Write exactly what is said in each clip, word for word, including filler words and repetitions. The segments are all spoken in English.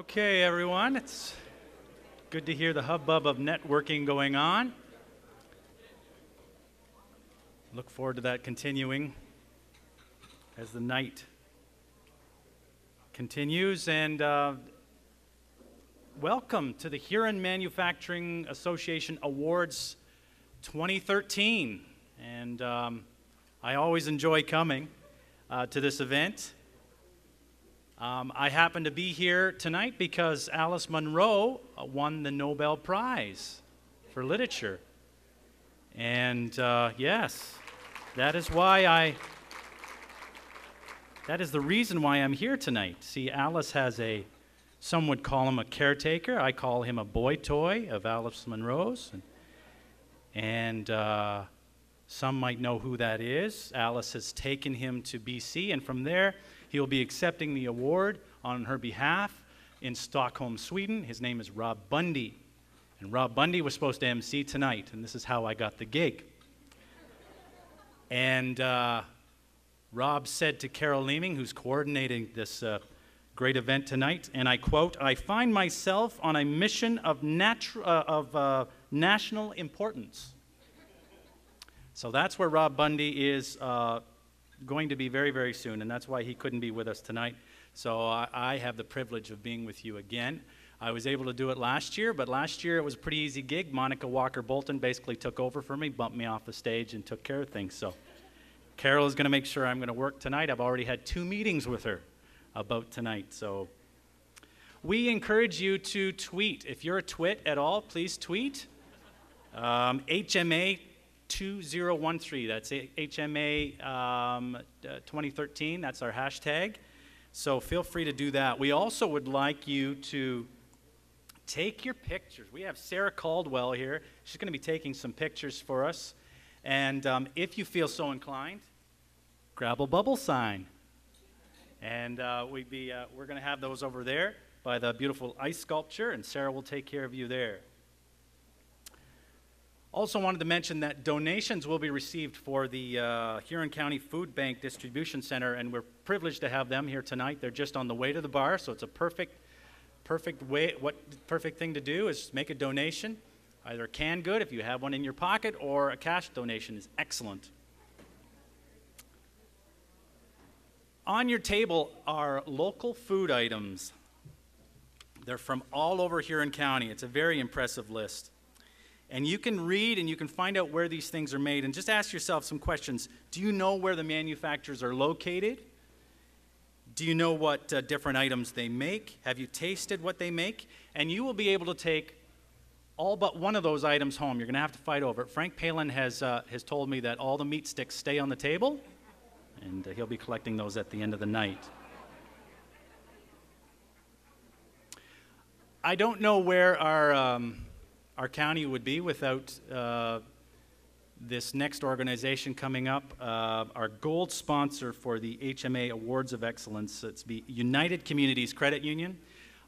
Okay, everyone, it's good to hear the hubbub of networking going on. Look forward to that continuing as the night continues. And uh, welcome to the Huron Manufacturing Association Awards twenty thirteen. And um, I always enjoy coming uh, to this event. Um, I happen to be here tonight because Alice Munro won the Nobel Prize for Literature. And uh, yes, that is why I, that is the reason why I'm here tonight. See, Alice has a, some would call him a caretaker. I call him a boy toy of Alice Munro's. And, and uh, some might know who that is. Alice has taken him to B C, and from there, he'll be accepting the award on her behalf in Stockholm, Sweden. His name is Rob Bundy. And Rob Bundy was supposed to emcee tonight, and this is how I got the gig. And uh, Rob said to Carol Leeming, who's coordinating this uh, great event tonight, and I quote, "I find myself on a mission of, natu uh, of uh, national importance." So that's where Rob Bundy is uh, going to be very, very soon, and that's why he couldn't be with us tonight. So I, I have the privilege of being with you again. I was able to do it last year, but last year it was a pretty easy gig. Monica Walker Bolton basically took over for me, bumped me off the stage, and took care of things. So Carol is going to make sure I'm going to work tonight. I've already had two meetings with her about tonight. So we encourage you to tweet. If you're a twit at all, please tweet. Um, H M A two zero one three, that's H M A um, twenty thirteen, that's our hashtag. So feel free to do that. We also would like you to take your pictures. We have Sarah Caldwell here. She's going to be taking some pictures for us. And um, if you feel so inclined, grab a bubble sign. And uh, we'd be, uh, we're going to have those over there by the beautiful ice sculpture, and Sarah will take care of you there. Also wanted to mention that donations will be received for the uh, Huron County Food Bank Distribution Center, and we're privileged to have them here tonight. They're just on the way to the bar, so it's a perfect Perfect way, what perfect thing to do is make a donation, either a canned good if you have one in your pocket, or a cash donation is excellent. On your table are local food items. They're from all over Huron County. It's a very impressive list. And you can read and you can find out where these things are made, and just ask yourself some questions. Do you know where the manufacturers are located? Do you know what uh, different items they make? Have you tasted what they make? And you will be able to take all but one of those items home. You're going to have to fight over it. Frank Palin has, uh, has told me that all the meat sticks stay on the table, and uh, he'll be collecting those at the end of the night. I don't know where our, um, our county would be without uh, this next organization coming up, uh, our gold sponsor for the H M A Awards of Excellence. It's the United Communities Credit Union.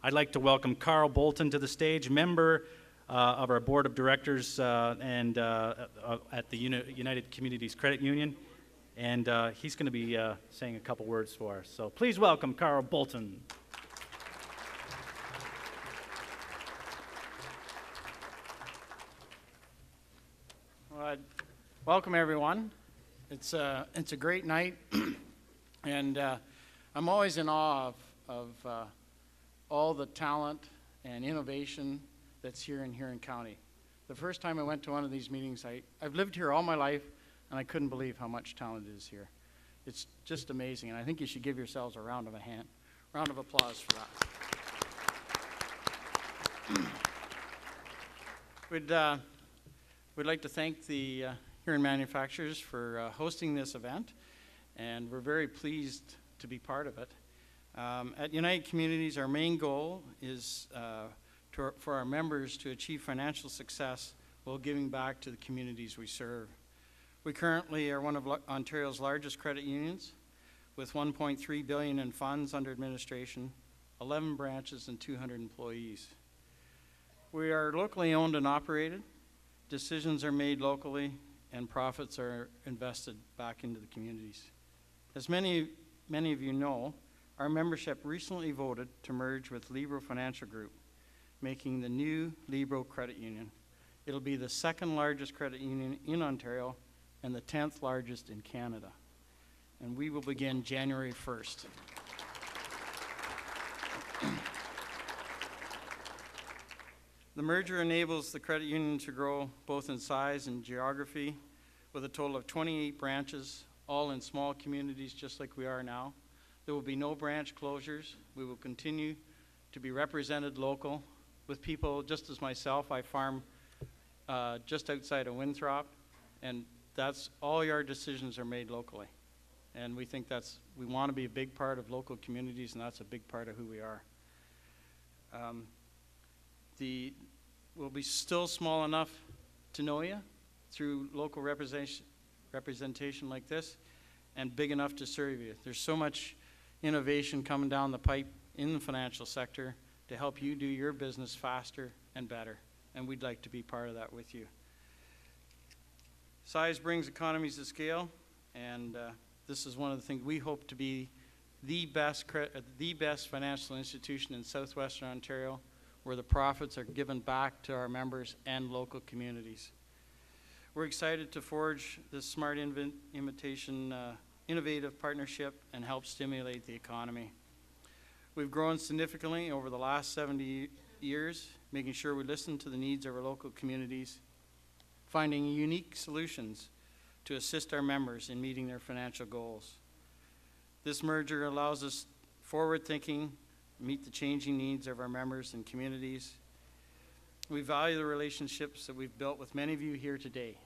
I'd like to welcome Carl Bolton to the stage, member uh, of our board of directors uh, and uh, uh, at the Uni United Communities Credit Union. And uh, he's going to be uh, saying a couple words for us. So please welcome Carl Bolton. Uh, welcome everyone. It's a, it's a great night, and uh, I'm always in awe of, of uh, all the talent and innovation that's here in Huron County. The first time I went to one of these meetings, I, I've lived here all my life, and I couldn't believe how much talent is here. It's just amazing, and I think you should give yourselves a round of a hand, round of applause for that. We'd, uh, We'd like to thank the uh, Huron Manufacturers for uh, hosting this event, and we're very pleased to be part of it. Um, at United Communities, our main goal is uh, to, for our members to achieve financial success while giving back to the communities we serve. We currently are one of Ontario's largest credit unions, with one point three billion dollars in funds under administration, eleven branches, and two hundred employees. We are locally owned and operated. Decisions are made locally, and profits are invested back into the communities. As many, many of you know, Our membership recently voted to merge with Libro Financial Group, making the new Libro Credit Union. It'll be the second largest credit union in Ontario and the tenth largest in Canada. And we will begin January first. The merger enables the credit union to grow both in size and geography, with a total of twenty-eight branches, all in small communities just like we are now. There will be no branch closures. We will continue to be represented local with people just as myself. I farm uh, just outside of Winthrop, and that's all your decisions are made locally. And we think that's, we want to be a big part of local communities, and that's a big part of who we are. Um, The, we'll be still small enough to know you through local representation, representation like this, and big enough to serve you. There's so much innovation coming down the pipe in the financial sector to help you do your business faster and better, and we'd like to be part of that with you. Size brings economies of scale, and uh, this is one of the things we hope to be the best, cre the best financial institution in southwestern Ontario, where the profits are given back to our members and local communities. We're excited to forge this smart inv invitation, uh, innovative partnership and help stimulate the economy. We've grown significantly over the last seventy years, making sure we listen to the needs of our local communities, finding unique solutions to assist our members in meeting their financial goals. This merger allows us forward-thinking, meet the changing needs of our members and communities. We value the relationships that we've built with many of you here today,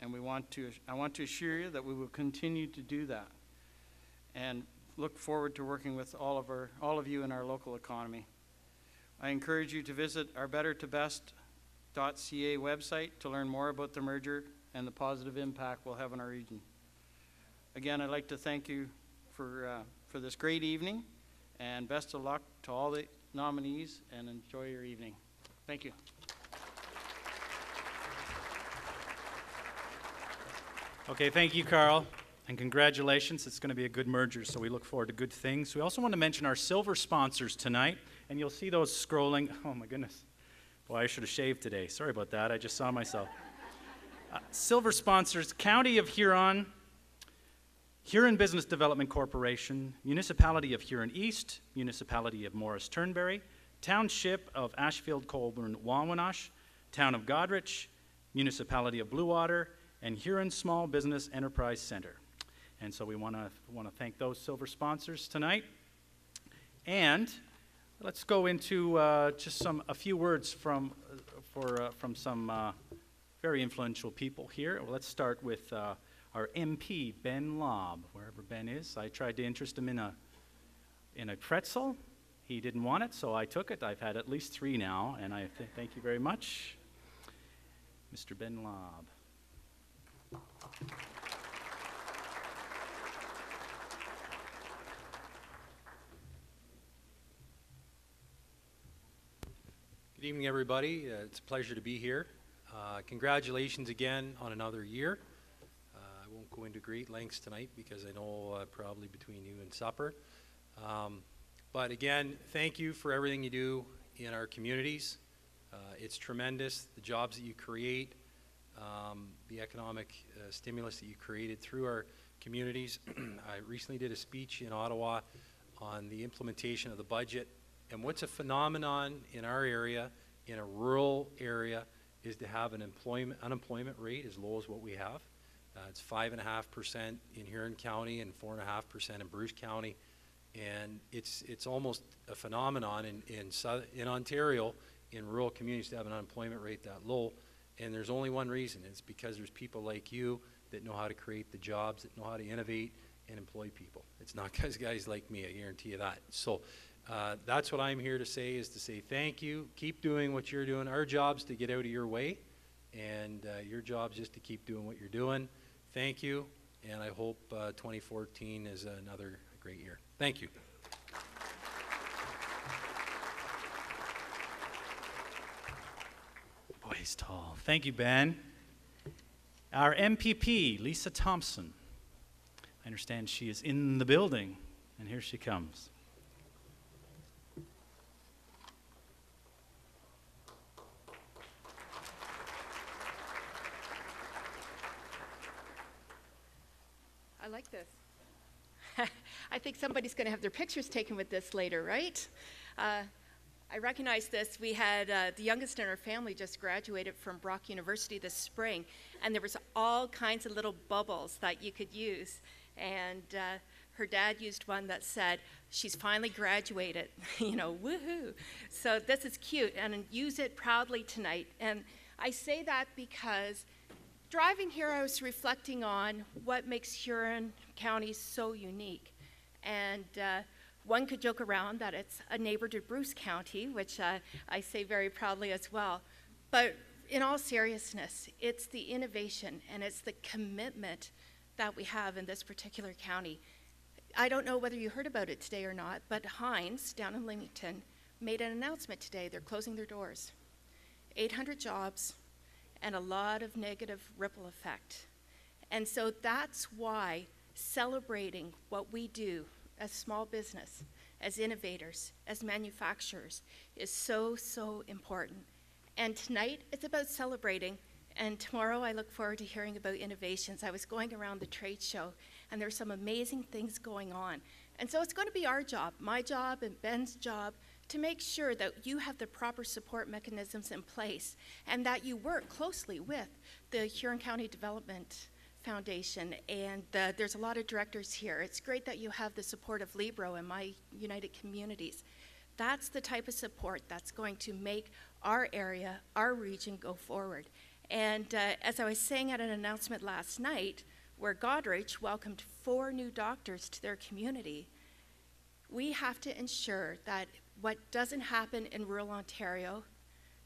and we want to, I want to assure you that we will continue to do that and look forward to working with all of, our, all of you in our local economy. I encourage you to visit our better to best dot C A website to learn more about the merger and the positive impact we'll have on our region. Again, I'd like to thank you for, uh, for this great evening. And best of luck to all the nominees, and enjoy your evening. Thank you. Okay, thank you, Carl, and congratulations. It's going to be a good merger, so we look forward to good things. We also want to mention our silver sponsors tonight, and you'll see those scrolling. Oh, my goodness. Boy, I should have shaved today. Sorry about that. I just saw myself. Uh, silver sponsors, County of Huron, Huron Business Development Corporation, Municipality of Huron East, Municipality of Morris Turnberry, Township of Ashfield Colburn Wawanosh, Town of Goderich, Municipality of Bluewater, and Huron Small Business Enterprise Center. And so we want to want to thank those silver sponsors tonight. And let's go into uh, just some a few words from uh, for uh, from some uh, very influential people here. Well, let's start with. Uh, Our M P, Ben Lobb, wherever Ben is. I tried to interest him in a, in a pretzel. He didn't want it, so I took it. I've had at least three now, and I th thank you very much. Mister Ben Lobb. Good evening, everybody. Uh, it's a pleasure to be here. Uh, congratulations again on another year. Won't go into great lengths tonight because I know uh, probably between you and supper. Um, but again, thank you for everything you do in our communities. Uh, it's tremendous, the jobs that you create, um, the economic uh, stimulus that you created through our communities. I recently did a speech in Ottawa on the implementation of the budget, and what's a phenomenon in our area, in a rural area, is to have an employment, unemployment rate as low as what we have. Uh, it's five and a half percent in Huron County and four and a half percent in Bruce County, and it's it's almost a phenomenon in in, in Ontario in rural communities to have an unemployment rate that low. And there's only one reason: it's because there's people like you that know how to create the jobs, that know how to innovate and employ people. It's not guys guys like me, I guarantee you that. So uh, that's what I'm here to say, is to say thank you. Keep doing what you're doing. Our job's to get out of your way, and uh, your job's just to keep doing what you're doing. Thank you, and I hope uh, twenty fourteen is another great year. Thank you. Boy, he's tall. Thank you, Ben. Our M P P, Lisa Thompson. I understand she is in the building, and here she comes. I like this. I think somebody's going to have their pictures taken with this later, right? Uh, I recognize this. We had uh, the youngest in our family just graduated from Brock University this spring, and there was all kinds of little bubbles that you could use. And uh, her dad used one that said, "She's finally graduated," you know, woohoo. So this is cute, and use it proudly tonight. And I say that because driving here, I was reflecting on what makes Huron County so unique. And uh, one could joke around that it's a neighbor to Bruce County, which uh, I say very proudly as well. But in all seriousness, it's the innovation and it's the commitment that we have in this particular county. I don't know whether you heard about it today or not, but Heinz down in Leamington made an announcement today. They're closing their doors. eight hundred jobs, and a lot of negative ripple effect. And so that's why celebrating what we do as small business, as innovators, as manufacturers is so, so important. And tonight it's about celebrating, and tomorrow I look forward to hearing about innovations. I was going around the trade show and there's some amazing things going on. And so it's going to be our job, my job and Ben's job, to make sure that you have the proper support mechanisms in place and that you work closely with the Huron County Development Foundation. And uh, there's a lot of directors here. It's great that you have the support of Libro and my United Communities. That's the type of support that's going to make our area, our region go forward. And uh, as I was saying at an announcement last night, where Goderich welcomed four new doctors to their community, we have to ensure that what doesn't happen in rural Ontario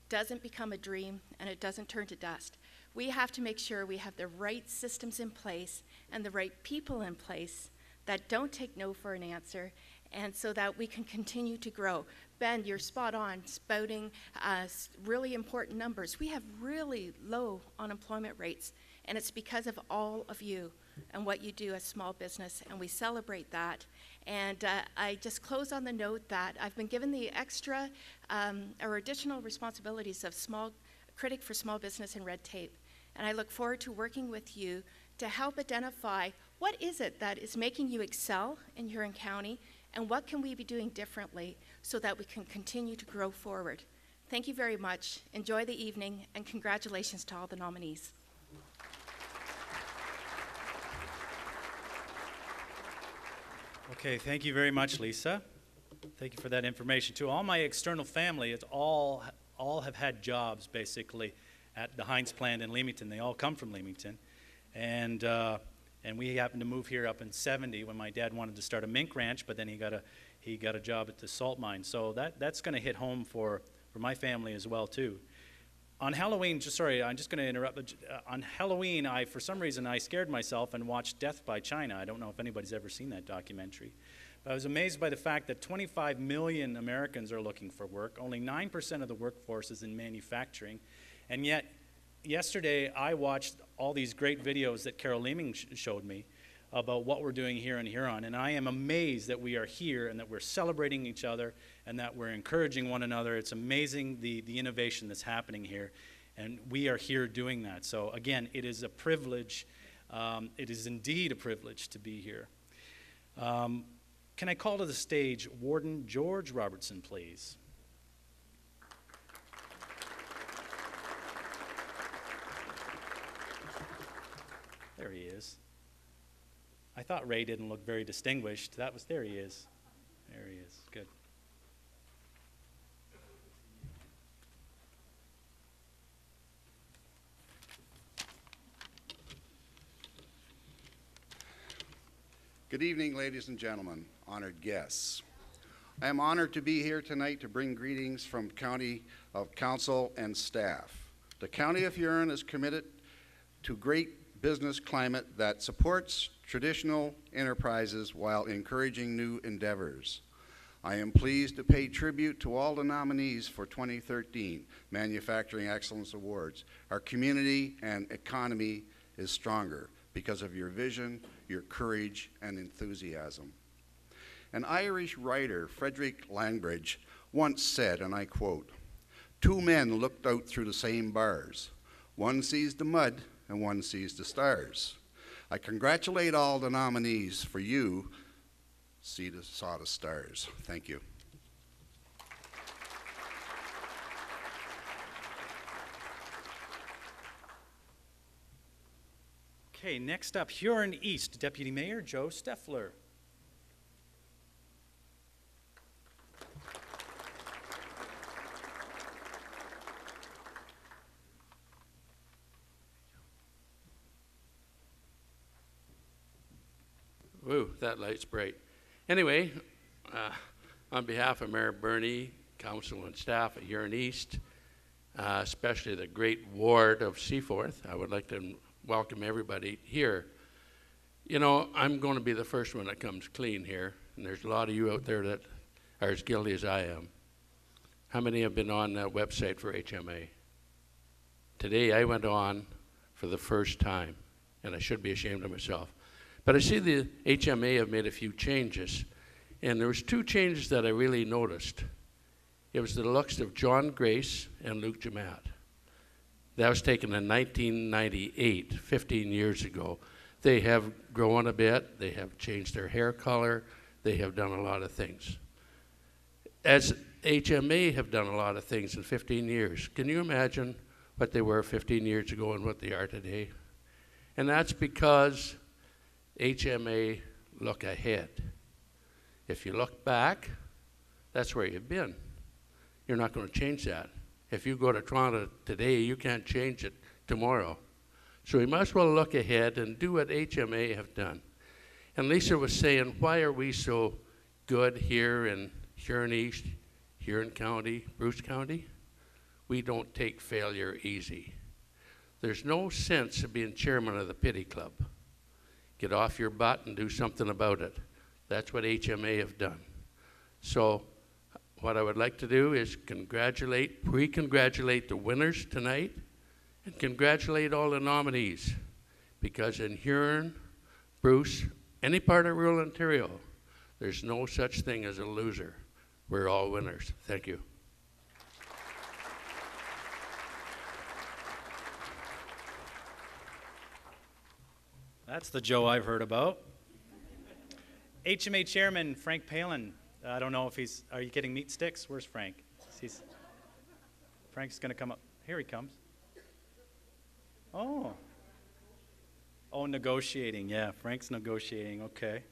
doesn't become a dream and it doesn't turn to dust. We have to make sure we have the right systems in place and the right people in place that don't take no for an answer, and so that we can continue to grow. Ben, you're spot on, spouting uh, really important numbers. We have really low unemployment rates, and it's because of all of you and what you do as small business, and we celebrate that. And uh, I just close on the note that I've been given the extra um, or additional responsibilities of small critic for small business and red tape. And I look forward to working with you to help identify what is it that is making you excel in Huron County, and what can we be doing differently so that we can continue to grow forward. Thank you very much. Enjoy the evening, and congratulations to all the nominees. Okay, thank you very much, Lisa. Thank you for that information. To all my external family, it's all, all have had jobs, basically, at the Heinz plant in Leamington. They all come from Leamington. And, uh, and we happened to move here up in seventy when my dad wanted to start a mink ranch, but then he got a, he got a job at the salt mine. So that, that's going to hit home for, for my family as well, too. On Halloween, just, sorry, I'm just going to interrupt. Uh, on Halloween, I, for some reason, I scared myself and watched Death by China. I don't know if anybody's ever seen that documentary. But I was amazed by the fact that twenty-five million Americans are looking for work. Only nine percent of the workforce is in manufacturing. And yet, yesterday, I watched all these great videos that Carol Leeming sh showed me about what we're doing here in Huron. And I am amazed that we are here and that we're celebrating each other and that we're encouraging one another. It's amazing the, the innovation that's happening here, and we are here doing that. So again, it is a privilege. Um, it is indeed a privilege to be here. Um, can I call to the stage Warden George Robertson, please? There he is. I thought Ray didn't look very distinguished. That was, there he is. There he is, good. Good evening, ladies and gentlemen, honored guests. I am honored to be here tonight to bring greetings from County of Council and staff. The County of Huron is committed to great business climate that supports traditional enterprises while encouraging new endeavors. I am pleased to pay tribute to all the nominees for twenty thirteen Manufacturing Excellence Awards. Our community and economy is stronger because of your vision, your courage, and enthusiasm. An Irish writer, Frederick Langbridge, once said, and I quote, "Two men looked out through the same bars. One sees the mud and one sees the stars." I congratulate all the nominees for you. See the saw the stars. Thank you. Okay, next up, Huron East, Deputy Mayor Joe Steffler. Woo, that light's bright. Anyway, uh, on behalf of Mayor Bernie, council and staff at Huron East, uh, especially the great ward of Seaforth, I would like to welcome everybody here. You know, I'm going to be the first one that comes clean here, and there's a lot of you out there that are as guilty as I am. How many have been on that website for H M A? Today I went on for the first time, and I should be ashamed of myself. But I see the H M A have made a few changes, and there was two changes that I really noticed. It was the looks of John Grace and Luke Janmaat. That was taken in nineteen ninety-eight, fifteen years ago. They have grown a bit, they have changed their hair color, they have done a lot of things. As H M A have done a lot of things in fifteen years. Can you imagine what they were fifteen years ago and what they are today? And that's because H M A look ahead. If you look back, that's where you've been. You're not going to change that. If you go to Toronto today, you can't change it tomorrow. So we might as well look ahead and do what H M A have done. And Lisa was saying, why are we so good here in Huron East, Huron County, Bruce County? We don't take failure easy. There's no sense of being chairman of the pity club. Get off your butt and do something about it. That's what H M A have done. So what I would like to do is congratulate, pre-congratulate the winners tonight and congratulate all the nominees, because in Huron, Bruce, any part of rural Ontario, there's no such thing as a loser. We're all winners. Thank you. That's the Joe I've heard about. H M A Chairman Frank Palin. I don't know if he's, are you getting meat sticks? Where's Frank? He's, Frank's gonna come up. Here he comes. Oh. Oh, negotiating, yeah, Frank's negotiating, okay.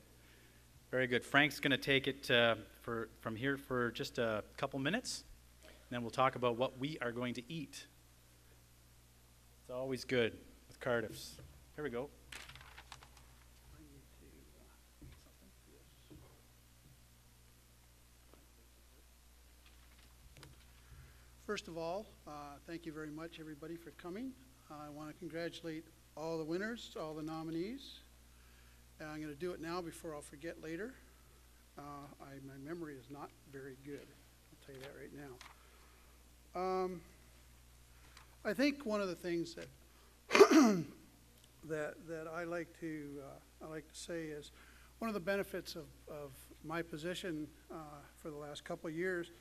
Very good, Frank's gonna take it uh, for, from here for just a couple minutes, and then we'll talk about what we are going to eat. It's always good with Cardiff's. Here we go. First of all, uh, thank you very much, everybody, for coming. Uh, I want to congratulate all the winners, all the nominees. And I'm going to do it now before I'll forget later. Uh, I, my memory is not very good. I'll tell you that right now. Um, I think one of the things that that that I like to uh, I like to say is one of the benefits of, of my position uh, for the last couple of years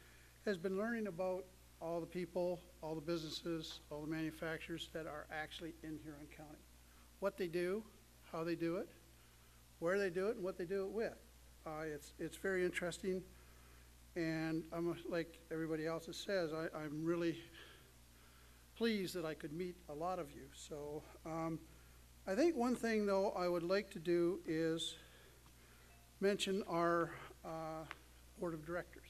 has been learning about all the people, all the businesses, all the manufacturers that are actually in Huron County. What they do, how they do it, where they do it, and what they do it with. Uh, it's, it's very interesting, and I'm, like everybody else says, I, I'm really pleased that I could meet a lot of you. So um, I think one thing, though, I would like to do is mention our uh, board of directors.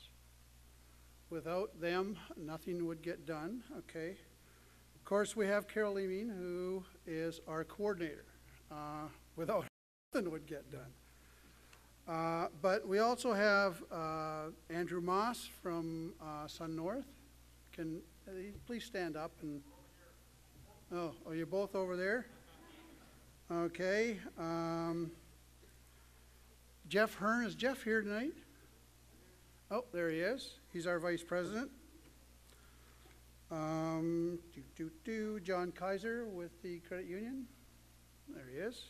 Without them, nothing would get done, okay? Of course, we have Carol Leeming, who is our coordinator. Uh, without her, nothing would get done. Uh, but we also have uh, Andrew Moss from uh, Sun North. Can uh, please stand up and, oh, are you both over there? Okay. Um, Jeff Hearn, is Jeff here tonight? Oh, there he is. He's our vice president. Um, do, do, do, John Kaiser with the credit union. There he is.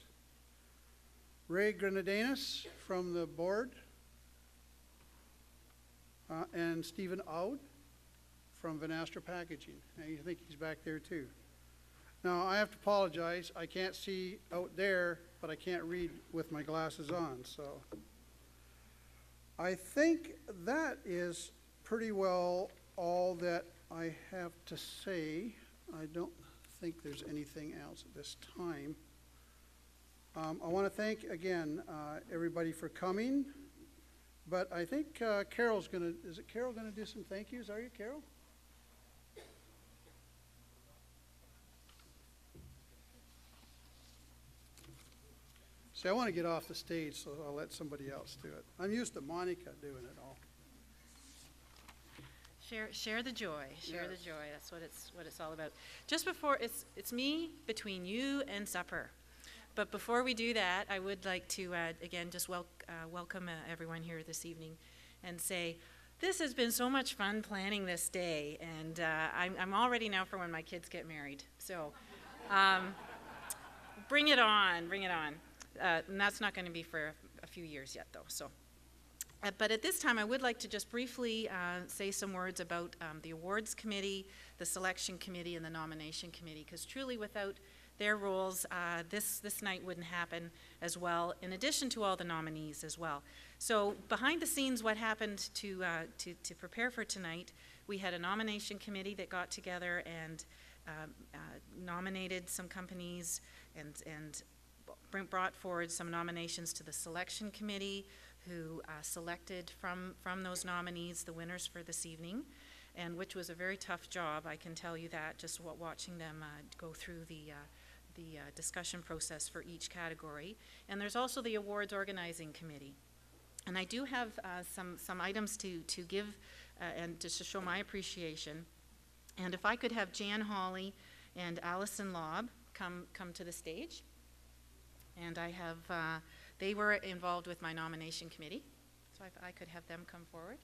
Ray Grenadanis from the board. Uh, and Stephen Oud from Venastra Packaging. And you think he's back there too. Now, I have to apologize. I can't see out there, but I can't read with my glasses on. So I think that is pretty well all that I have to say. I don't think there's anything else at this time. Um, I want to thank, again, uh, everybody for coming. But I think uh, Carol's going to, is it Carol going to do some thank yous? Are you, Carol? See, I want to get off the stage, so I'll let somebody else do it. I'm used to Monica doing it all. Share, share the joy. Share yes. the joy. That's what it's what it's all about. Just before it's it's me between you and supper, but before we do that, I would like to uh, again just wel uh, welcome uh, everyone here this evening, and say this has been so much fun planning this day, and uh, I'm I'm all ready now for when my kids get married. So, um, bring it on, bring it on. Uh, and that's not going to be for a few years yet, though. So. Uh, but at this time, I would like to just briefly uh, say some words about um, the awards committee, the selection committee, and the nomination committee, because truly without their roles, uh, this, this night wouldn't happen as well, in addition to all the nominees as well. So behind the scenes, what happened to, uh, to, to prepare for tonight, we had a nomination committee that got together and um, uh, nominated some companies and, and brought forward some nominations to the selection committee, who uh, selected from, from those nominees the winners for this evening, and which was a very tough job, I can tell you that, just what, watching them uh, go through the, uh, the uh, discussion process for each category. And there's also the awards organizing committee. And I do have uh, some, some items to, to give uh, and just to show my appreciation. And if I could have Jan Hawley and Alison Lobb come, come to the stage. And I have, uh, they were involved with my nomination committee, so if I could have them come forward.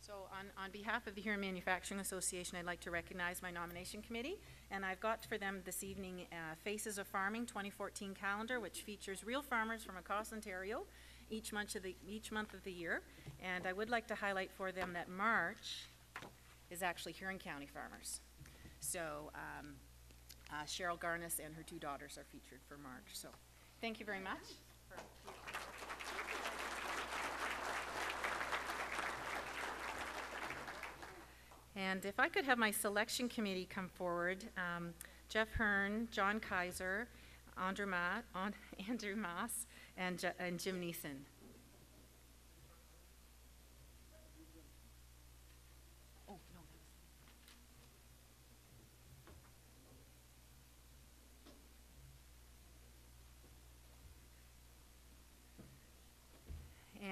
So on, on behalf of the Huron Manufacturing Association, I'd like to recognize my nomination committee. And I've got for them this evening uh, Faces of Farming twenty fourteen calendar, which features real farmers from across Ontario each month of the, each month of the year. And I would like to highlight for them that March is actually Huron County farmers. So um, uh, Cheryl Garnis and her two daughters are featured for March. So thank you very much. And if I could have my selection committee come forward, um, Jeff Hearn, John Kaiser, Andrew, Ma Andrew Moss, and, J and Jim Neeson. Oh, no.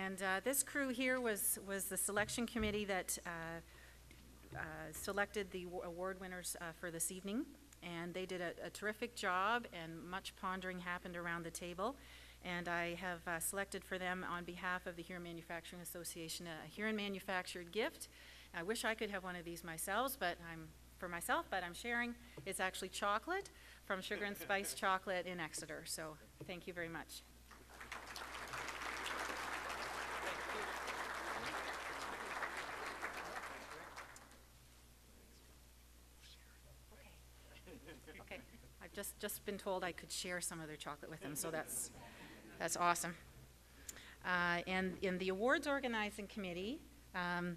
And uh, this crew here was, was the selection committee that uh, Uh, selected the award winners uh, for this evening, and they did a, a terrific job, and much pondering happened around the table. And I have uh, selected for them, on behalf of the Huron Manufacturing Association, a Huron manufactured gift. I wish I could have one of these myself, but I'm for myself, but I'm sharing. It's actually chocolate from Sugar and Spice Chocolate in Exeter. So thank you very much. Just, just been told I could share some of their chocolate with them, so that's, that's awesome. Uh, and in the awards organizing committee, um,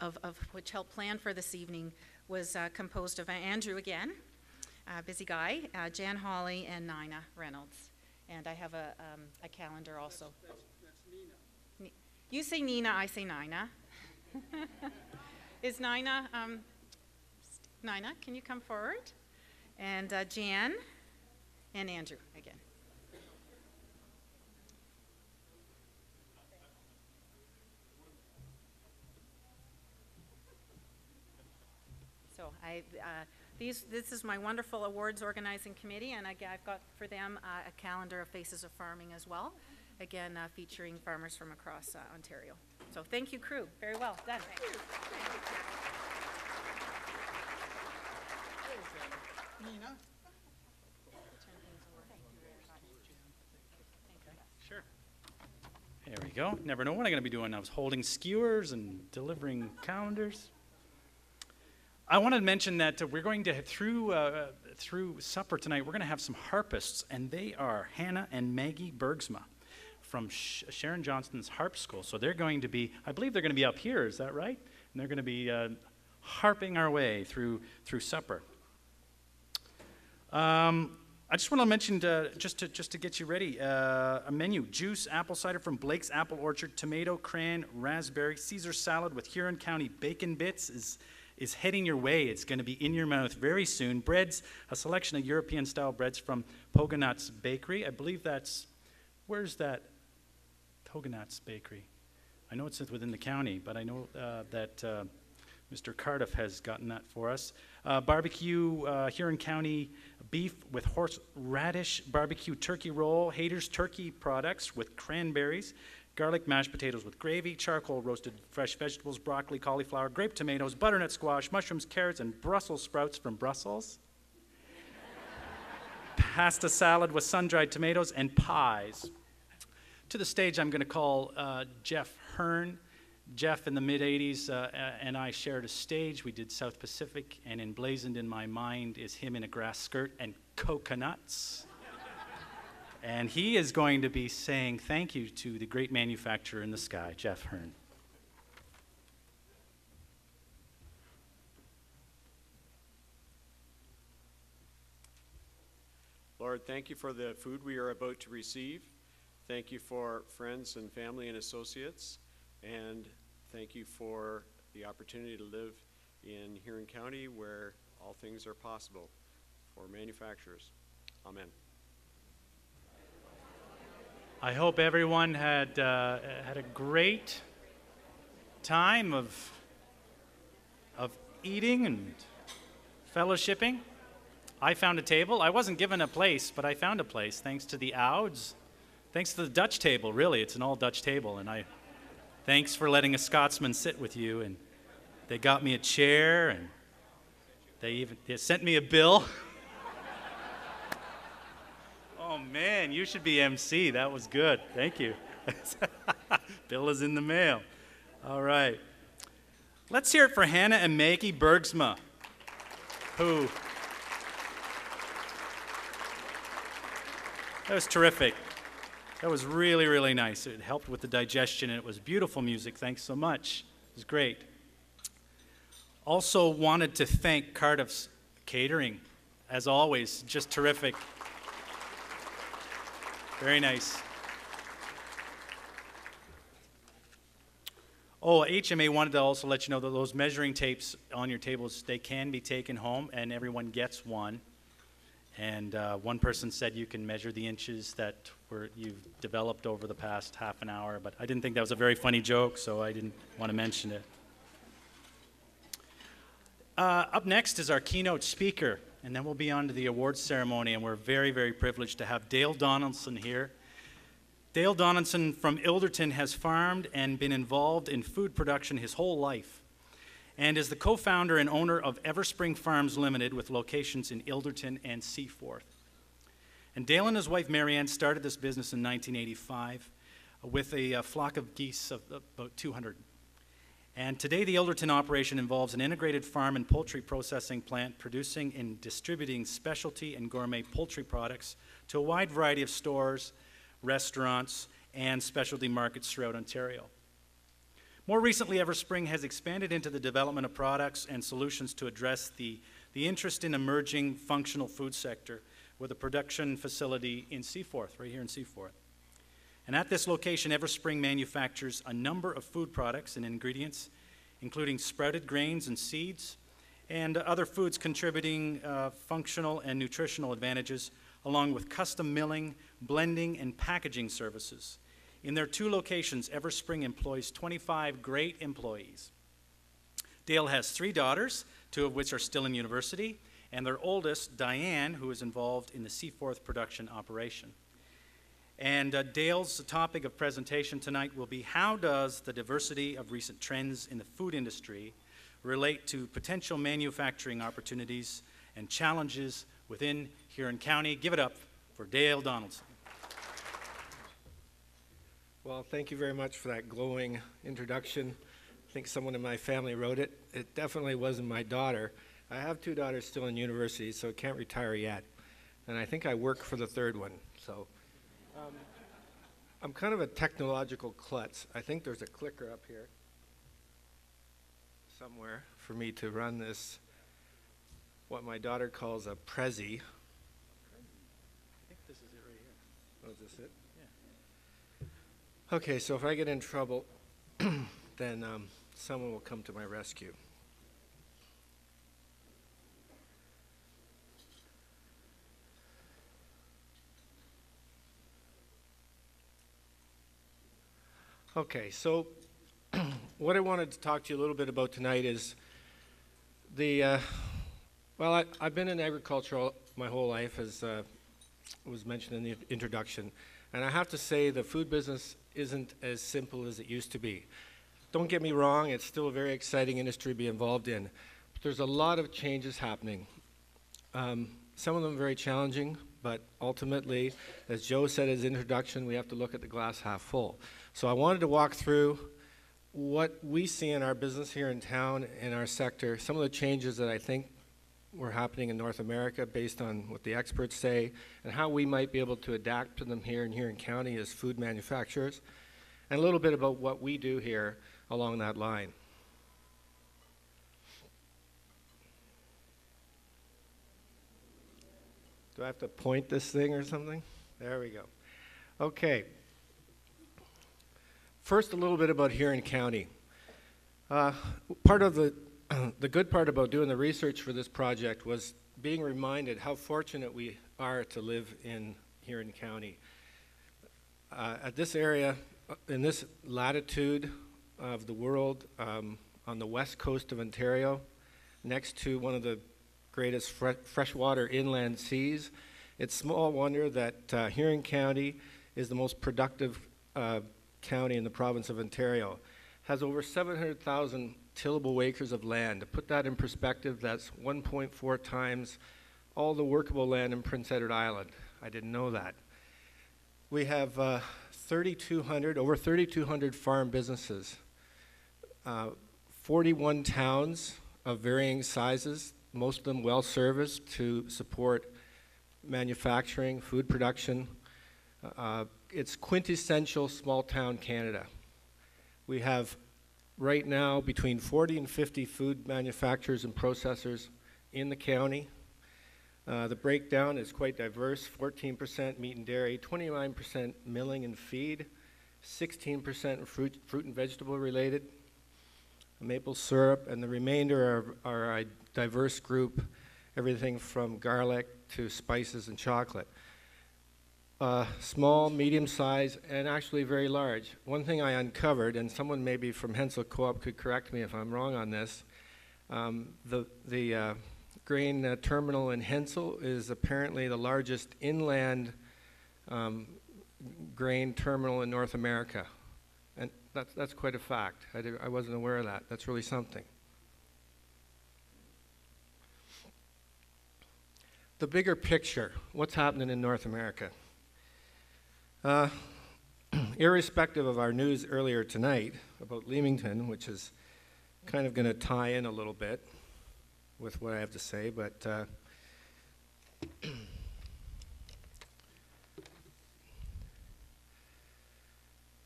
of, of which helped plan for this evening, was uh, composed of Andrew again, uh, busy guy, uh, Jan Hawley, and Nina Reynolds. And I have a, um, a calendar also. That's, that's, that's Nina. You say Nina, I say Nina. Is Nina, um, Nina, can you come forward? And uh, Jan and Andrew again. So I, uh, these, this is my wonderful awards organizing committee, and I, I've got for them uh, a calendar of Faces of Farming as well, again uh, featuring farmers from across uh, Ontario. So thank you, crew. Very well done. Thank you. Thank you. Nina. Sure. There we go. Never know what I'm going to be doing. I was holding skewers and delivering calendars. I want to mention that we're going to, through, uh, through supper tonight, we're going to have some harpists, and they are Hannah and Maggie Bergsma from Sh Sharon Johnston's Harp School. So they're going to be, I believe they're going to be up here, is that right? And they're going to be uh, harping our way through, through supper. Um, I just want to mention, uh, just, to, just to get you ready, uh, a menu. Juice, apple cider from Blake's Apple Orchard, tomato, cran, raspberry, Caesar salad with Huron County bacon bits is... is heading your way. It's going to be in your mouth very soon. Breads, a selection of European-style breads from Poganot's Bakery. I believe that's, where's that Poganot's Bakery? I know it's within the county, but I know uh, that uh, Mister Cardiff has gotten that for us. Uh, barbecue, uh, Huron County beef with horseradish, barbecue turkey roll, Hader's turkey products with cranberries, garlic mashed potatoes with gravy, charcoal roasted fresh vegetables, broccoli, cauliflower, grape tomatoes, butternut squash, mushrooms, carrots, and Brussels sprouts from Brussels. Pasta salad with sun-dried tomatoes and pies. To the stage, I'm going to call uh, Jeff Hearn. Jeff in the mid eighties uh, and I shared a stage. We did South Pacific, and emblazoned in my mind is him in a grass skirt and coconuts. And he is going to be saying thank you to the great manufacturer in the sky, Jeff Hearn. Lord, thank you for the food we are about to receive. Thank you for friends and family and associates. And thank you for the opportunity to live in Huron County where all things are possible for manufacturers. Amen. I hope everyone had, uh, had a great time of, of eating and fellowshipping. I found a table. I wasn't given a place, but I found a place thanks to the Ouds. Thanks to the Dutch table, really. It's an all-Dutch table. And I thanks for letting a Scotsman sit with you. And they got me a chair, and they even they sent me a bill. Oh, man, you should be M C. That was good. Thank you. Bill is in the mail. All right. Let's hear it for Hannah and Maggie Bergsma, who... That was terrific. That was really, really nice. It helped with the digestion, and it was beautiful music. Thanks so much. It was great. Also wanted to thank Cardiff's catering, as always. Just terrific. Very nice. Oh, H M A wanted to also let you know that those measuring tapes on your tables, they can be taken home, and everyone gets one. And uh, one person said you can measure the inches that were, you've developed over the past half an hour, but I didn't think that was a very funny joke, so I didn't want to mention it. Uh, up next is our keynote speaker. And then we'll be on to the awards ceremony, and we're very, very privileged to have Dale Donaldson here. Dale Donaldson from Ilderton has farmed and been involved in food production his whole life, and is the co-founder and owner of Everspring Farms Limited with locations in Ilderton and Seaforth. And Dale and his wife Marianne started this business in nineteen eighty-five with a, a flock of geese of about two hundred. And today, the Ilderton operation involves an integrated farm and poultry processing plant producing and distributing specialty and gourmet poultry products to a wide variety of stores, restaurants, and specialty markets throughout Ontario. More recently, Everspring has expanded into the development of products and solutions to address the, the interest in emerging functional food sector with a production facility in Seaforth, right here in Seaforth. And at this location, Everspring manufactures a number of food products and ingredients, including sprouted grains and seeds, and other foods contributing uh, functional and nutritional advantages, along with custom milling, blending, and packaging services. In their two locations, Everspring employs twenty-five great employees. Dale has three daughters, two of which are still in university, and their oldest, Diane, who is involved in the Seaforth production operation. And uh, Dale's topic of presentation tonight will be, how does the diversity of recent trends in the food industry relate to potential manufacturing opportunities and challenges within Huron County. Give it up for Dale Donaldson. Well, thank you very much for that glowing introduction. I think someone in my family wrote it. It definitely wasn't my daughter. I have two daughters still in university, so I can't retire yet. And I think I work for the third one, so. Um, I'm kind of a technological klutz. I think there's a clicker up here somewhere for me to run this, what my daughter calls a Prezi. I think this is it right here. Oh, is this it? Yeah. Okay, so if I get in trouble, then um, someone will come to my rescue. Okay, so what I wanted to talk to you a little bit about tonight is the, uh, well, I, I've been in agriculture all, my whole life, as uh, was mentioned in the introduction, and I have to say the food business isn't as simple as it used to be. Don't get me wrong, it's still a very exciting industry to be involved in, but there's a lot of changes happening. Um, some of them very challenging, but ultimately, as Joe said in his introduction, we have to look at the glass half full. So I wanted to walk through what we see in our business here in town, in our sector, some of the changes that I think were happening in North America based on what the experts say, and how we might be able to adapt to them here in Huron County as food manufacturers, and a little bit about what we do here along that line. Do I have to point this thing or something? There we go. Okay. First, a little bit about Huron County. Uh, part of the, the good part about doing the research for this project was being reminded how fortunate we are to live in Huron County. Uh, at this area, in this latitude of the world, um, on the west coast of Ontario, next to one of the greatest fre freshwater inland seas, it's small wonder that uh, Huron County is the most productive uh, county in the province of Ontario. Has over seven hundred thousand tillable acres of land. To put that in perspective, that's one point four times all the workable land in Prince Edward Island. I didn't know that. We have uh, thirty-two hundred, over thirty-two hundred farm businesses, uh, forty-one towns of varying sizes, most of them well serviced to support manufacturing, food production. Uh, It's quintessential small-town Canada. We have right now between forty and fifty food manufacturers and processors in the county. Uh, the breakdown is quite diverse, fourteen percent meat and dairy, twenty-nine percent milling and feed, sixteen percent fruit, fruit and vegetable related, maple syrup, and the remainder are, are a diverse group, everything from garlic to spices and chocolate. Uh, small, medium size, and actually very large. One thing I uncovered, and someone maybe from Hensall Co-op could correct me if I'm wrong on this, um, the, the uh, grain uh, terminal in Hensall is apparently the largest inland um, grain terminal in North America. And that's, that's quite a fact. I, did, I wasn't aware of that. That's really something. The bigger picture, what's happening in North America? Uh, irrespective of our news earlier tonight about Leamington, which is kind of going to tie in a little bit with what I have to say, but uh,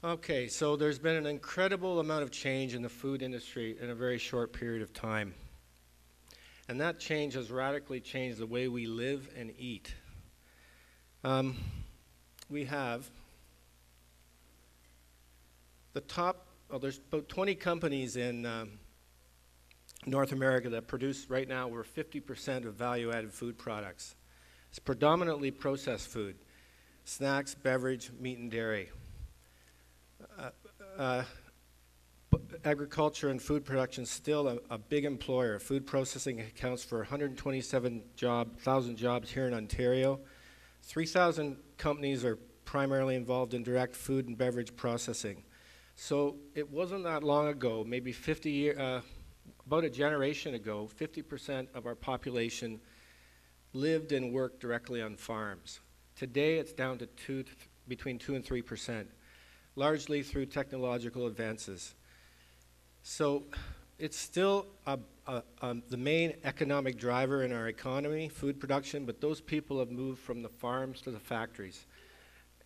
okay, so there's been an incredible amount of change in the food industry in a very short period of time, and that change has radically changed the way we live and eat. Um, We have the top, well, there's about twenty companies in um, North America that produce right now over fifty percent of value-added food products. It's predominantly processed food, snacks, beverage, meat and dairy. Uh, uh, agriculture and food production is still a, a big employer. Food processing accounts for one hundred twenty-seven thousand jobs here in Ontario. three thousand companies are primarily involved in direct food and beverage processing. So it wasn't that long ago, maybe fifty years, uh, about a generation ago, fifty percent of our population lived and worked directly on farms. Today it's down to two, between two and three percent, largely through technological advances. So it's still a, a, a, the main economic driver in our economy, food production, but those people have moved from the farms to the factories.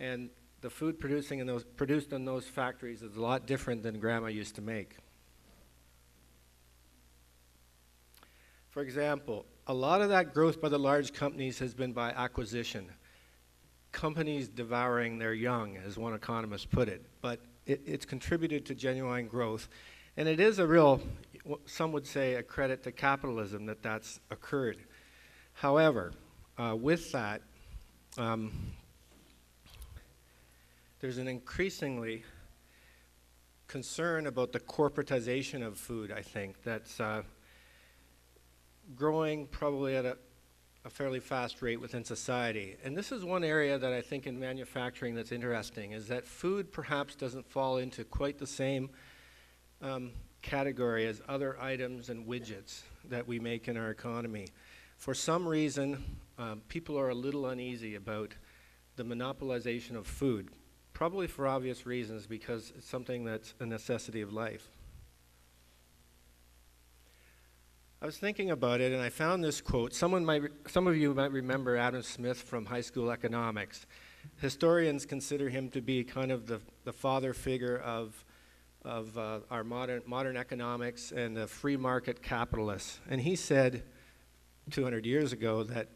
And the food producing in those, produced in those factories is a lot different than Grandma used to make. For example, a lot of that growth by the large companies has been by acquisition. Companies devouring their young, as one economist put it, but it, it's contributed to genuine growth. And it is a real, some would say, a credit to capitalism that that's occurred. However, uh, with that, um, there's an increasingly concern about the corporatization of food, I think, that's uh, growing probably at a, a fairly fast rate within society. And this is one area that I think in manufacturing that's interesting, is that food perhaps doesn't fall into quite the same um, category as other items and widgets that we make in our economy. For some reason, um, people are a little uneasy about the monopolization of food, probably for obvious reasons, because it's something that's a necessity of life. I was thinking about it and I found this quote. Someone might, some of you might remember Adam Smith from high school economics. Historians consider him to be kind of the, the father figure of, of uh, our modern, modern economics and the free market capitalists. And he said two hundred years ago that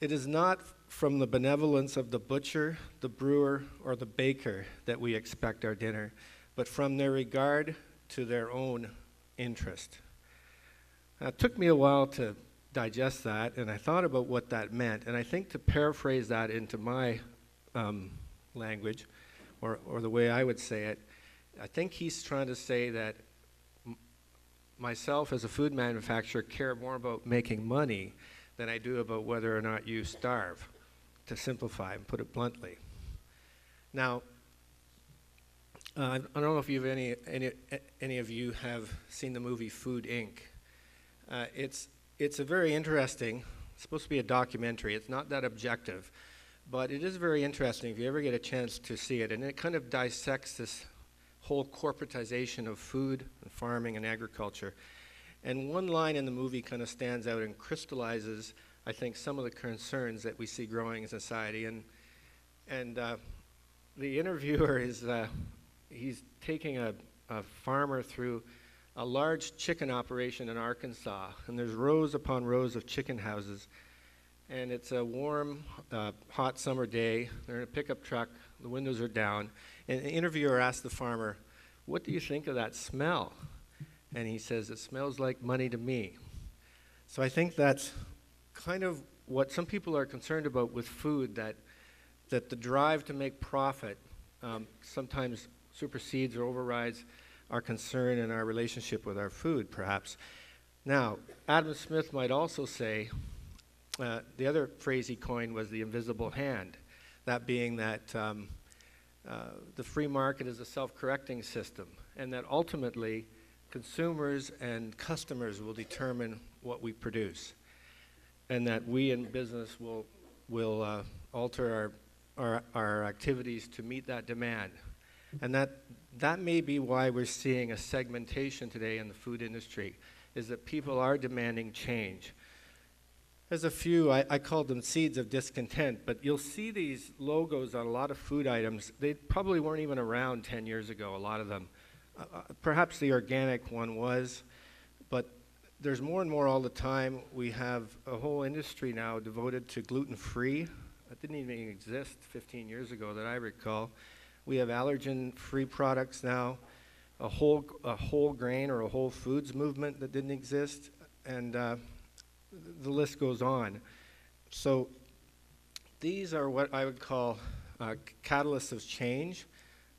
it is not from the benevolence of the butcher, the brewer, or the baker that we expect our dinner, but from their regard to their own interest. Uh, it took me a while to digest that, and I thought about what that meant. And I think to paraphrase that into my um, language, or, or the way I would say it, I think he's trying to say that m myself as a food manufacturer care more about making money than I do about whether or not you starve, to simplify and put it bluntly. Now, uh, I don't know if you've any, any, any of you have seen the movie Food, Incorporated. Uh, it's, it's a very interesting, it's supposed to be a documentary, it's not that objective, but it is very interesting if you ever get a chance to see it, and it kind of dissects this whole corporatization of food and farming and agriculture. And one line in the movie kind of stands out and crystallizes, I think, some of the concerns that we see growing in society. And, and uh, the interviewer is, uh, he's taking a, a farmer through a large chicken operation in Arkansas, and there's rows upon rows of chicken houses, and it's a warm, uh, hot summer day. They're in a pickup truck, the windows are down, and the interviewer asks the farmer, "What do you think of that smell?" And he says, "It smells like money to me." So I think that's kind of what some people are concerned about with food, that, that the drive to make profit um, sometimes supersedes or overrides our concern and our relationship with our food, perhaps. Now, Adam Smith might also say, uh, the other phrase he coined was the invisible hand, that being that um, uh, the free market is a self-correcting system, and that ultimately consumers and customers will determine what we produce, and that we in business will, will uh, alter our, our, our activities to meet that demand. And that, that may be why we're seeing a segmentation today in the food industry, is that people are demanding change. There's a few, I, I called them seeds of discontent, but you'll see these logos on a lot of food items. They probably weren't even around ten years ago, a lot of them. Uh, perhaps the organic one was, but there's more and more all the time. We have a whole industry now devoted to gluten-free. That didn't even exist fifteen years ago that I recall. We have allergen-free products now, a whole, a whole grain or a whole foods movement that didn't exist, and uh, the list goes on. So these are what I would call uh, catalysts of change,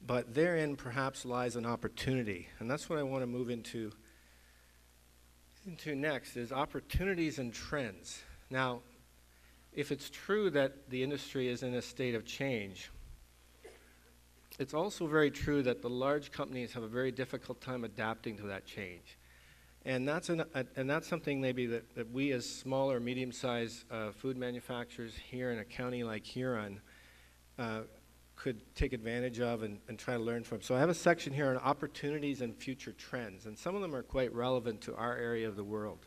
but therein perhaps lies an opportunity, and that's what I want to move into, into next, is opportunities and trends. Now, if it's true that the industry is in a state of change, it's also very true that the large companies have a very difficult time adapting to that change. And that's, an, uh, and that's something maybe that, that we as small or medium-sized uh, food manufacturers here in a county like Huron uh, could take advantage of and, and try to learn from. So I have a section here on opportunities and future trends, and some of them are quite relevant to our area of the world.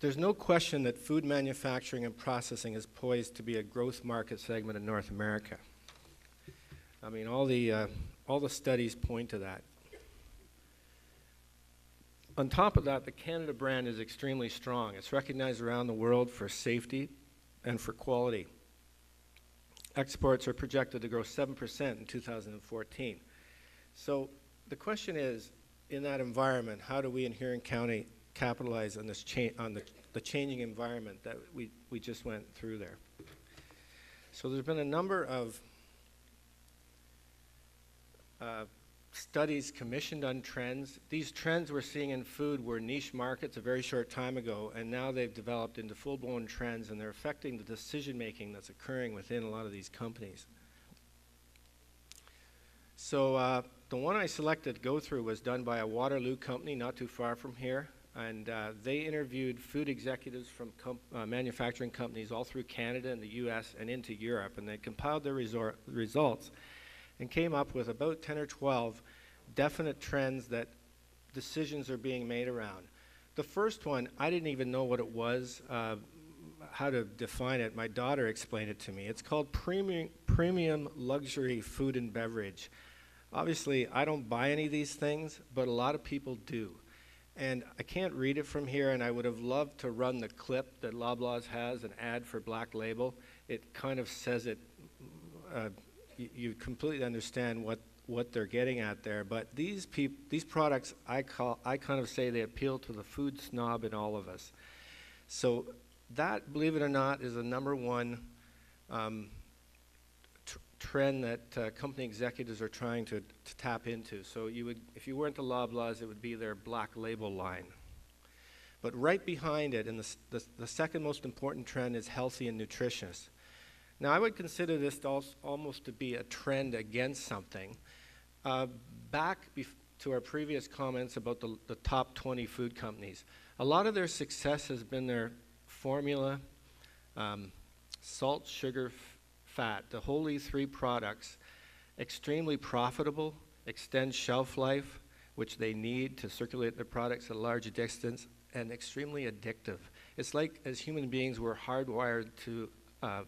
There's no question that food manufacturing and processing is poised to be a growth market segment in North America. I mean, all the, uh, all the studies point to that. On top of that, the Canada brand is extremely strong. It's recognized around the world for safety and for quality. Exports are projected to grow seven percent in two thousand fourteen. So the question is, in that environment, how do we in Huron County capitalize on, this cha on the, the changing environment that we, we just went through there? So there's been a number of uh, studies commissioned on trends. These trends we're seeing in food were niche markets a very short time ago, and now they've developed into full-blown trends, and they're affecting the decision-making that's occurring within a lot of these companies. So uh, the one I selected to go through was done by a Waterloo company not too far from here, and uh, they interviewed food executives from com uh, manufacturing companies all through Canada and the U S and into Europe, and they compiled their resor results and came up with about ten or twelve definite trends that decisions are being made around. The first one, I didn't even know what it was, uh, how to define it. My daughter explained it to me. It's called premium, premium luxury food and beverage. Obviously, I don't buy any of these things, but a lot of people do. And I can't read it from here, and I would have loved to run the clip that Loblaws has, an ad for Black Label. It kind of says it. Uh, You completely understand what what they're getting at there, but these peop these products, I call I kind of say they appeal to the food snob in all of us. So that, believe it or not, is the number one um, tr trend that uh, company executives are trying to, to tap into. So you would, if you weren't the Loblaws, it would be their Black Label line. But right behind it, and the the, the second most important trend is healthy and nutritious. Now, I would consider this to almost to be a trend against something. Uh, back bef to our previous comments about the, the top twenty food companies, a lot of their success has been their formula, um, salt, sugar, f fat, the holy three products, extremely profitable, extend shelf life, which they need to circulate their products at a large distance, and extremely addictive. It's like, as human beings, we're hardwired to uh,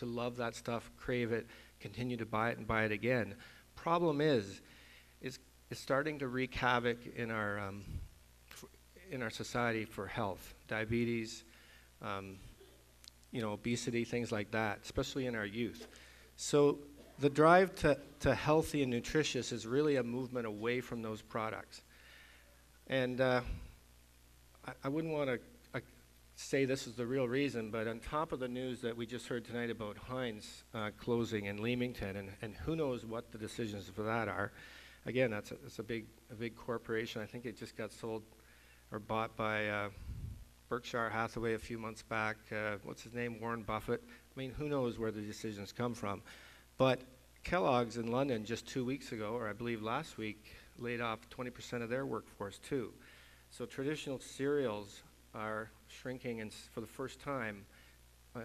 to love that stuff, crave it, continue to buy it and buy it again. Problem is, it's, it's starting to wreak havoc in our, um, f in our society for health, diabetes, um, you know, obesity, things like that, especially in our youth. So the drive to, to healthy and nutritious is really a movement away from those products. And uh, I, I wouldn't want to say this is the real reason, but on top of the news that we just heard tonight about Heinz uh, closing in Leamington, and, and who knows what the decisions for that are. Again, that's a, that's a big a big corporation. I think it just got sold or bought by uh, Berkshire Hathaway a few months back. Uh, what's his name? Warren Buffett. I mean, who knows where the decisions come from. But Kellogg's in London just two weeks ago, or I believe last week, laid off twenty percent of their workforce too. So traditional cereals are shrinking, and for the first time uh,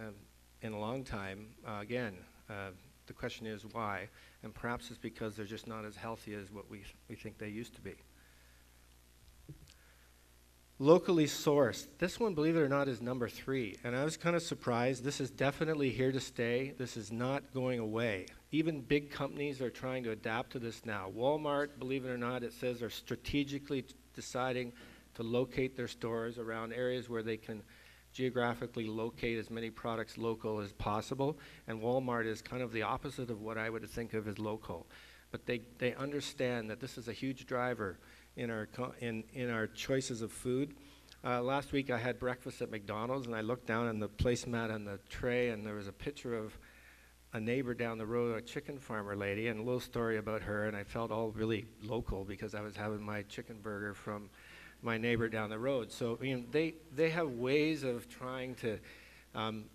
in a long time. Uh, again, uh, the question is why, and perhaps it's because they're just not as healthy as what we, we think they used to be. Locally sourced. This one, believe it or not, is number three, and I was kind of surprised. This is definitely here to stay. This is not going away. Even big companies are trying to adapt to this now. Walmart, believe it or not, it says, are strategically deciding to locate their stores around areas where they can geographically locate as many products local as possible. And Walmart is kind of the opposite of what I would think of as local. But they, they understand that this is a huge driver in our, co in, in our choices of food. Uh, last week I had breakfast at McDonald's, and I looked down on the placemat on the tray, and there was a picture of a neighbor down the road, a chicken farmer lady, and a little story about her, and I felt all really local because I was having my chicken burger from my neighbor down the road. So, you know, they, they have ways of trying to um,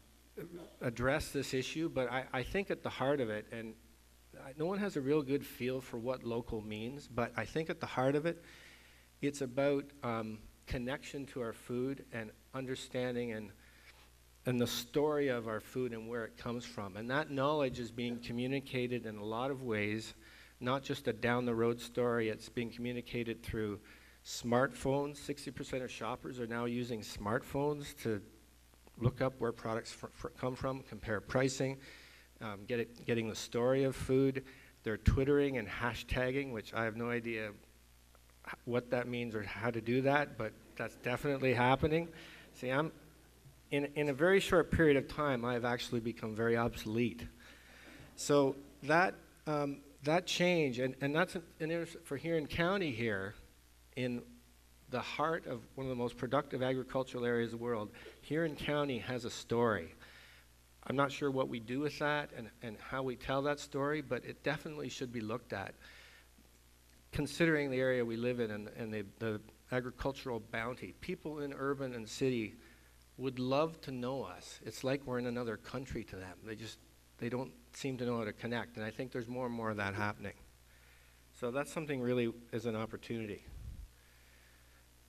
address this issue, but I, I think at the heart of it, and no one has a real good feel for what local means, but I think at the heart of it, it's about um, connection to our food and understanding and and the story of our food and where it comes from. And that knowledge is being communicated in a lot of ways, not just a down-the-road story. It's being communicated through smartphones. sixty percent of shoppers are now using smartphones to look up where products fr fr come from, compare pricing, um, get it, getting the story of food. They're twittering and hashtagging, which I have no idea what that means or how to do that, but that's definitely happening. See, I'm... In, in a very short period of time, I've actually become very obsolete. So that, um, that change, and, and that's an, an interest for here in county here, in the heart of one of the most productive agricultural areas of the world, here in county has a story. I'm not sure what we do with that and, and how we tell that story, but it definitely should be looked at. Considering the area we live in and, and the, the agricultural bounty, people in urban and city would love to know us. It's like we're in another country to them. They just, they don't seem to know how to connect, and I think there's more and more of that happening. So that's something really is an opportunity.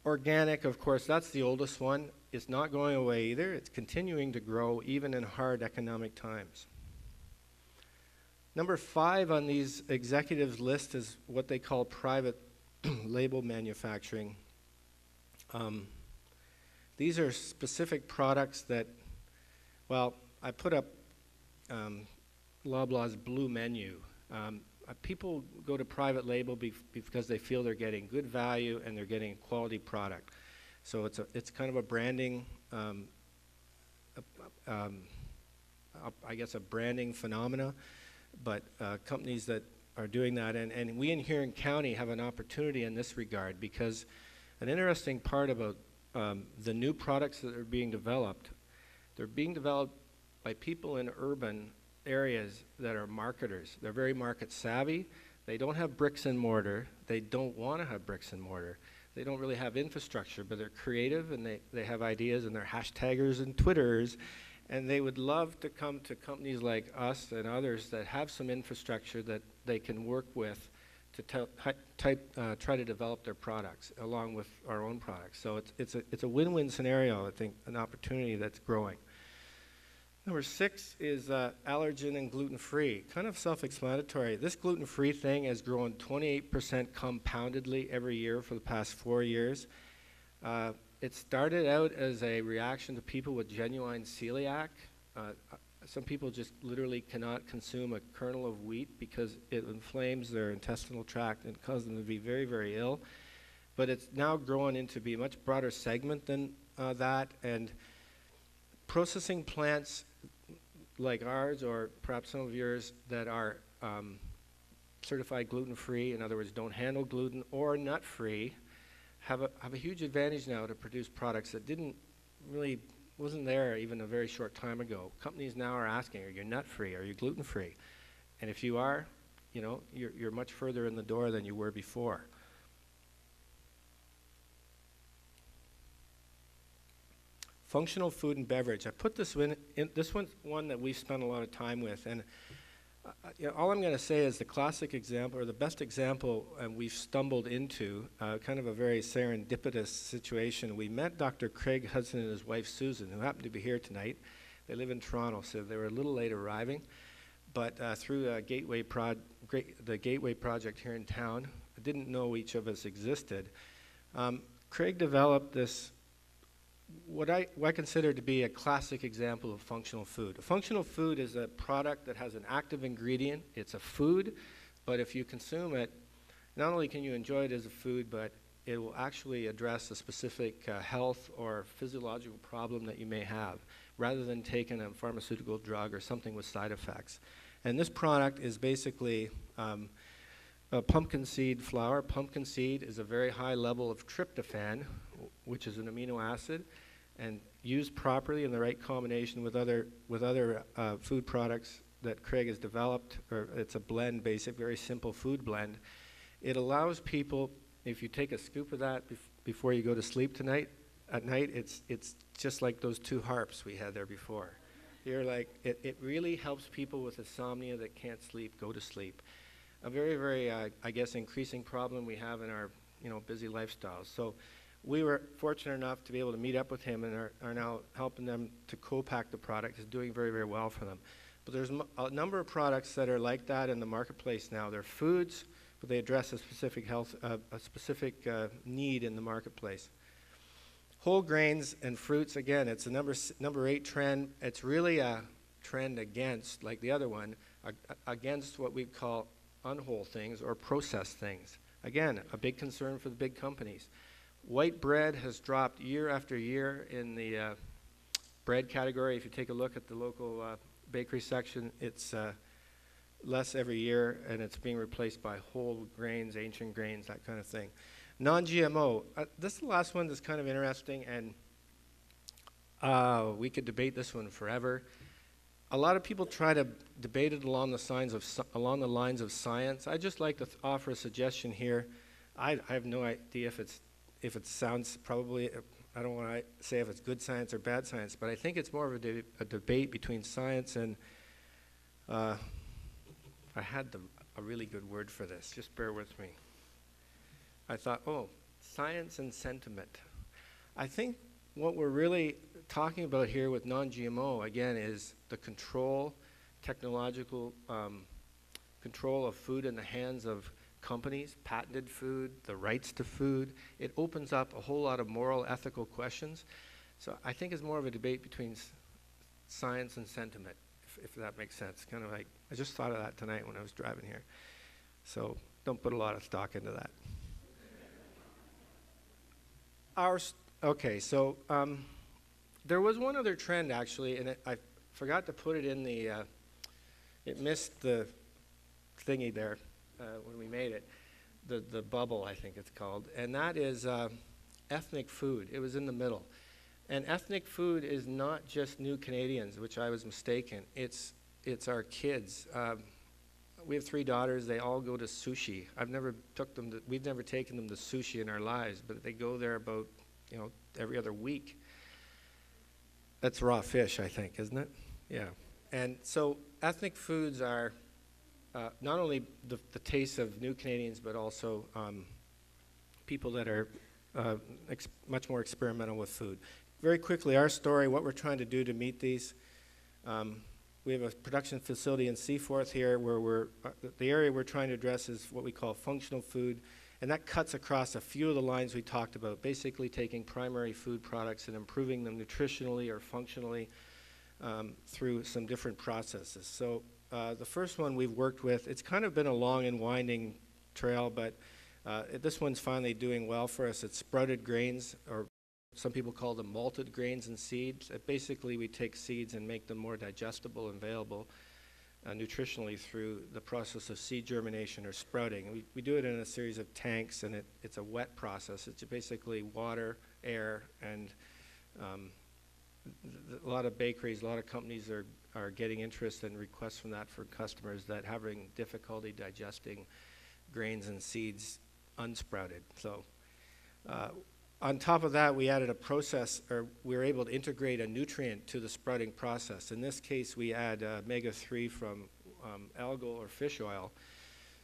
Organic, of course, that's the oldest one. It's not going away either. It's continuing to grow even in hard economic times. Number five on these executives' list is what they call private label manufacturing. Um, These are specific products that, well, I put up um, Loblaw's Blue Menu. Um, uh, people go to private label bef because they feel they're getting good value and they're getting a quality product. So it's, a, it's kind of a branding, um, a, um, a, I guess a branding phenomena, but uh, companies that are doing that. And, and we in Huron County have an opportunity in this regard, because an interesting part about Um, the new products that are being developed, they're being developed by people in urban areas that are marketers. They're very market savvy. They don't have bricks and mortar. They don't want to have bricks and mortar. They don't really have infrastructure, but they're creative and they, they have ideas and they're hashtaggers and Twitterers. And they would love to come to companies like us and others that have some infrastructure that they can work with to type, uh, try to develop their products along with our own products. So it's, it's a it's a win-win scenario, I think, an opportunity that's growing. Number six is uh, allergen and gluten-free. Kind of self-explanatory. This gluten-free thing has grown twenty-eight percent compoundedly every year for the past four years. Uh, it started out as a reaction to people with genuine celiac. Uh, Some people just literally cannot consume a kernel of wheat because it inflames their intestinal tract and causes them to be very, very ill. But it's now growing into be a much broader segment than uh, that. And processing plants like ours, or perhaps some of yours, that are um, certified gluten-free, in other words, don't handle gluten or nut-free, have a, have a huge advantage now to produce products that didn't really wasn't there even a very short time ago. Companies now are asking, are you nut-free, are you gluten-free? And if you are, you know, you're, you're much further in the door than you were before. Functional food and beverage. I put this in, in this one's one that we've spent a lot of time with, and uh, you know, all I'm gonna say is the classic example, or the best example, and we've stumbled into uh, kind of a very serendipitous situation. We met Doctor Craig Hudson and his wife Susan, who happened to be here tonight. They live in Toronto, so they were a little late arriving, but uh, through uh, Gateway Pro the Gateway Project here in town, I didn't know each of us existed. Um, Craig developed this, what I, what I consider to be a classic example of functional food. A functional food is a product that has an active ingredient. It's a food, but if you consume it, not only can you enjoy it as a food, but it will actually address a specific uh, health or physiological problem that you may have, rather than taking a pharmaceutical drug or something with side effects. And this product is basically um, a pumpkin seed flour. Pumpkin seed is a very high level of tryptophan, which is an amino acid, and used properly in the right combination with other with other uh, food products that Craig has developed, or it's a blend, basic, very simple food blend. It allows people, if you take a scoop of that bef before you go to sleep tonight, at night, it's it's just like those two harps we had there before. You're like, it, it really helps people with insomnia that can't sleep go to sleep. A very, very, uh, I guess, increasing problem we have in our, you know, busy lifestyles. So we were fortunate enough to be able to meet up with him and are, are now helping them to co-pack the product. It's doing very, very well for them. But there's m a number of products that are like that in the marketplace now. They're foods, but they address a specific health, uh, a specific uh, need in the marketplace. Whole grains and fruits, again, it's a number s number eight trend. It's really a trend against, like the other one, a, a, against what we call unwhole things or processed things. Again, a big concern for the big companies. White bread has dropped year after year in the uh, bread category. If you take a look at the local uh, bakery section, it's uh, less every year, and it's being replaced by whole grains, ancient grains, that kind of thing. Non G M O, uh, this is the last one that's kind of interesting, and uh, we could debate this one forever. A lot of people try to debate it along the, signs of, along the lines of science. I just like to th offer a suggestion here. I, I have no idea if it's, if it sounds probably, uh, I don't want to say if it's good science or bad science, but I think it's more of a, de a debate between science and, uh, I had the, a really good word for this, just bear with me. I thought, oh, science and sentiment. I think what we're really talking about here with non G M O, again, is the control, technological um, control of food in the hands of companies, patented food, the rights to food. It opens up a whole lot of moral, ethical questions. So I think it's more of a debate between s science and sentiment, if, if that makes sense. Kind of like, I just thought of that tonight when I was driving here. So don't put a lot of stock into that. Our st okay, so um, there was one other trend actually, and it, I forgot to put it in the, uh, it missed the thingy there uh, when we made it, the, the bubble I think it's called, and that is uh, ethnic food. It was in the middle. And ethnic food is not just new Canadians, which I was mistaken. It's, it's our kids. Um, we have three daughters, they all go to sushi. I've never took them to, we've never taken them to sushi in our lives, but they go there about, you know, every other week. That's raw fish, I think, isn't it? Yeah. And so ethnic foods are uh, not only the, the taste of new Canadians, but also um, people that are uh, ex much more experimental with food. Very quickly, our story, what we're trying to do to meet these, um, we have a production facility in Seaforth here where we're, uh, the area we're trying to address is what we call functional food, and that cuts across a few of the lines we talked about, basically taking primary food products and improving them nutritionally or functionally um, through some different processes. So uh, the first one we've worked with, it's kind of been a long and winding trail, but uh, it, this one's finally doing well for us. It's sprouted grains, or some people call them malted grains and seeds. Uh, basically, we take seeds and make them more digestible and available uh, nutritionally through the process of seed germination or sprouting. We, we do it in a series of tanks, and it, it's a wet process. It's basically water, air, and um, a lot of bakeries, a lot of companies are, are getting interest and requests from that for customers that having difficulty digesting grains and seeds unsprouted. So. Uh, On top of that, we added a process, or we were able to integrate a nutrient to the sprouting process. In this case, we add uh, omega three from um, algal or fish oil.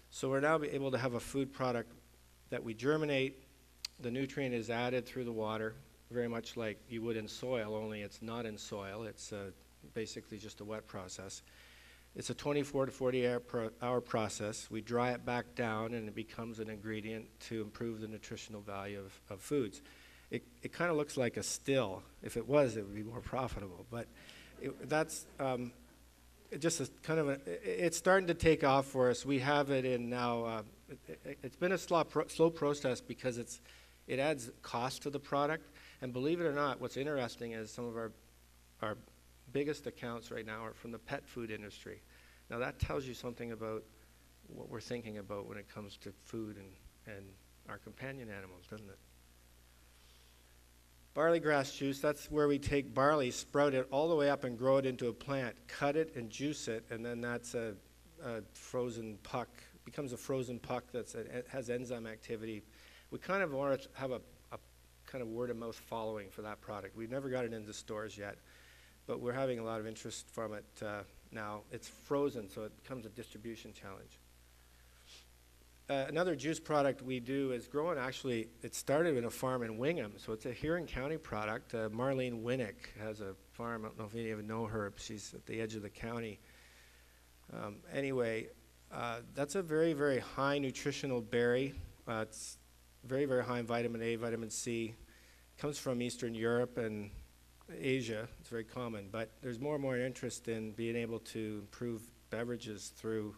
So we're now able to have a food product that we germinate. The nutrient is added through the water, very much like you would in soil, only it's not in soil. It's uh, basically just a wet process. It's a twenty-four to forty hour process. We dry it back down and it becomes an ingredient to improve the nutritional value of, of foods. It, it kind of looks like a still. If it was, it would be more profitable. But it, that's um, it just a kind of, a, it, it's starting to take off for us. We have it in now, uh, it, it, it's been a slow, pro slow process because it's, it adds cost to the product. And believe it or not, what's interesting is some of our, our biggest accounts right now are from the pet food industry. Now that tells you something about what we're thinking about when it comes to food and, and our companion animals, doesn't it? Barley grass juice, that's where we take barley, sprout it all the way up and grow it into a plant, cut it and juice it, and then that's a, a frozen puck, becomes a frozen puck that's a, has enzyme activity. We kind of want to have a, a kind of word of mouth following for that product. We've never got it into stores yet. but we're having a lot of interest from it uh, now. It's frozen, so it becomes a distribution challenge. Uh, another juice product we do is grown, actually, it started in a farm in Wingham, so it's a Huron County product. Uh, Marlene Winnick has a farm, I don't know if any of you know her, she's at the edge of the county. Um, anyway, uh, that's a very, very high nutritional berry. Uh, it's very, very high in vitamin A, vitamin C. It comes from Eastern Europe and Asia, it's very common, but there's more and more interest in being able to improve beverages through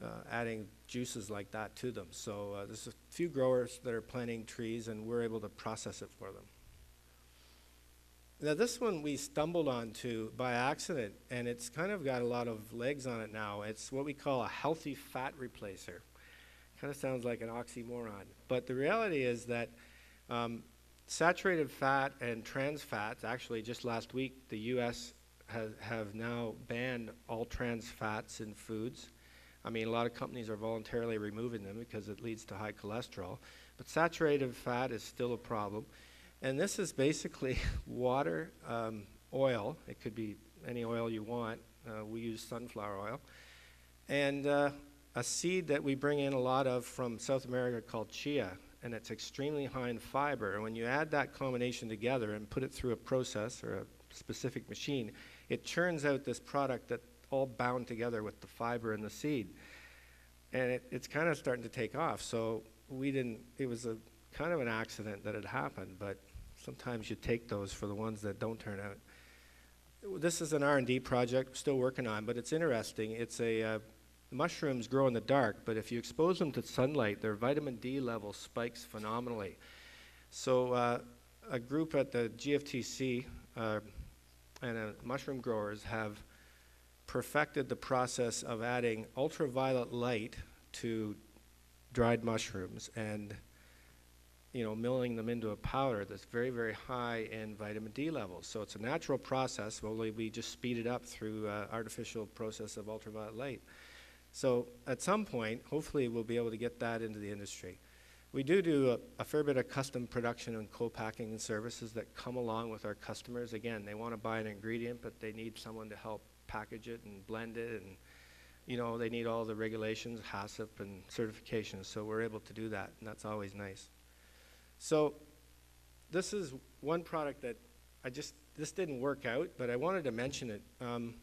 Uh, adding juices like that to them. So uh, there's a few growers that are planting trees and we're able to process it for them. Now this one we stumbled onto by accident and it's kind of got a lot of legs on it now. It's what we call a healthy fat replacer. Kind of sounds like an oxymoron, but the reality is that um, saturated fat and trans fats, actually just last week the U S has, have now banned all trans fats in foods. I mean, a lot of companies are voluntarily removing them because it leads to high cholesterol. But saturated fat is still a problem. And this is basically water, um, oil. It could be any oil you want. Uh, we use sunflower oil. And uh, a seed that we bring in a lot of from South America called chia. And it's extremely high in fiber. And when you add that combination together and put it through a process or a specific machine, it churns out this product that all bound together with the fiber and the seed. And it, it's kind of starting to take off. So we didn't, it was a kind of an accident that it happened, but sometimes you take those for the ones that don't turn out. This is an R and D project, still working on, but it's interesting. It's a, uh, mushrooms grow in the dark, but if you expose them to sunlight, their vitamin D level spikes phenomenally. So uh, a group at the G F T C uh, and uh, mushroom growers have perfected the process of adding ultraviolet light to dried mushrooms and, you know, milling them into a powder that's very, very high in vitamin D levels. So it's a natural process, only we just speed it up through uh, artificial process of ultraviolet light. So at some point, hopefully we'll be able to get that into the industry. We do do a, a fair bit of custom production and co-packing and services that come along with our customers. Again, they want to buy an ingredient, but they need someone to help package it and blend it, and you know, they need all the regulations, HACCP and certifications, so we're able to do that, and that's always nice. So this is one product that I just, this didn't work out, but I wanted to mention it. Um,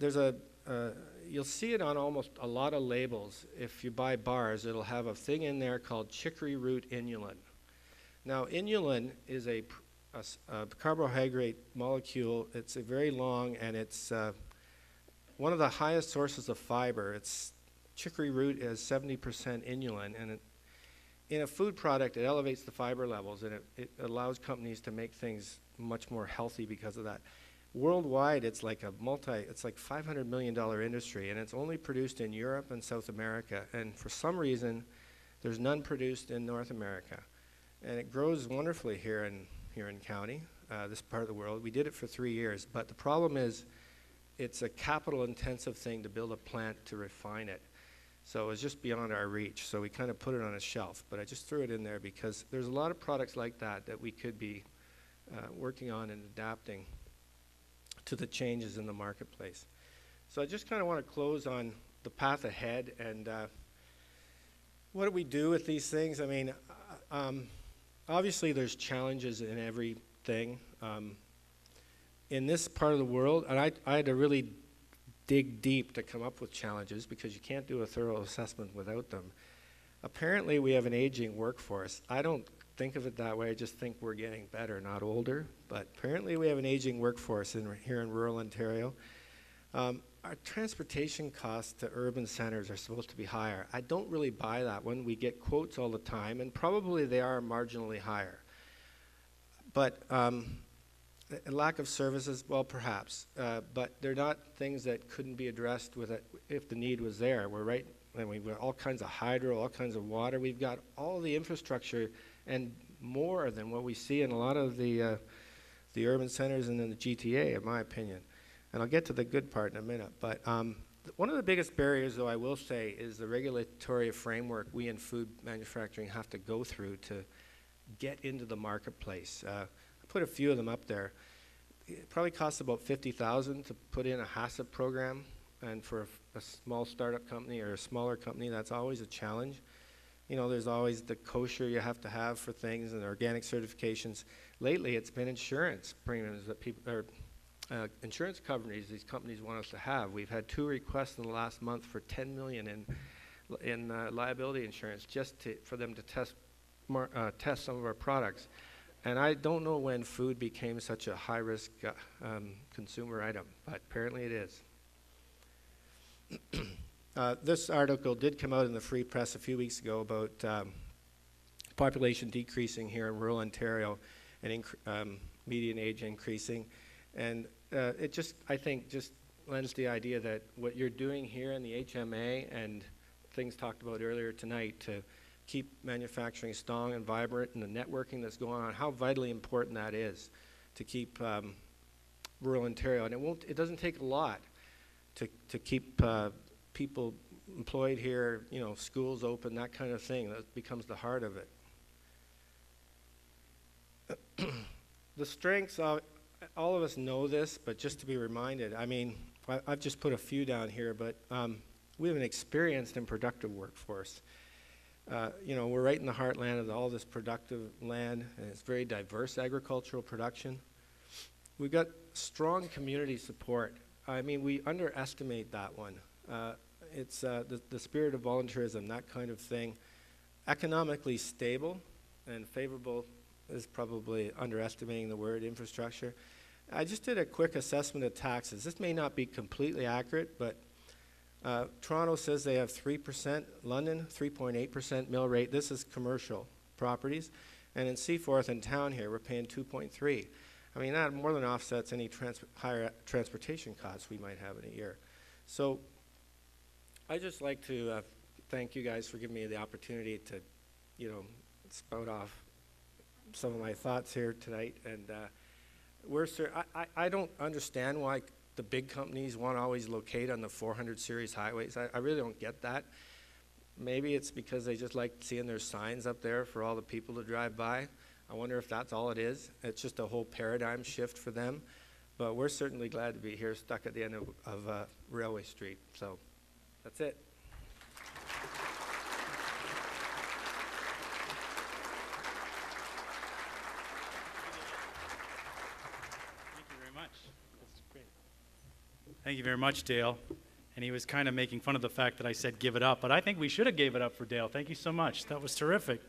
there's a, uh, you'll see it on almost a lot of labels. If you buy bars, it'll have a thing in there called chicory root inulin. Now inulin is a pr a carbohydrate molecule. It's a very long and it's uh, one of the highest sources of fiber. It's chicory root is seventy percent inulin, and it, in a food product it elevates the fiber levels and it, it allows companies to make things much more healthy because of that. Worldwide it's like a multi, it's like five hundred million dollar industry, and it's only produced in Europe and South America, and for some reason there's none produced in North America. And it grows wonderfully here in Huron County, uh, this part of the world. We did it for three years, but the problem is it's a capital intensive thing to build a plant to refine it. So it's just beyond our reach, so we kind of put it on a shelf, but I just threw it in there because there's a lot of products like that that we could be uh, working on and adapting to the changes in the marketplace. So I just kind of want to close on the path ahead and uh, what do we do with these things? I mean, uh, um, obviously there's challenges in everything. Um, in this part of the world, and I, I had to really dig deep to come up with challenges because you can't do a thorough assessment without them. Apparently we have an aging workforce. I don't think of it that way, I just think we're getting better, not older, but apparently we have an aging workforce in, here in rural Ontario. Um, our transportation costs to urban centers are supposed to be higher. I don't really buy that one. We get quotes all the time, and probably they are marginally higher. But um, lack of services, well, perhaps. Uh, but they're not things that couldn't be addressed with it if the need was there. We're right, and we've got all kinds of hydro, all kinds of water. We've got all the infrastructure and more than what we see in a lot of the, uh, the urban centers and in the G T A, in my opinion. And I'll get to the good part in a minute, but um, one of the biggest barriers, though, I will say, is the regulatory framework we in food manufacturing have to go through to get into the marketplace. Uh, I put a few of them up there. it probably costs about fifty thousand dollars to put in a HACCP program, and for a, a small startup company or a smaller company, that's always a challenge. You know, there's always the kosher you have to have for things and organic certifications. Lately, it's been insurance premiums that people, or uh, insurance coverage these companies want us to have. We've had two requests in the last month for ten million dollars in in uh, liability insurance just to, for them to test mar uh, test some of our products. And I don't know when food became such a high-risk uh, um, consumer item, but apparently it is. uh, this article did come out in the Free Press a few weeks ago about um, population decreasing here in rural Ontario and um, median age increasing. And uh, it just, I think, just lends the idea that what you're doing here in the H M A and things talked about earlier tonight to keep manufacturing strong and vibrant, and the networking that's going on, how vitally important that is to keep um, rural Ontario. And it won't, it doesn't take a lot to, to keep uh, people employed here, you know, schools open, that kind of thing. That becomes the heart of it. The strengths of, all of us know this, but just to be reminded, I mean, I, I've just put a few down here, but um, we have an experienced and productive workforce. Uh, you know, we're right in the heartland of the, all this productive land, and it's very diverse agricultural production. We've got strong community support. I mean, we underestimate that one. Uh, it's uh, the, the spirit of volunteerism, that kind of thing. Economically stable and favorable is probably underestimating the word infrastructure. I just did a quick assessment of taxes. This may not be completely accurate, but Uh, Toronto says they have three percent, London three point eight percent mill rate. This is commercial properties. And in Seaforth and town here, we're paying two point three. I mean, that more than offsets any trans higher transportation costs we might have in a year. So I just like to uh, thank you guys for giving me the opportunity to, you know, spout off some of my thoughts here tonight. And uh, we're, sir, I, I, I don't understand why the big companies want to always locate on the four hundred series highways. I, I really don't get that. Maybe it's because they just like seeing their signs up there for all the people to drive by. I wonder if that's all it is. It's just a whole paradigm shift for them. But we're certainly glad to be here stuck at the end of, of uh, Railway Street. So that's it. Thank you very much, Dale. And he was kind of making fun of the fact that I said give it up, but I think we should have gave it up for Dale. Thank you so much. That was terrific.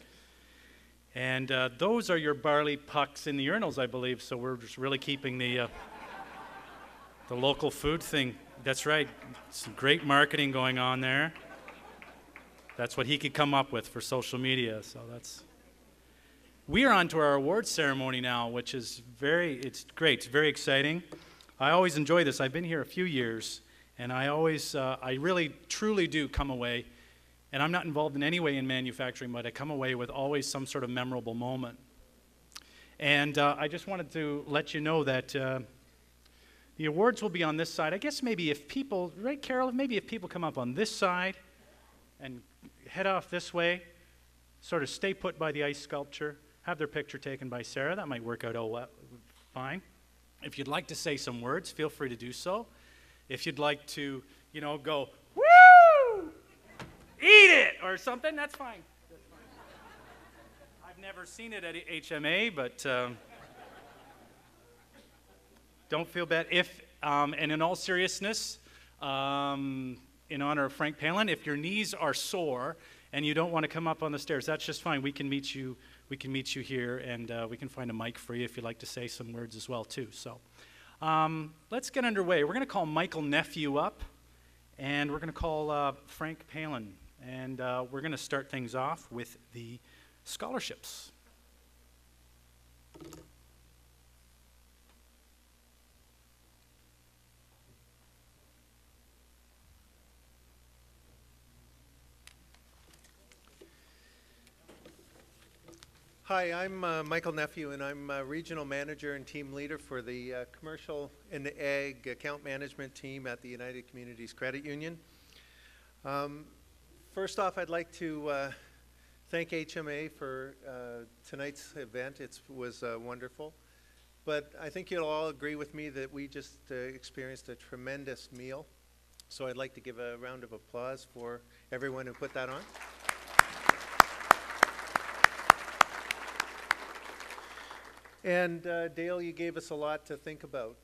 And uh, those are your barley pucks in the urinals, I believe, so we're just really keeping the, uh, the local food thing. That's right. Some great marketing going on there. That's what he could come up with for social media, so that's... We are on to our awards ceremony now, which is very, it's great, it's very exciting. I always enjoy this. I've been here a few years, and I always, uh, I really, truly do come away, and I'm not involved in any way in manufacturing, but I come away with always some sort of memorable moment. And uh, I just wanted to let you know that uh, the awards will be on this side. I guess maybe if people, right, Carol, maybe if people come up on this side and head off this way, sort of stay put by the ice sculpture, have their picture taken by Sarah, that might work out all fine. If you'd like to say some words, feel free to do so. If you'd like to, you know, go, woo, eat it, or something, that's fine. That's fine. I've never seen it at H M A, but um, don't feel bad. If, um, and in all seriousness, um, in honor of Frank Palin, if your knees are sore and you don't want to come up on the stairs, that's just fine. We can meet you. We can meet you here, and uh, we can find a mic for you if you'd like to say some words as well, too. So um, let's get underway. We're going to call Michael Nephew up, and we're going to call uh, Frank Palin. And uh, we're going to start things off with the scholarships. Hi, I'm uh, Michael Nephew, and I'm uh, Regional Manager and Team Leader for the uh, Commercial and Ag Account Management Team at the United Communities Credit Union. Um, first off, I'd like to uh, thank H M A for uh, tonight's event. It was uh, wonderful. But I think you'll all agree with me that we just uh, experienced a tremendous meal. So I'd like to give a round of applause for everyone who put that on. And uh, Dale, you gave us a lot to think about.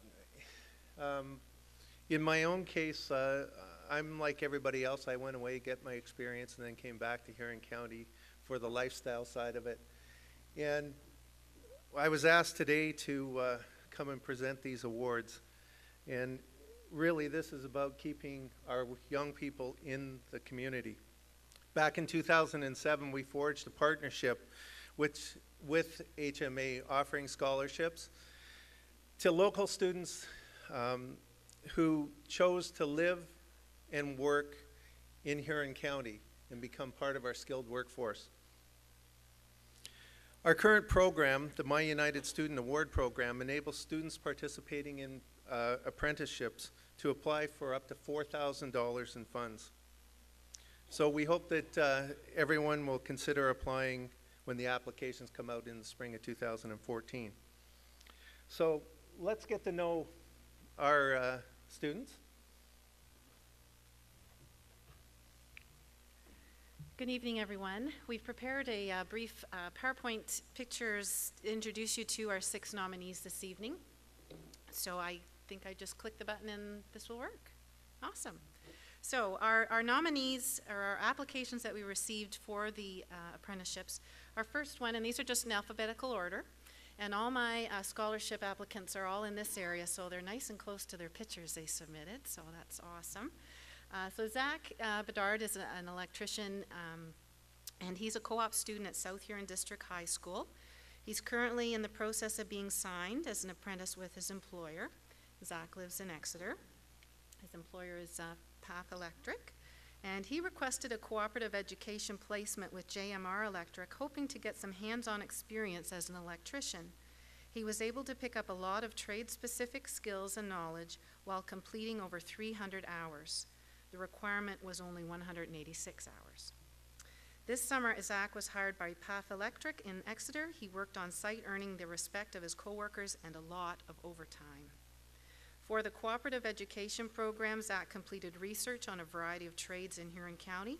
Um, in my own case, uh, I'm like everybody else. I went away, get my experience, and then came back to Huron County for the lifestyle side of it. And I was asked today to uh, come and present these awards, and really this is about keeping our young people in the community. Back in two thousand seven, we forged a partnership which, with H M A, offering scholarships to local students um, who chose to live and work in Huron County and become part of our skilled workforce. Our current program, the My United Student Award Program, enables students participating in uh, apprenticeships to apply for up to four thousand dollars in funds. So we hope that uh, everyone will consider applying when the applications come out in the spring of two thousand fourteen. So let's get to know our uh, students. Good evening, everyone. We've prepared a uh, brief uh, PowerPoint pictures to introduce you to our six nominees this evening. So I think I just click the button and this will work. Awesome. So our, our nominees, or our applications that we received for the uh, apprenticeships, our first one, and these are just in alphabetical order, and all my uh, scholarship applicants are all in this area, so they're nice and close to their pictures they submitted, so that's awesome. Uh, so Zach uh, Bedard is a, an electrician, um, and he's a co-op student at South Huron District High School. He's currently in the process of being signed as an apprentice with his employer. Zach lives in Exeter. His employer is uh, Path Electric, and he requested a cooperative education placement with J M R Electric, hoping to get some hands-on experience as an electrician. He was able to pick up a lot of trade-specific skills and knowledge while completing over three hundred hours. The requirement was only one hundred eighty-six hours. This summer, Zach was hired by Path Electric in Exeter. He worked on site, earning the respect of his coworkers and a lot of overtime. For the cooperative education program, Zach completed research on a variety of trades in Huron County.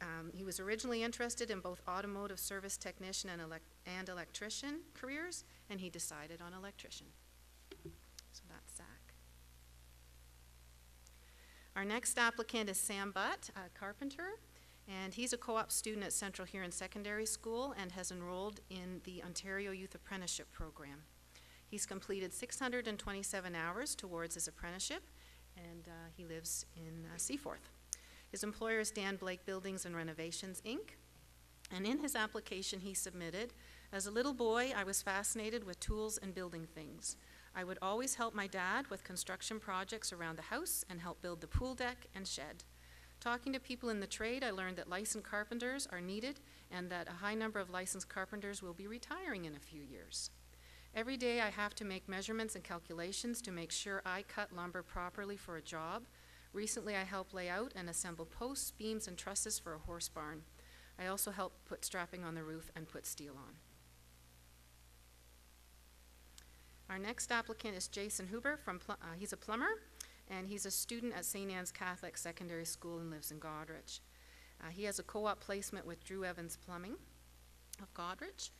Um, he was originally interested in both automotive service technician and, elect and electrician careers, and he decided on electrician. So that's Zach. Our next applicant is Sam Butt, a carpenter, and he's a co-op student at Central Huron Secondary School and has enrolled in the Ontario Youth Apprenticeship Program. He's completed six hundred twenty-seven hours towards his apprenticeship, and uh, he lives in uh, Seaforth. His employer is Dan Blake Buildings and Renovations, Incorporated, and in his application he submitted, as a little boy, I was fascinated with tools and building things. I would always help my dad with construction projects around the house and help build the pool deck and shed. Talking to people in the trade, I learned that licensed carpenters are needed and that a high number of licensed carpenters will be retiring in a few years. Every day I have to make measurements and calculations to make sure I cut lumber properly for a job. Recently I helped lay out and assemble posts, beams, and trusses for a horse barn. I also helped put strapping on the roof and put steel on. Our next applicant is Jason Huber. From uh, he's a plumber, and he's a student at Saint Anne's Catholic Secondary School and lives in Goderich. Uh, he has a co-op placement with Drew Evans Plumbing of Goderich,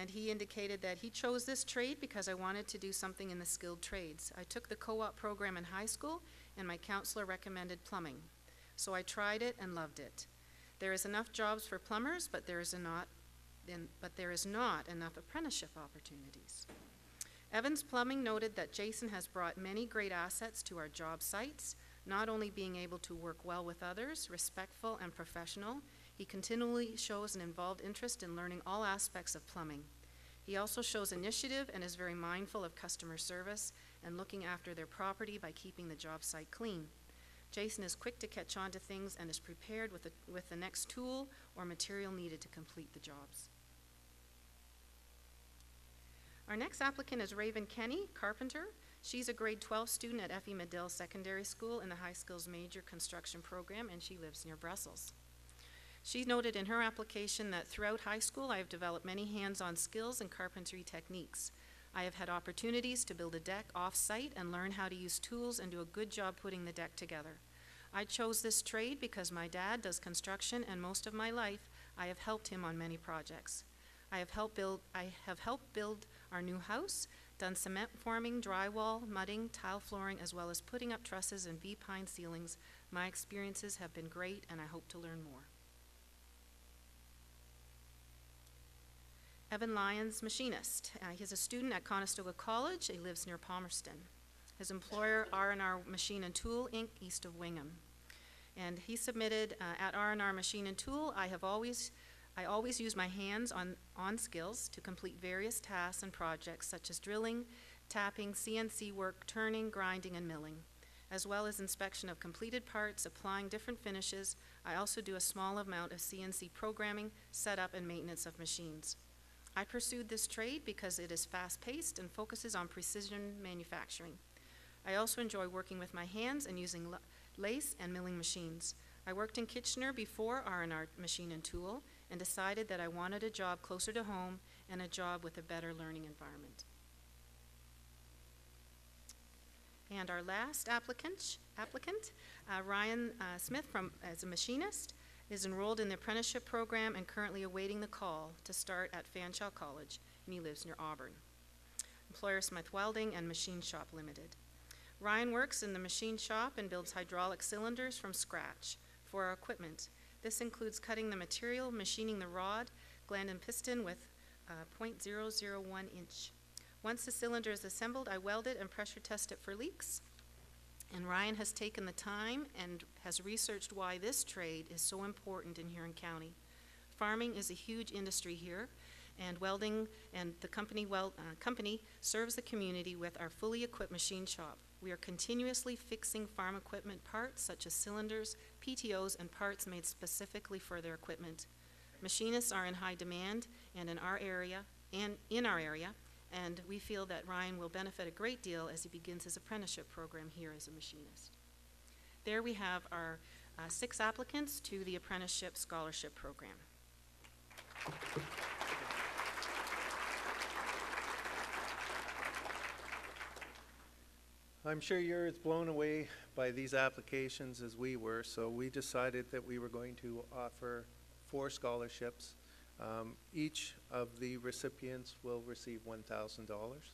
and he indicated that he chose this trade because I wanted to do something in the skilled trades. I took the co-op program in high school, and my counselor recommended plumbing. So I tried it and loved it. There is enough jobs for plumbers, but there is, a not, in, but there is not enough apprenticeship opportunities. Evans Plumbing noted that Jason has brought many great assets to our job sites, not only being able to work well with others, respectful and professional, he continually shows an involved interest in learning all aspects of plumbing. He also shows initiative and is very mindful of customer service and looking after their property by keeping the job site clean. Jason is quick to catch on to things and is prepared with the, with the next tool or material needed to complete the jobs. Our next applicant is Raven Kenny, carpenter. She's a grade twelve student at Effie Medill Secondary School in the High Skills Major Construction Program, and she lives near Brussels. She noted in her application that throughout high school I have developed many hands-on skills and carpentry techniques. I have had opportunities to build a deck off-site and learn how to use tools and do a good job putting the deck together. I chose this trade because my dad does construction, and most of my life I have helped him on many projects. I have helped build, I have helped build our new house, done cement forming, drywall, mudding, tile flooring, as well as putting up trusses and V-pine ceilings. My experiences have been great, and I hope to learn more. Evan Lyons, machinist. Uh, he's a student at Conestoga College. He lives near Palmerston. His employer, R and R Machine and Tool, Incorporated, east of Wingham. And he submitted, uh, at R and R Machine and Tool, I have always, I always use my hands on, on skills to complete various tasks and projects, such as drilling, tapping, C N C work, turning, grinding, and milling, as well as inspection of completed parts, applying different finishes. I also do a small amount of C N C programming, setup, and maintenance of machines. I pursued this trade because it is fast-paced and focuses on precision manufacturing. I also enjoy working with my hands and using lace and milling machines. I worked in Kitchener before R and R Machine and Tool and decided that I wanted a job closer to home and a job with a better learning environment. And our last applicant, applicant uh, Ryan uh, Smith, from, as a machinist, is enrolled in the apprenticeship program and currently awaiting the call to start at Fanshawe College, and he lives near Auburn. Employer Smith Welding and Machine Shop Limited. Ryan works in the machine shop and builds hydraulic cylinders from scratch for our equipment. This includes cutting the material, machining the rod, gland and piston with uh, zero point zero zero one inch. Once the cylinder is assembled, I weld it and pressure test it for leaks. And Ryan has taken the time and has researched why this trade is so important in Huron County. Farming is a huge industry here, and welding, and the company, weld, uh, company serves the community with our fully equipped machine shop. We are continuously fixing farm equipment parts such as cylinders, P T Os, and parts made specifically for their equipment. Machinists are in high demand and in our area, and in our area, and we feel that Ryan will benefit a great deal as he begins his apprenticeship program here as a machinist. There we have our uh, six applicants to the apprenticeship scholarship program. I'm sure you're as blown away by these applications as we were, so we decided that we were going to offer four scholarships. Um, each of the recipients will receive one thousand dollars.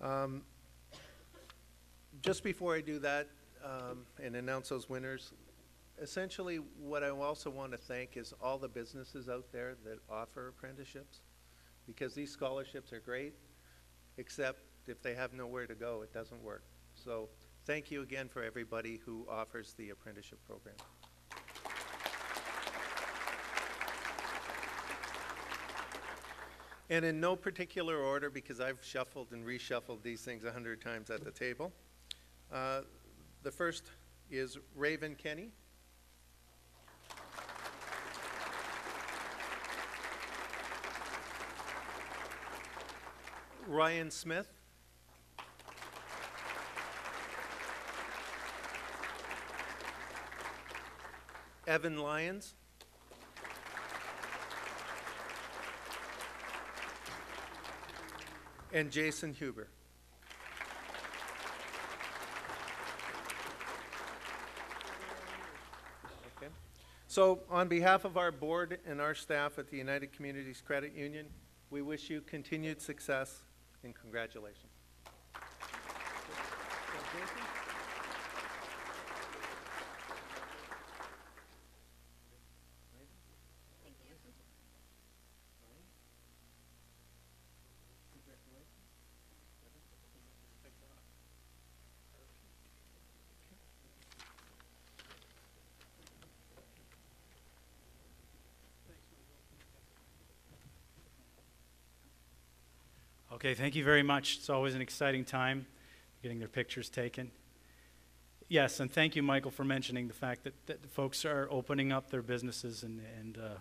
Um, just before I do that um, and announce those winners, essentially what I also want to thank is all the businesses out there that offer apprenticeships, because these scholarships are great, except if they have nowhere to go, it doesn't work. So thank you again for everybody who offers the apprenticeship program. And in no particular order, because I've shuffled and reshuffled these things a hundred times at the table. Uh, the first is Raven Kenny. Ryan Smith. Evan Lyons, and Jason Huber. Okay. So on behalf of our board and our staff at the United Communities Credit Union, we wish you continued success and congratulations. Okay, thank you very much. It's always an exciting time getting their pictures taken. Yes, and thank you, Michael, for mentioning the fact that, that folks are opening up their businesses and, and, uh,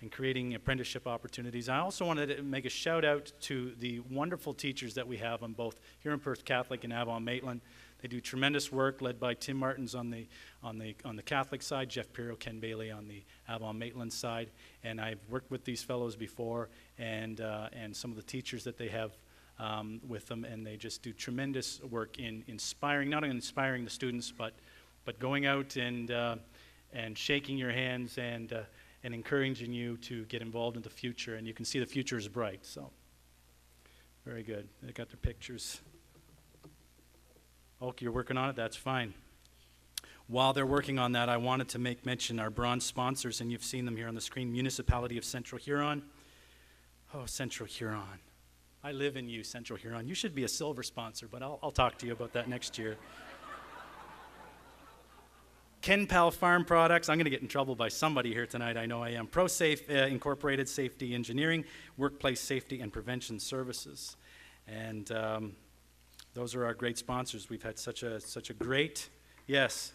and creating apprenticeship opportunities. I also wanted to make a shout out to the wonderful teachers that we have on both here in Perth Catholic and Avon Maitland. They do tremendous work led by Tim Martins on the, on the, on the Catholic side, Jeff Pirro, Ken Bailey on the Avon Maitland side, and I've worked with these fellows before and, uh, and some of the teachers that they have um, with them, and they just do tremendous work in inspiring, not only inspiring the students, but, but going out and, uh, and shaking your hands and, uh, and encouraging you to get involved in the future, and you can see the future is bright, so. Very good. They got their pictures. Oh, you're working on it? That's fine. While they're working on that, I wanted to make mention our bronze sponsors, and you've seen them here on the screen. Municipality of Central Huron. Oh, Central Huron. I live in you, Central Huron. You should be a silver sponsor, but I'll, I'll talk to you about that next year. Ken Powell Farm Products. I'm going to get in trouble by somebody here tonight. I know I am. ProSafe uh, Incorporated Safety Engineering, Workplace Safety and Prevention Services, and um, those are our great sponsors. We've had such a such a great, yes,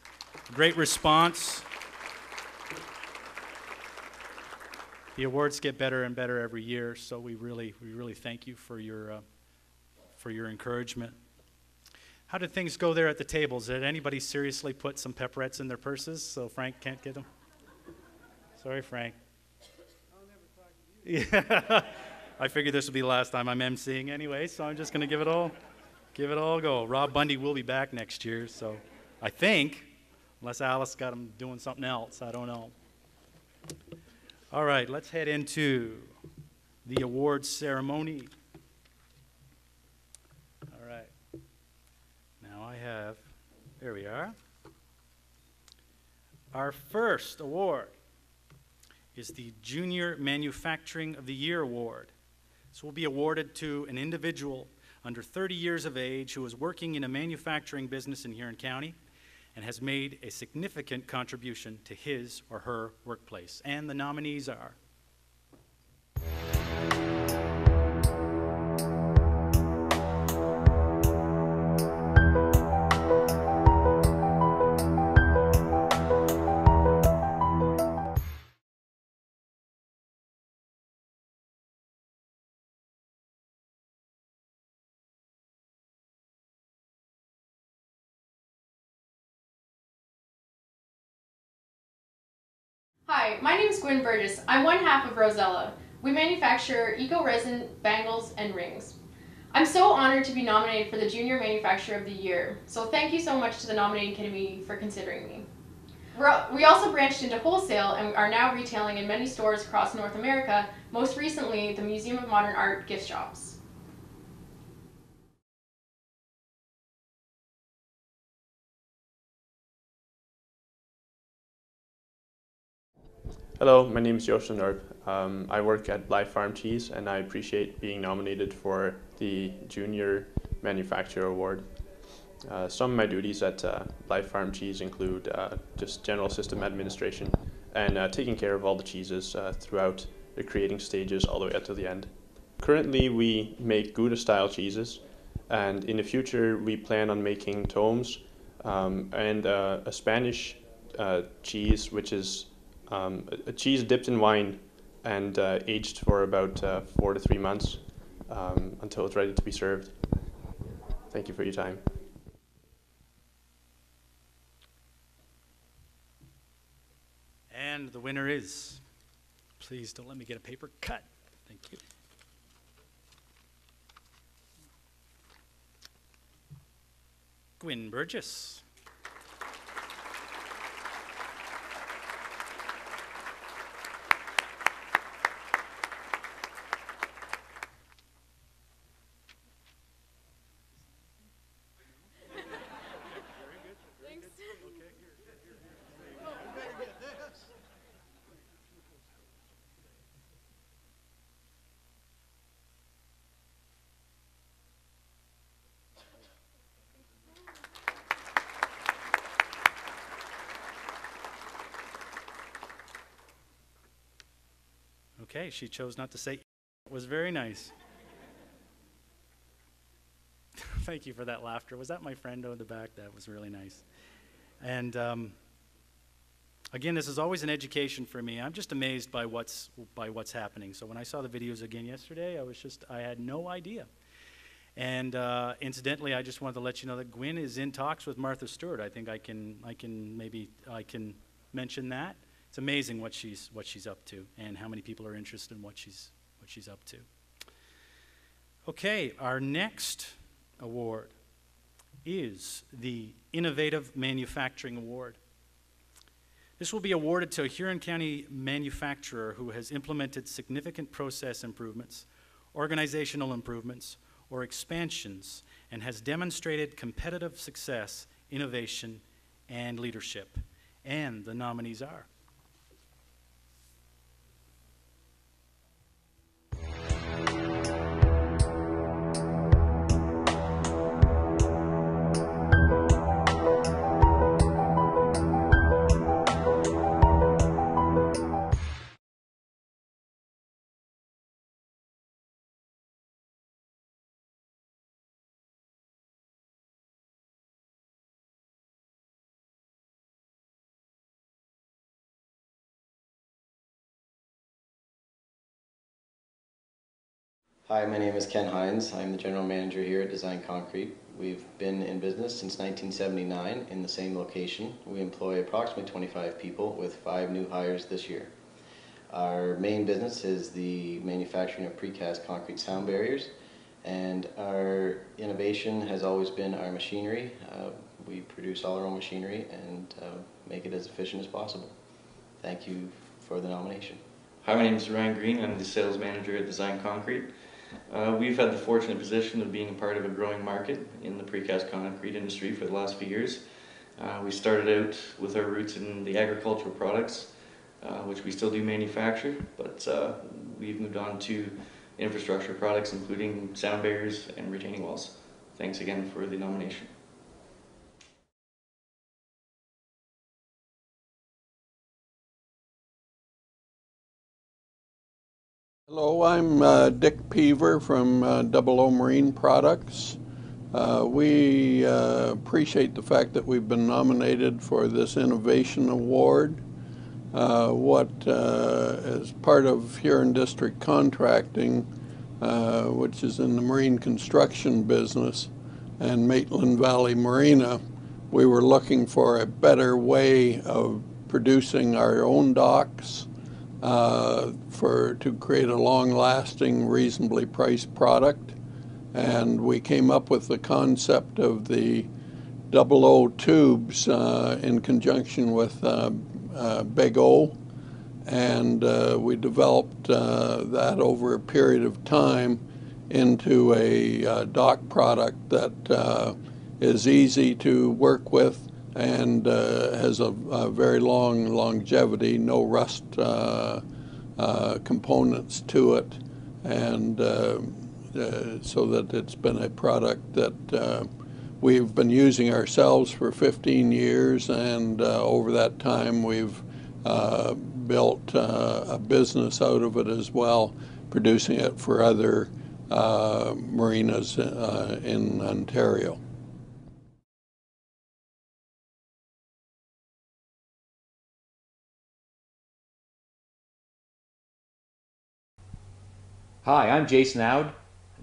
great response. The awards get better and better every year, so we really we really thank you for your uh, for your encouragement. How did things go there at the tables? Did anybody seriously put some pepperettes in their purses so Frank can't get them? Sorry, Frank. I'll never talk to you. Yeah. I figured this would be the last time I'm emceeing anyway, so I'm just going to give it all, give it all a go. Rob Bundy will be back next year, so I think, unless Alice got him doing something else, I don't know. All right, let's head into the awards ceremony. I have, there we are. Our first award is the Junior Manufacturing of the Year Award. This will be awarded to an individual under thirty years of age who is working in a manufacturing business in Huron County and has made a significant contribution to his or her workplace. And the nominees are Hi, my name is Gwen Burgess. I'm one half of Rosella. We manufacture eco-resin bangles and rings. I'm so honored to be nominated for the Junior Manufacturer of the Year, so thank you so much to the nominating committee for considering me. We're, we also branched into wholesale and are now retailing in many stores across North America, most recently the Museum of Modern Art gift shops. Hello, my name is Joshin Norb. Um, I work at Blythe Farm Cheese, and I appreciate being nominated for the Junior Manufacturer Award. Uh, some of my duties at uh, Blythe Farm Cheese include uh, just general system administration and uh, taking care of all the cheeses uh, throughout the creating stages all the way up to the end. Currently, we make Gouda-style cheeses, and in the future, we plan on making tomes um, and uh, a Spanish uh, cheese, which is Um, a, a cheese dipped in wine and uh, aged for about uh, four to three months um, until it's ready to be served. Thank you for your time. And the winner is, please don't let me get a paper cut. Thank you. Gwyn Burgess. Okay, she chose not to say it was very nice. Thank you for that laughter. Was that my friend over the back? That was really nice. And um, again, this is always an education for me. I'm just amazed by what's by what's happening. So when I saw the videos again yesterday, I was just I had no idea. And uh, incidentally, I just wanted to let you know that Gwyn is in talks with Martha Stewart. I think I can, I can maybe, I can mention that. It's amazing what she's, what she's up to, and how many people are interested in what she's, what she's up to. Okay, our next award is the Innovative Manufacturing Award. This will be awarded to a Huron County manufacturer who has implemented significant process improvements, organizational improvements, or expansions, and has demonstrated competitive success, innovation, and leadership. And the nominees are Hi, my name is Ken Heinz. I'm the general manager here at Design Concrete. We've been in business since nineteen seventy-nine in the same location. We employ approximately twenty-five people with five new hires this year. Our main business is the manufacturing of precast concrete sound barriers, and our innovation has always been our machinery. Uh, we produce all our own machinery and uh, make it as efficient as possible. Thank you for the nomination. Hi, my name is Ryan Green. I'm the sales manager at Design Concrete. Uh, we've had the fortunate position of being a part of a growing market in the precast concrete industry for the last few years. Uh, we started out with our roots in the agricultural products, uh, which we still do manufacture, but uh, we've moved on to infrastructure products, including sound barriers and retaining walls. Thanks again for the nomination. Hello, I'm uh, Dick Peaver from uh, Double O Marine Products. Uh, we uh, appreciate the fact that we've been nominated for this Innovation Award. Uh, what, uh, as part of Huron District Contracting, uh, which is in the marine construction business, and Maitland Valley Marina, we were looking for a better way of producing our own docks, Uh, for to create a long-lasting, reasonably priced product, and we came up with the concept of the double O tubes uh, in conjunction with uh, uh, Big O, and uh, we developed uh, that over a period of time into a uh, dock product that uh, is easy to work with, and uh, has a, a very long longevity, no rust uh, uh, components to it, and uh, uh, so that it's been a product that uh, we've been using ourselves for fifteen years, and uh, over that time we've uh, built uh, a business out of it as well, producing it for other uh, marinas uh, in Ontario. Hi, I'm Jason Aud.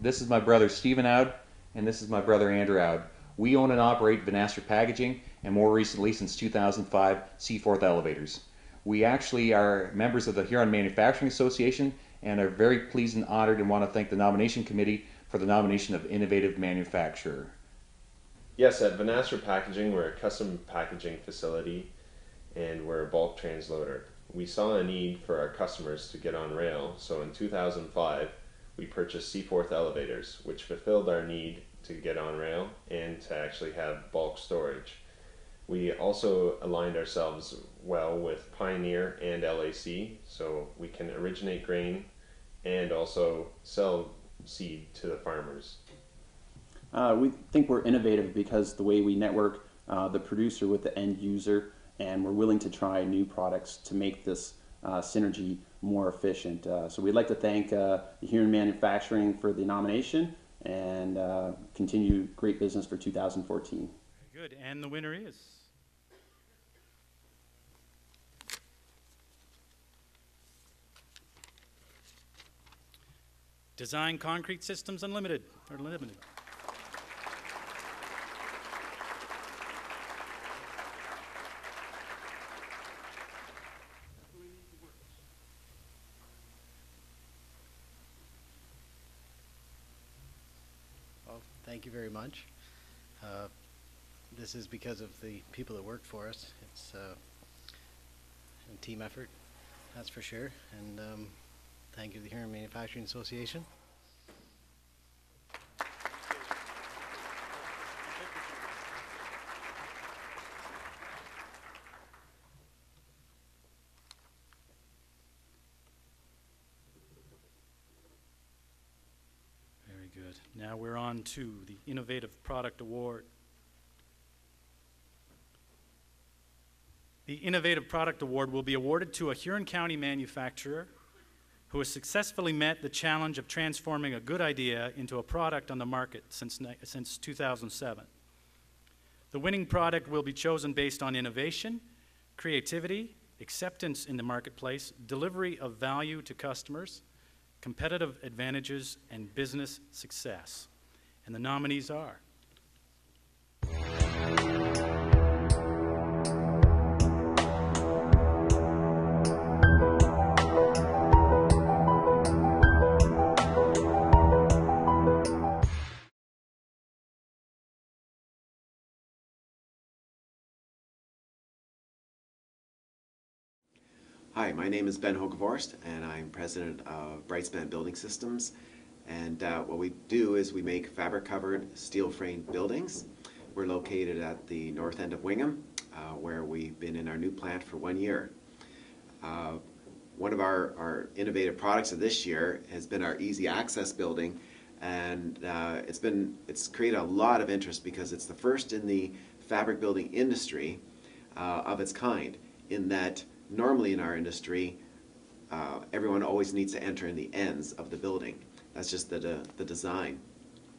This is my brother Stephen Aud, and this is my brother Andrew Aud. We own and operate Venaster Packaging, and more recently, since two thousand five, Seaforth Elevators. We actually are members of the Huron Manufacturing Association and are very pleased and honored, and want to thank the nomination committee for the nomination of Innovative Manufacturer. Yes, at Venaster Packaging, we're a custom packaging facility, and we're a bulk transloader. We saw a need for our customers to get on rail, so in two thousand five, we purchased Seaforth Elevators, which fulfilled our need to get on rail and to actually have bulk storage. We also aligned ourselves well with Pioneer and L A C, so we can originate grain and also sell seed to the farmers. Uh, we think we're innovative because the way we network uh, the producer with the end user, and we're willing to try new products to make this uh, synergy more efficient. Uh, so we'd like to thank uh, Huron Manufacturing for the nomination, and uh, continue great business for two thousand fourteen. Very good, and the winner is... Design Concrete Systems Unlimited, or Limited. Thank you very much. Uh, this is because of the people that work for us. It's uh, a team effort, that's for sure. And um, thank you to the Hearn Manufacturing Association. Now we're on to the Innovative Product Award. The Innovative Product Award will be awarded to a Huron County manufacturer who has successfully met the challenge of transforming a good idea into a product on the market since, since two thousand seven. The winning product will be chosen based on innovation, creativity, acceptance in the marketplace, delivery of value to customers, competitive advantages, and business success. And the nominees are Hi, my name is Ben Hogevorst, and I'm president of Brightspan Building Systems. And uh, what we do is we make fabric-covered, steel-framed buildings. We're located at the north end of Wingham, uh, where we've been in our new plant for one year. Uh, one of our, our innovative products of this year has been our Easy Access building, and uh, it's been it's created a lot of interest because it's the first in the fabric building industry uh, of its kind, in that normally in our industry, uh, everyone always needs to enter in the ends of the building. That's just the, de the design.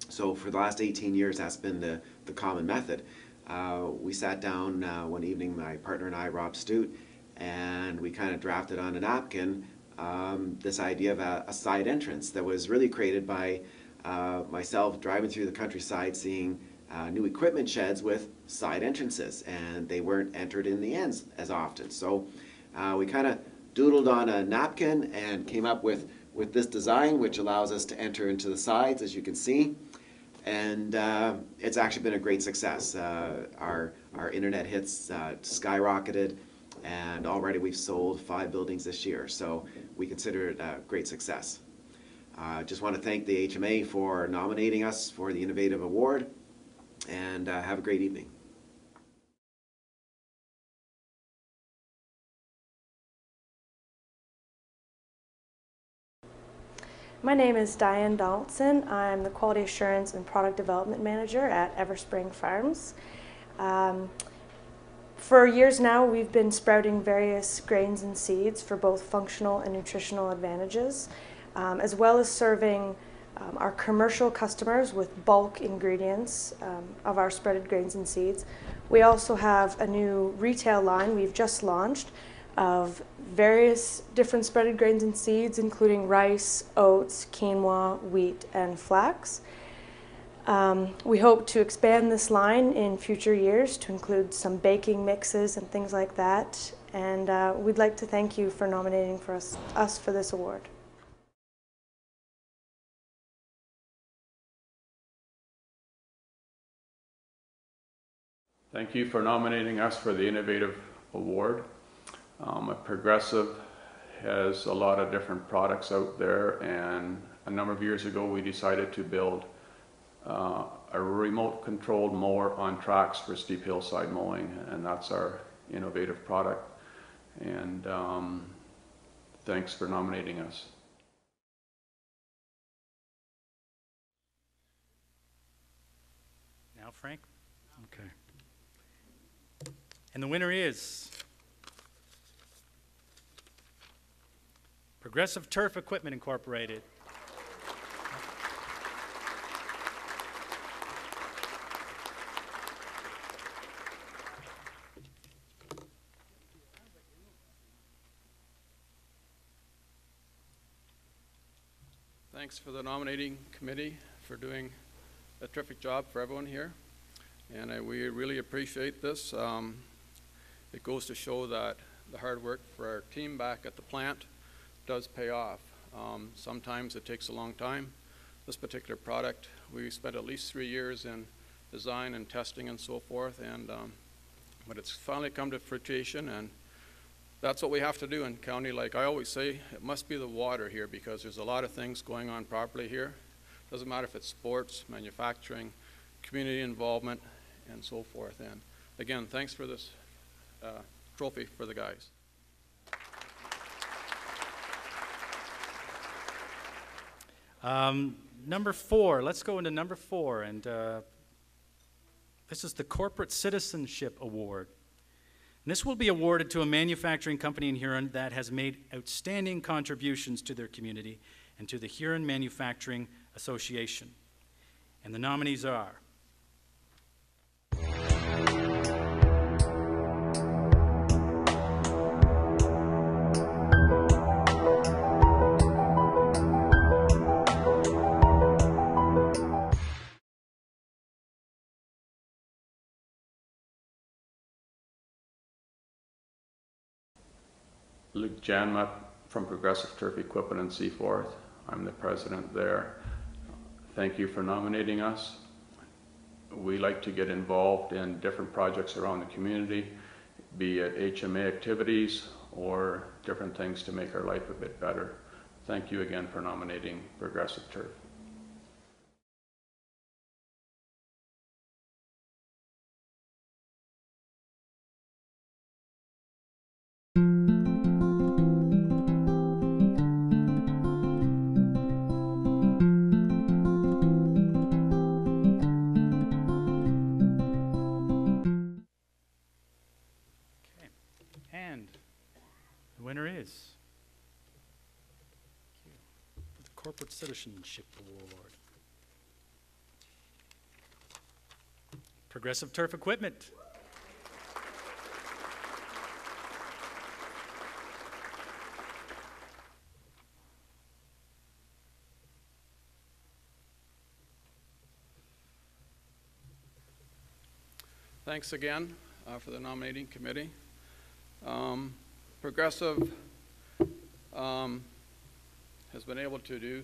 So for the last eighteen years, that's been the, the common method. Uh, we sat down uh, one evening, my partner and I, Rob Stute, and we kind of drafted on a napkin um, this idea of a, a side entrance that was really created by uh, myself driving through the countryside, seeing Uh, new equipment sheds with side entrances, and they weren't entered in the ends as often. So uh, we kind of doodled on a napkin and came up with with this design, which allows us to enter into the sides, as you can see. And uh, it's actually been a great success. Uh, our our internet hits uh, skyrocketed, and already we've sold five buildings this year. So we consider it a great success. I uh, just want to thank the H M A for nominating us for the Innovative Award. And uh, have a great evening. My name is Diane Donaldson. I'm the Quality Assurance and Product Development Manager at Everspring Farms. Um, for years now, we've been sprouting various grains and seeds for both functional and nutritional advantages, um, as well as serving Um, our commercial customers with bulk ingredients um, of our spreaded grains and seeds. We also have a new retail line we've just launched of various different spreaded grains and seeds, including rice, oats, quinoa, wheat, and flax. Um, we hope to expand this line in future years to include some baking mixes and things like that. And uh, we'd like to thank you for nominating for us, us for this award. Thank you for nominating us for the Innovative Award. Um, Progressive has a lot of different products out there, and a number of years ago we decided to build uh, a remote controlled mower on tracks for steep hillside mowing, and that's our innovative product. And um, thanks for nominating us. Now Frank? Okay. And the winner is Progressive Turf Equipment Incorporated. Thanks for the nominating committee for doing a terrific job for everyone here. And I, we really appreciate this. Um, It goes to show that the hard work for our team back at the plant does pay off. Um, sometimes it takes a long time, this particular product. We spent at least three years in design and testing and so forth, and um, but it's finally come to fruition, and that's what we have to do in county. Like I always say, it must be the water here, because there's a lot of things going on properly here. Doesn't matter if it's sports, manufacturing, community involvement, and so forth. And again, thanks for this uh, trophy for the guys. Um, number four, let's go into number four, and uh, this is the Corporate Citizenship Award. And this will be awarded to a manufacturing company in Huron that has made outstanding contributions to their community and to the Huron Manufacturing Association. And the nominees are Luke Janmaat from Progressive Turf Equipment in Seaforth. I'm the president there. Thank you for nominating us. We like to get involved in different projects around the community, be it H M A activities or different things to make our life a bit better. Thank you again for nominating Progressive Turf. Citizenship Award. Progressive Turf Equipment. Thanks again uh, for the nominating committee. Um, Progressive um, has been able to do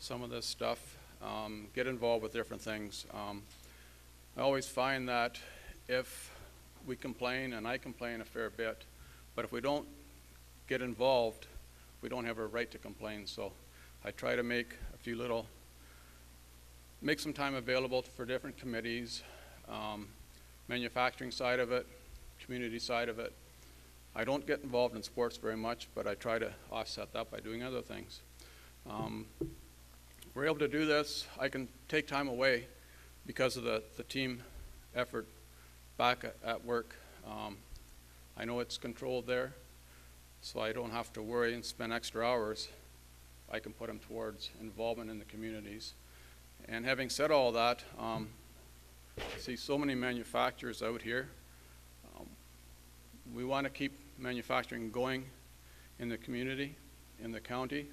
some of this stuff, um, get involved with different things. Um, I always find that if we complain, and I complain a fair bit, but if we don't get involved, we don't have a right to complain. So I try to make a few little, make some time available for different committees, um, manufacturing side of it, community side of it. I don't get involved in sports very much, but I try to offset that by doing other things. Um, We're able to do this. I can take time away because of the, the team effort back at, at work. Um, I know it's controlled there, so I don't have to worry and spend extra hours. I can put them towards involvement in the communities. And having said all that, um, I see so many manufacturers out here. Um, we want to keep manufacturing going in the community, in the county,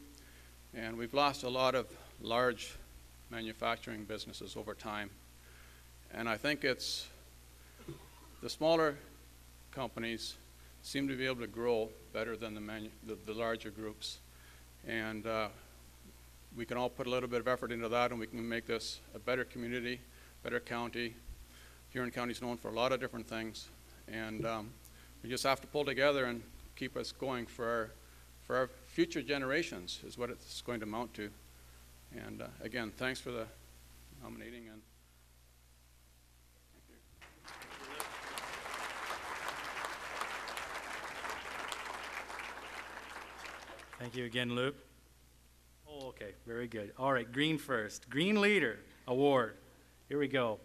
and we've lost a lot of large manufacturing businesses over time. And I think it's the smaller companies seem to be able to grow better than the, manu the, the larger groups. And uh, we can all put a little bit of effort into that, and we can make this a better community, better county. Huron County is known for a lot of different things. And um, we just have to pull together and keep us going for our, for our future generations is what it's going to amount to. And uh, again, thanks for the nominating. And thank you. Thank you again, Luke. Oh, okay, very good. All right, green first. Green Leader Award. Here we go.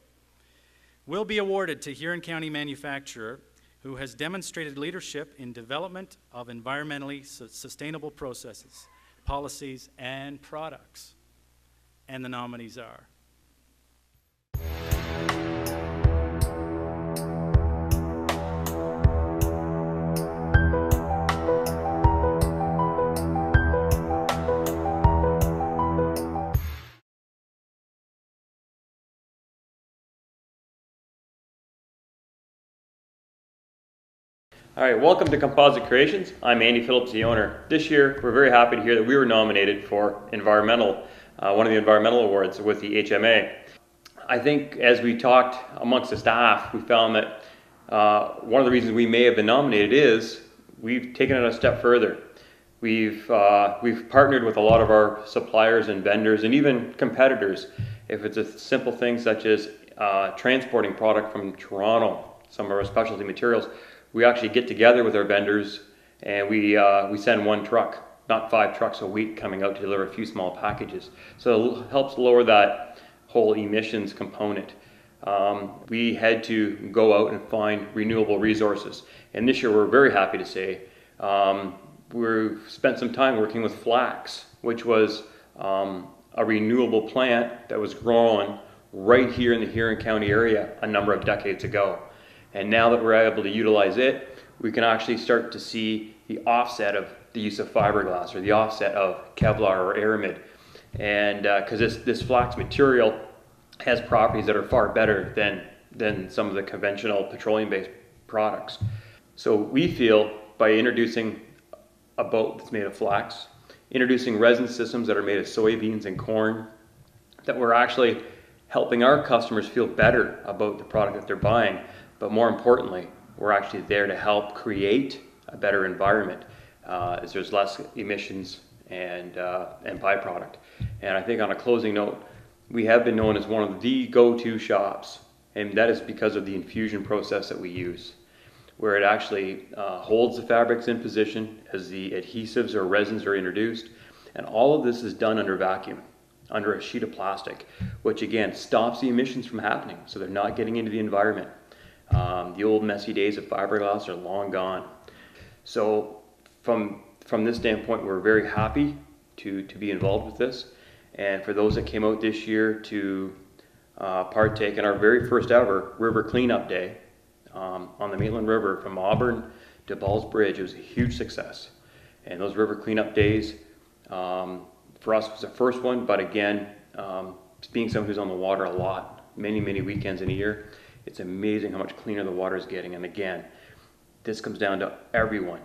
Will be awarded to Huron County manufacturer who has demonstrated leadership in development of environmentally su- sustainable processes, policies, and products. And the nominees are All right, welcome to Composite Creations. I'm Andy Phillips, the owner. This year, we're very happy to hear that we were nominated for environmental uh, one of the environmental awards with the H M A. I think as we talked amongst the staff, we found that uh, one of the reasons we may have been nominated is we've taken it a step further. We've, uh, we've partnered with a lot of our suppliers and vendors and even competitors. If it's a simple thing such as uh, transporting product from Toronto, some of our specialty materials, we actually get together with our vendors and we, uh, we send one truck, not five trucks a week coming out to deliver a few small packages. So it helps lower that whole emissions component. Um, we had to go out and find renewable resources. And this year we're very happy to say um, we spent some time working with flax, which was um, a renewable plant that was grown right here in the Huron County area a number of decades ago. And now that we're able to utilize it, we can actually start to see the offset of the use of fiberglass or the offset of Kevlar or aramid. And because uh, this, this flax material has properties that are far better than, than some of the conventional petroleum-based products. So we feel by introducing a boat that's made of flax, introducing resin systems that are made of soybeans and corn, that we're actually helping our customers feel better about the product that they're buying. But more importantly, we're actually there to help create a better environment uh, as there's less emissions and, uh, and byproduct. And I think on a closing note, we have been known as one of the go-to shops, and that is because of the infusion process that we use, where it actually uh, holds the fabrics in position as the adhesives or resins are introduced. And all of this is done under vacuum, under a sheet of plastic, which again stops the emissions from happening, so they're not getting into the environment. Um, the old messy days of fiberglass are long gone. So from, from this standpoint, we're very happy to, to be involved with this. And for those that came out this year to uh, partake in our very first ever River Cleanup Day um, on the Maitland River from Auburn to Balls Bridge, it was a huge success. And those River Cleanup Days, um, for us, was the first one. But again, um, being someone who's on the water a lot, many, many weekends in a year, it's amazing how much cleaner the water is getting. And again, this comes down to everyone.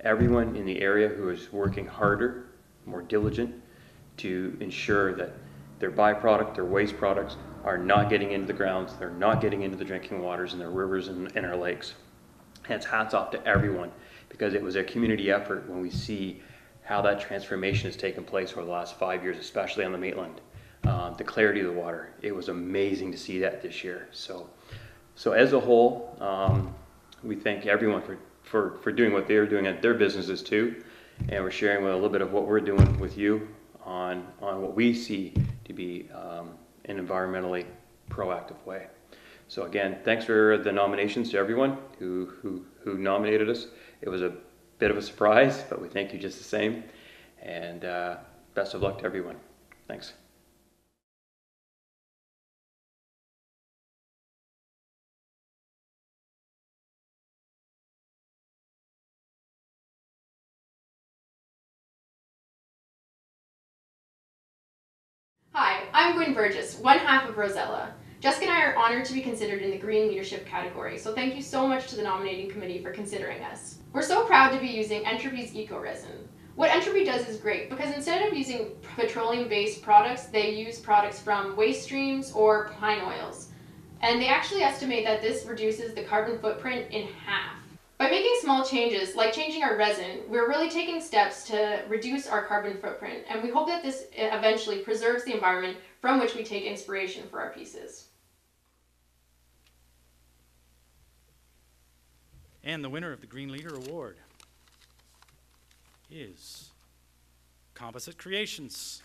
Everyone in the area who is working harder, more diligent, to ensure that their byproduct, their waste products, are not getting into the grounds, they're not getting into the drinking waters and their rivers and, and our lakes. And it's hats off to everyone, because it was a community effort when we see how that transformation has taken place over the last five years, especially on the Maitland. Uh, the clarity of the water, it was amazing to see that this year. So, so as a whole, um, we thank everyone for, for, for doing what they're doing at their businesses too. And we're sharing with a little bit of what we're doing with you on, on what we see to be um, an environmentally proactive way. So again, thanks for the nominations to everyone who, who, who nominated us. It was a bit of a surprise, but we thank you just the same. And uh, best of luck to everyone. Thanks. Hi, I'm Gwyn Burgess, one half of Rosella. Jessica and I are honored to be considered in the Green Leadership category, so thank you so much to the nominating committee for considering us. We're so proud to be using Entropy's eco-resin. What Entropy does is great, because instead of using petroleum-based products, they use products from waste streams or pine oils. And they actually estimate that this reduces the carbon footprint in half. By making small changes, like changing our resin, we're really taking steps to reduce our carbon footprint, and we hope that this eventually preserves the environment from which we take inspiration for our pieces. And the winner of the Green Leader Award is Composite Creations.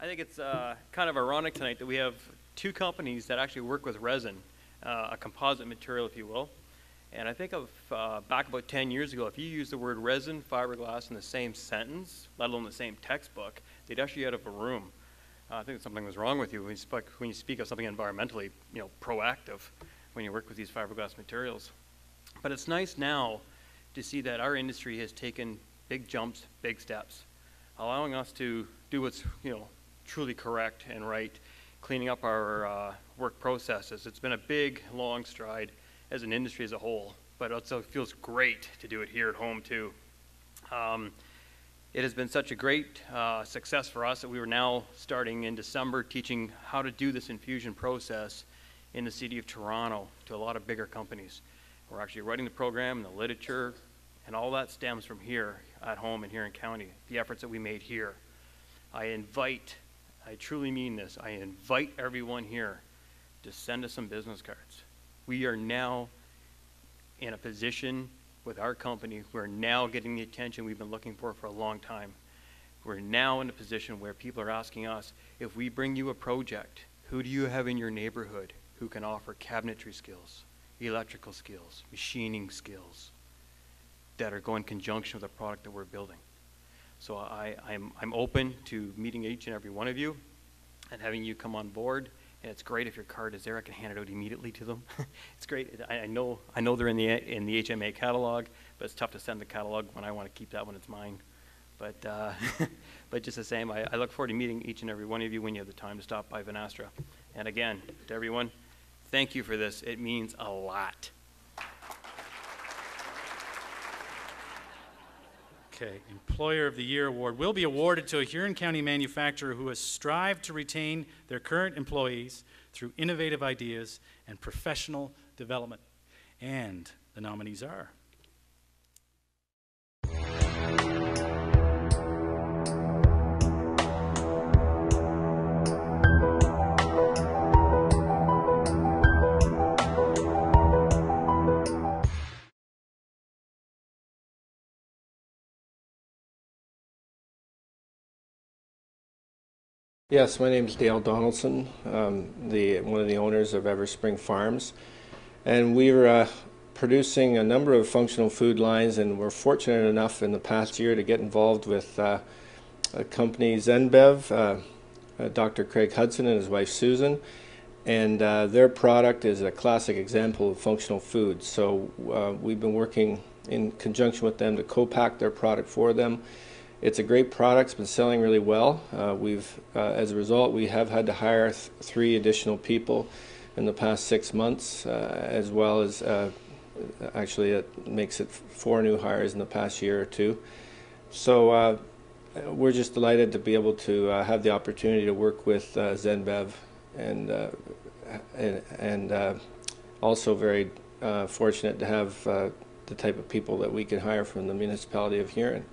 I think it's uh, kind of ironic tonight that we have two companies that actually work with resin, uh, a composite material, if you will. And I think of uh, back about ten years ago, if you used the word resin, fiberglass in the same sentence, let alone the same textbook, they'd actually out of a room. Uh, I think something was wrong with you when you, speak, when you speak of something environmentally, you know, proactive when you work with these fiberglass materials. But it's nice now to see that our industry has taken big jumps, big steps, allowing us to do what's, you know, truly correct and right, cleaning up our uh, work processes. It's been a big, long stride as an industry as a whole, but also it feels great to do it here at home too. Um, it has been such a great uh, success for us that we were now starting in December teaching how to do this infusion process in the city of Toronto to a lot of bigger companies. We're actually writing the program and the literature, and all that stems from here at home and here in county, the efforts that we made here. I invite, I truly mean this, I invite everyone here to send us some business cards. We are now in a position with our company, we're now getting the attention we've been looking for for a long time. We're now in a position where people are asking us, if we bring you a project, who do you have in your neighborhood who can offer cabinetry skills, electrical skills, machining skills, that are going in conjunction with the product that we're building. So I, I'm, I'm open to meeting each and every one of you and having you come on board. And it's great if your card is there, I can hand it out immediately to them. It's great, I, I know I know they're in the, in the H M A catalog, but it's tough to send the catalog when I want to keep that one, it's mine. But, uh, but just the same, I, I look forward to meeting each and every one of you when you have the time to stop by Venastra. And again, to everyone, thank you for this, it means a lot. Okay, Employer of the Year Award will be awarded to a Huron County manufacturer who has strived to retain their current employees through innovative ideas and professional development. And the nominees are... Yes, my name is Dale Donaldson, um, the, one of the owners of Everspring Farms, and we're uh, producing a number of functional food lines, and we're fortunate enough in the past year to get involved with uh, companies Zenbev, uh, uh, Doctor Craig Hudson and his wife Susan, and uh, their product is a classic example of functional food. So uh, we've been working in conjunction with them to co-pack their product for them. It's a great product, it's been selling really well. Uh, we've, uh, as a result, we have had to hire th three additional people in the past six months, uh, as well as, uh, actually it makes it four new hires in the past year or two. So uh, we're just delighted to be able to uh, have the opportunity to work with uh, Zenbev, and, uh, and, and uh, also very uh, fortunate to have uh, the type of people that we can hire from the municipality of Huron.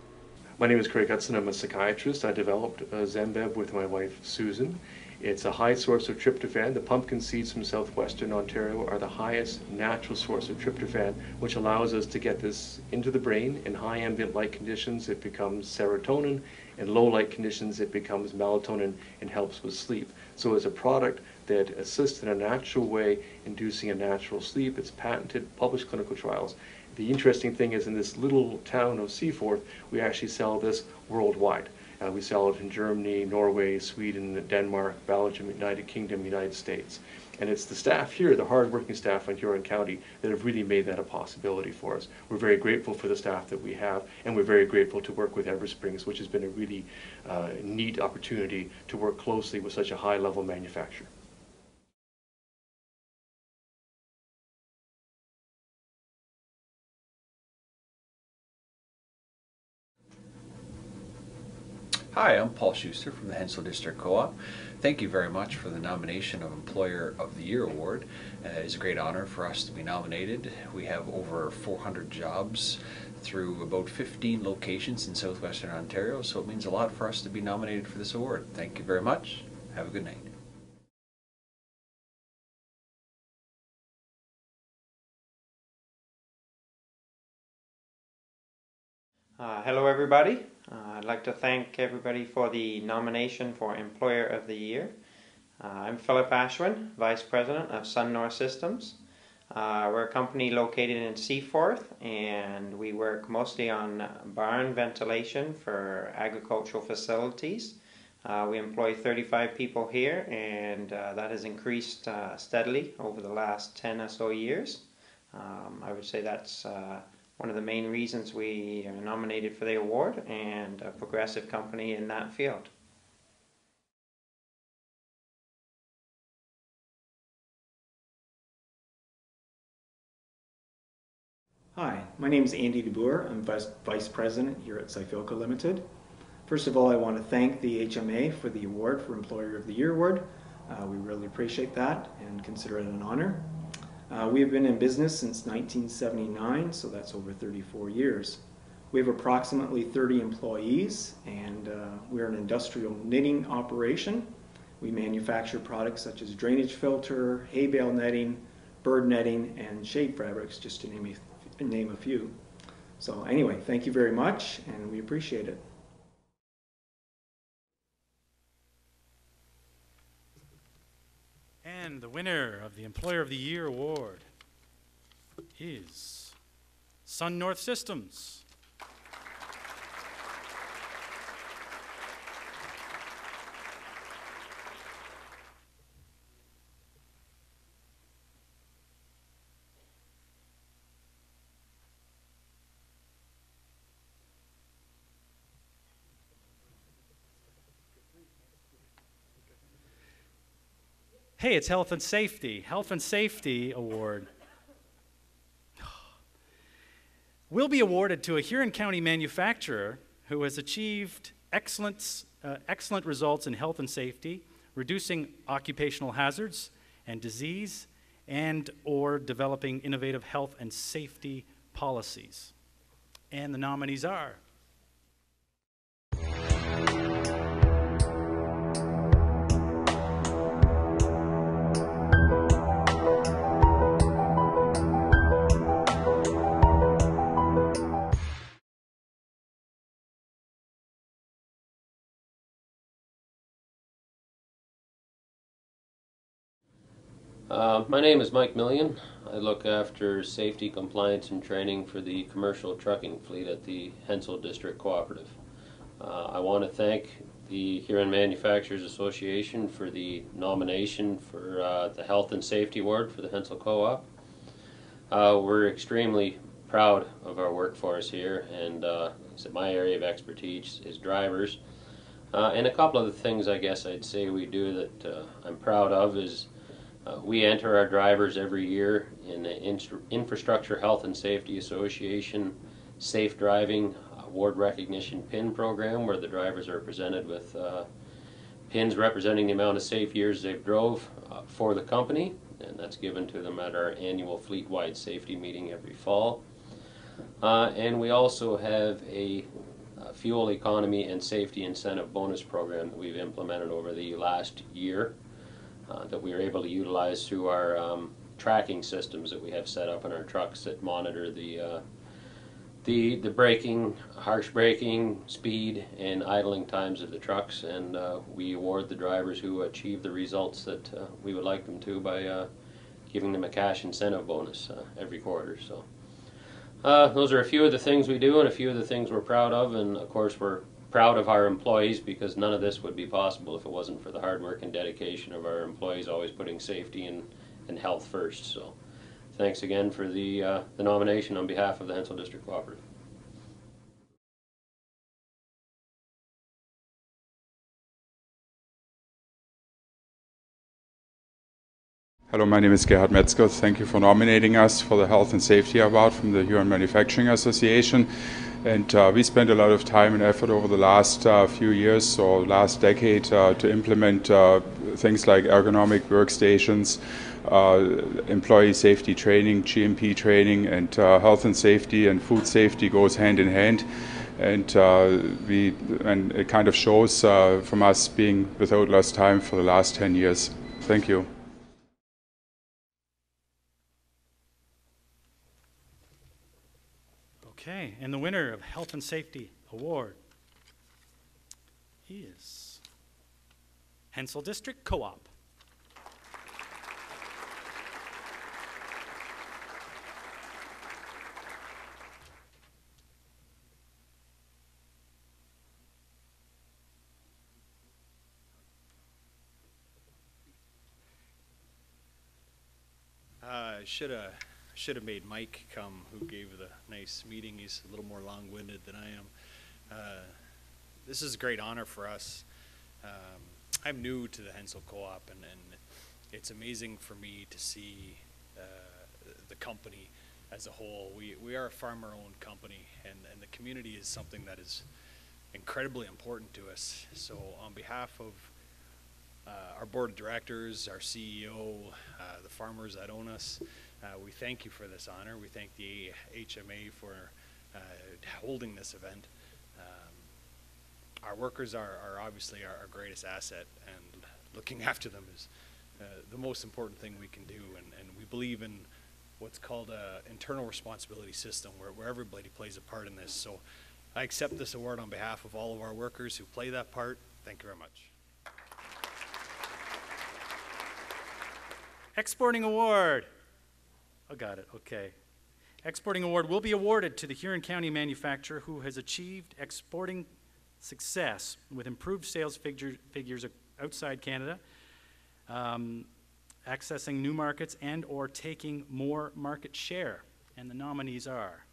My name is Craig Hudson. I'm a psychiatrist. I developed uh, Zenbev with my wife, Susan. It's a high source of tryptophan. The pumpkin seeds from southwestern Ontario are the highest natural source of tryptophan, which allows us to get this into the brain. In high ambient light conditions, it becomes serotonin. In low light conditions, it becomes melatonin and helps with sleep. So it's a product that assists in a natural way, inducing a natural sleep. It's patented, published clinical trials. The interesting thing is in this little town of Seaforth, we actually sell this worldwide. Uh, we sell it in Germany, Norway, Sweden, Denmark, Belgium, United Kingdom, United States. And it's the staff here, the hard-working staff in Huron County, that have really made that a possibility for us. We're very grateful for the staff that we have, and we're very grateful to work with Eversprings, which has been a really uh, neat opportunity to work closely with such a high-level manufacturer. Hi, I'm Paul Schuster from the Hensall District Co-op. Thank you very much for the nomination of Employer of the Year Award. Uh, it's a great honor for us to be nominated. We have over four hundred jobs through about fifteen locations in southwestern Ontario, so it means a lot for us to be nominated for this award. Thank you very much. Have a good night. Uh, hello everybody. Uh, I'd like to thank everybody for the nomination for Employer of the Year. Uh, I'm Philip Ashwin, Vice President of Sun North Systems. Uh, we're a company located in Seaforth, and we work mostly on barn ventilation for agricultural facilities. Uh, we employ thirty-five people here, and uh, that has increased uh, steadily over the last ten or so years. Um, I would say that's uh, one of the main reasons we are nominated for the award, and a progressive company in that field. Hi, my name is Andy DeBoer. I'm Vice, Vice President here at Sifilco Limited. First of all, I want to thank the H M A for the award for Employer of the Year award. Uh, we really appreciate that and consider it an honor. Uh, we have been in business since nineteen seventy-nine, so that's over thirty-four years. We have approximately thirty employees, and uh, we're an industrial knitting operation. We manufacture products such as drainage filter, hay bale netting, bird netting, and shade fabrics, just to name a, name a few. So anyway, thank you very much, and we appreciate it. And the winner of the Employer of the Year award is Sun North Systems. Hey, it's Health and Safety, Health and Safety Award. Will be awarded to a Huron County manufacturer who has achieved excellence, uh, excellent results in health and safety, reducing occupational hazards and disease, and or developing innovative health and safety policies. And the nominees are Uh, my name is Mike Millian. I look after safety, compliance, and training for the commercial trucking fleet at the Hensall District Co-operative. Uh, I want to thank the Huron Manufacturers Association for the nomination for uh, the Health and Safety Award for the Hensall Co-op. Uh, we're extremely proud of our workforce here, and uh, so my area of expertise is drivers. Uh, and a couple of the things I guess I'd say we do that uh, I'm proud of is Uh, we enter our drivers every year in the Instru Infrastructure Health and Safety Association Safe Driving Award Recognition PIN program, where the drivers are presented with uh, pins representing the amount of safe years they've drove uh, for the company, and that's given to them at our annual fleet-wide safety meeting every fall. Uh, and we also have a uh, fuel economy and safety incentive bonus program that we've implemented over the last year. Uh, that we are able to utilize through our um, tracking systems that we have set up in our trucks that monitor the uh, the the braking, harsh braking, speed, and idling times of the trucks, and uh, we award the drivers who achieve the results that uh, we would like them to by uh, giving them a cash incentive bonus uh, every quarter. So uh, those are a few of the things we do and a few of the things we're proud of, and of course we're proud of our employees, because none of this would be possible if it wasn't for the hard work and dedication of our employees, always putting safety and, and health first. So thanks again for the, uh, the nomination on behalf of the Hensall District Co-operative. Hello, my name is Gerhard Metzger. Thank you for nominating us for the Health and Safety Award from the Huron Manufacturing Association. And uh, we spent a lot of time and effort over the last uh, few years or last decade uh, to implement uh, things like ergonomic workstations, uh, employee safety training, G M P training, and uh, health and safety and food safety goes hand in hand. And uh, we, and it kind of shows uh, from us being without lost time for the last ten years. Thank you. Okay, and the winner of Health and Safety Award is Hensall District Co-op. Uh, should have should have made Mike come, who gave the nice meeting. He's a little more long-winded than I am. Uh, this is a great honor for us. Um, I'm new to the Hensall Co-op, and, and it's amazing for me to see uh, the company as a whole. We, we are a farmer-owned company, and, and the community is something that is incredibly important to us. So on behalf of uh, our board of directors, our C E O, uh, the farmers that own us, uh, we thank you for this honor. We thank the H M A for uh, holding this event. Um, our workers are, are obviously our, our greatest asset, and looking after them is uh, the most important thing we can do, and, and we believe in what's called an internal responsibility system where, where everybody plays a part in this. So I accept this award on behalf of all of our workers who play that part. Thank you very much. Exporting award. I got it, okay. Exporting award will be awarded to the Huron County manufacturer who has achieved exporting success with improved sales figure, figures outside Canada, um, accessing new markets and or taking more market share. And the nominees are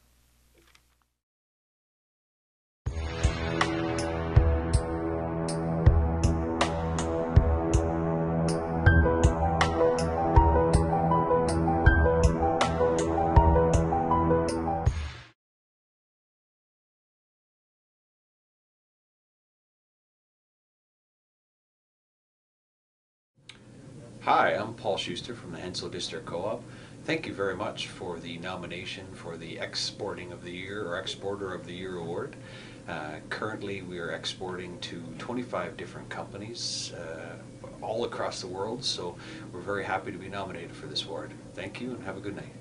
Hi, I'm Paul Schuster from the Hensall District Co-op. Thank you very much for the nomination for the Exporting of the Year or Exporter of the Year Award. Uh, currently we are exporting to twenty-five different companies uh, all across the world, so we're very happy to be nominated for this award. Thank you and have a good night.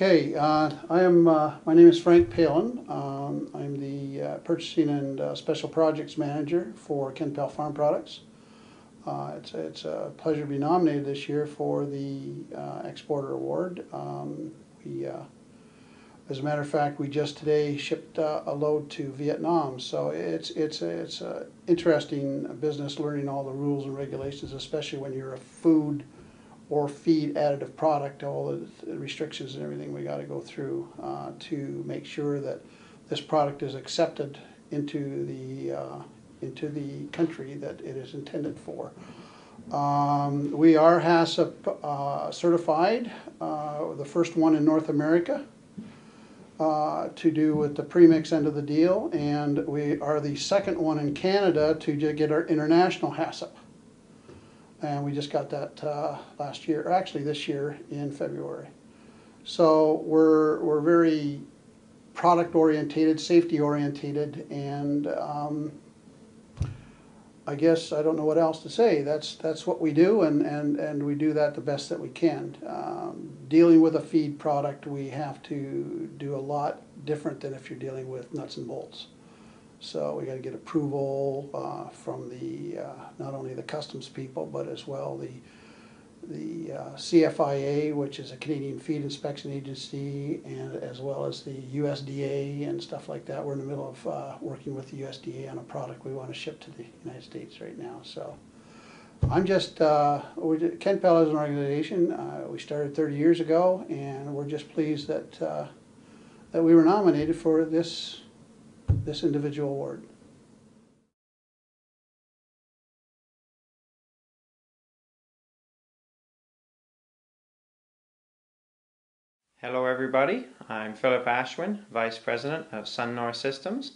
Okay, uh, I am, uh, my name is Frank Palin. Um, I'm the uh, Purchasing and uh, Special Projects Manager for Kenpel Farm Products. Uh, it's, it's a pleasure to be nominated this year for the uh, Exporter Award. Um, we, uh, as a matter of fact, we just today shipped uh, a load to Vietnam, so it's it's a, it's a interesting business learning all the rules and regulations, especially when you're a food or feed additive product, all the restrictions and everything we got to go through uh, to make sure that this product is accepted into the uh, into the country that it is intended for. Um, we are HACCP uh, certified, uh, the first one in North America uh, to do with the premix end of the deal, and we are the second one in Canada to get our international HACCP. And we just got that uh, last year, or actually this year in February. So we're, we're very product orientated, safety orientated, and um, I guess I don't know what else to say. That's, that's what we do, and, and, and we do that the best that we can. Um, dealing with a feed product, we have to do a lot different than if you're dealing with nuts and bolts. So we got to get approval uh, from the uh, not only the customs people, but as well the the uh, C F I A, which is a Canadian Feed Inspection Agency, and as well as the U S D A and stuff like that. We're in the middle of uh, working with the U S D A on a product we want to ship to the United States right now. So I'm just uh, Kenpel is an organization. Uh, we started thirty years ago, and we're just pleased that uh, that we were nominated for this. this individual award. Hello everybody, I'm Philip Ashwin, Vice President of Sunor Systems.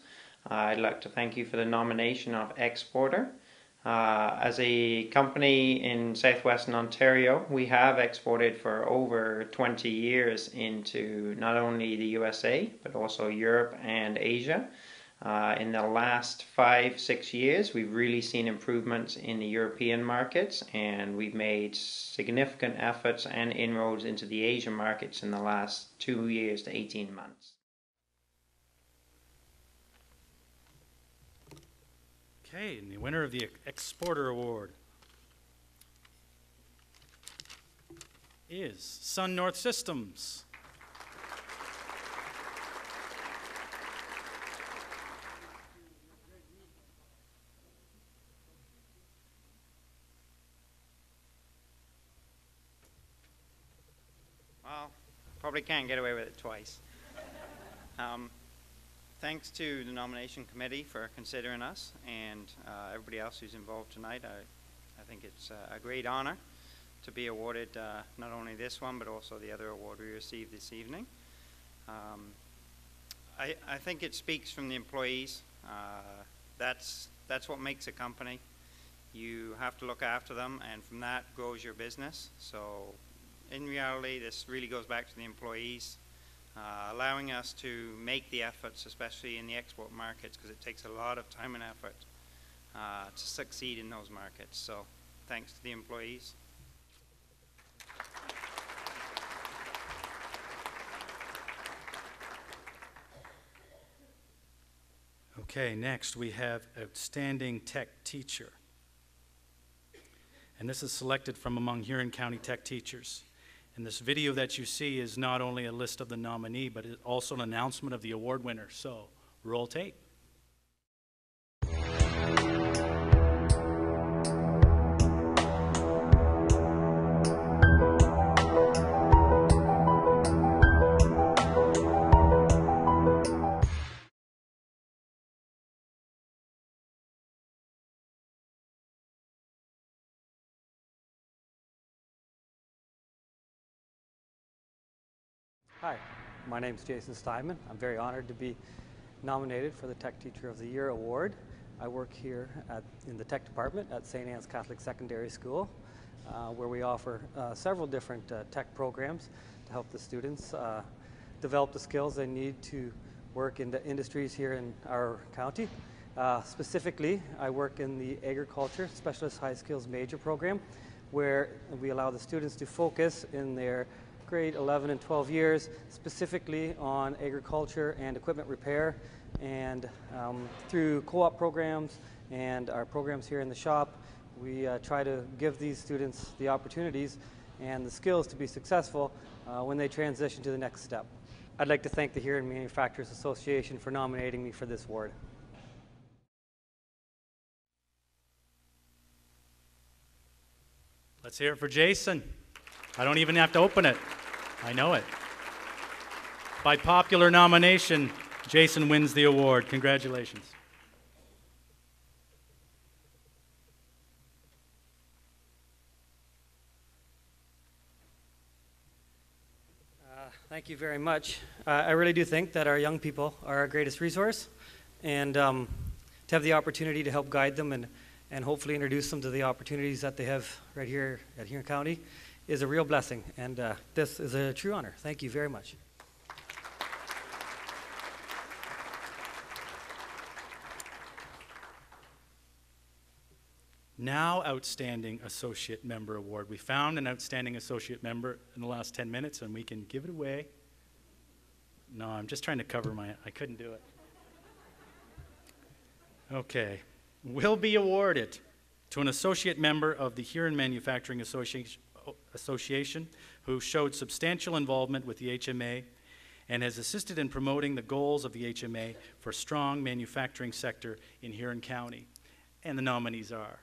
Uh, I'd like to thank you for the nomination of Exporter. Uh, as a company in southwestern Ontario, we have exported for over twenty years into not only the U S A, but also Europe and Asia. Uh, in the last five, six years, we've really seen improvements in the European markets, and we've made significant efforts and inroads into the Asian markets in the last two years to eighteen months. Okay, and the winner of the Exporter Award is Sun North Systems. probably can't get away with it twice. Um, thanks to the nomination committee for considering us, and uh, everybody else who's involved tonight. I, I think it's uh, a great honor to be awarded uh, not only this one, but also the other award we received this evening. Um, I, I think it speaks from the employees. Uh, that's, that's what makes a company. You have to look after them, and from that grows your business. So in reality, this really goes back to the employees, uh, allowing us to make the efforts, especially in the export markets, because it takes a lot of time and effort uh, to succeed in those markets. So thanks to the employees. Okay, next we have Outstanding Tech Teacher. And this is selected from among Huron County Tech Teachers. And this video that you see is not only a list of the nominee, but it's also an announcement of the award winner. So, roll tape. Hi, my name is Jason Steinman. I'm very honored to be nominated for the Tech Teacher of the Year Award. I work here at, in the Tech Department at Saint Anne's Catholic Secondary School, uh, where we offer uh, several different uh, tech programs to help the students uh, develop the skills they need to work in the industries here in our county. Uh, specifically, I work in the Agriculture Specialist High Skills Major Program, where we allow the students to focus in their grade eleven and twelve years, specifically on agriculture and equipment repair, and um, through co-op programs and our programs here in the shop, we uh, try to give these students the opportunities and the skills to be successful uh, when they transition to the next step. I'd like to thank the Huron Manufacturers Association for nominating me for this award. Let's hear it for Jason. I don't even have to open it. I know it. By popular nomination, Jason wins the award. Congratulations. Uh, thank you very much. Uh, I really do think that our young people are our greatest resource, and um, to have the opportunity to help guide them and, and hopefully introduce them to the opportunities that they have right here at Huron County is a real blessing, and uh, this is a true honor. Thank you very much. Now, Outstanding Associate Member Award. We found an Outstanding Associate Member in the last ten minutes, and we can give it away. No, I'm just trying to cover my, I couldn't do it. Okay, will be awarded to an Associate Member of the Huron Manufacturing Association Association, who showed substantial involvement with the H M A and has assisted in promoting the goals of the H M A for a strong manufacturing sector in Huron County. And the nominees are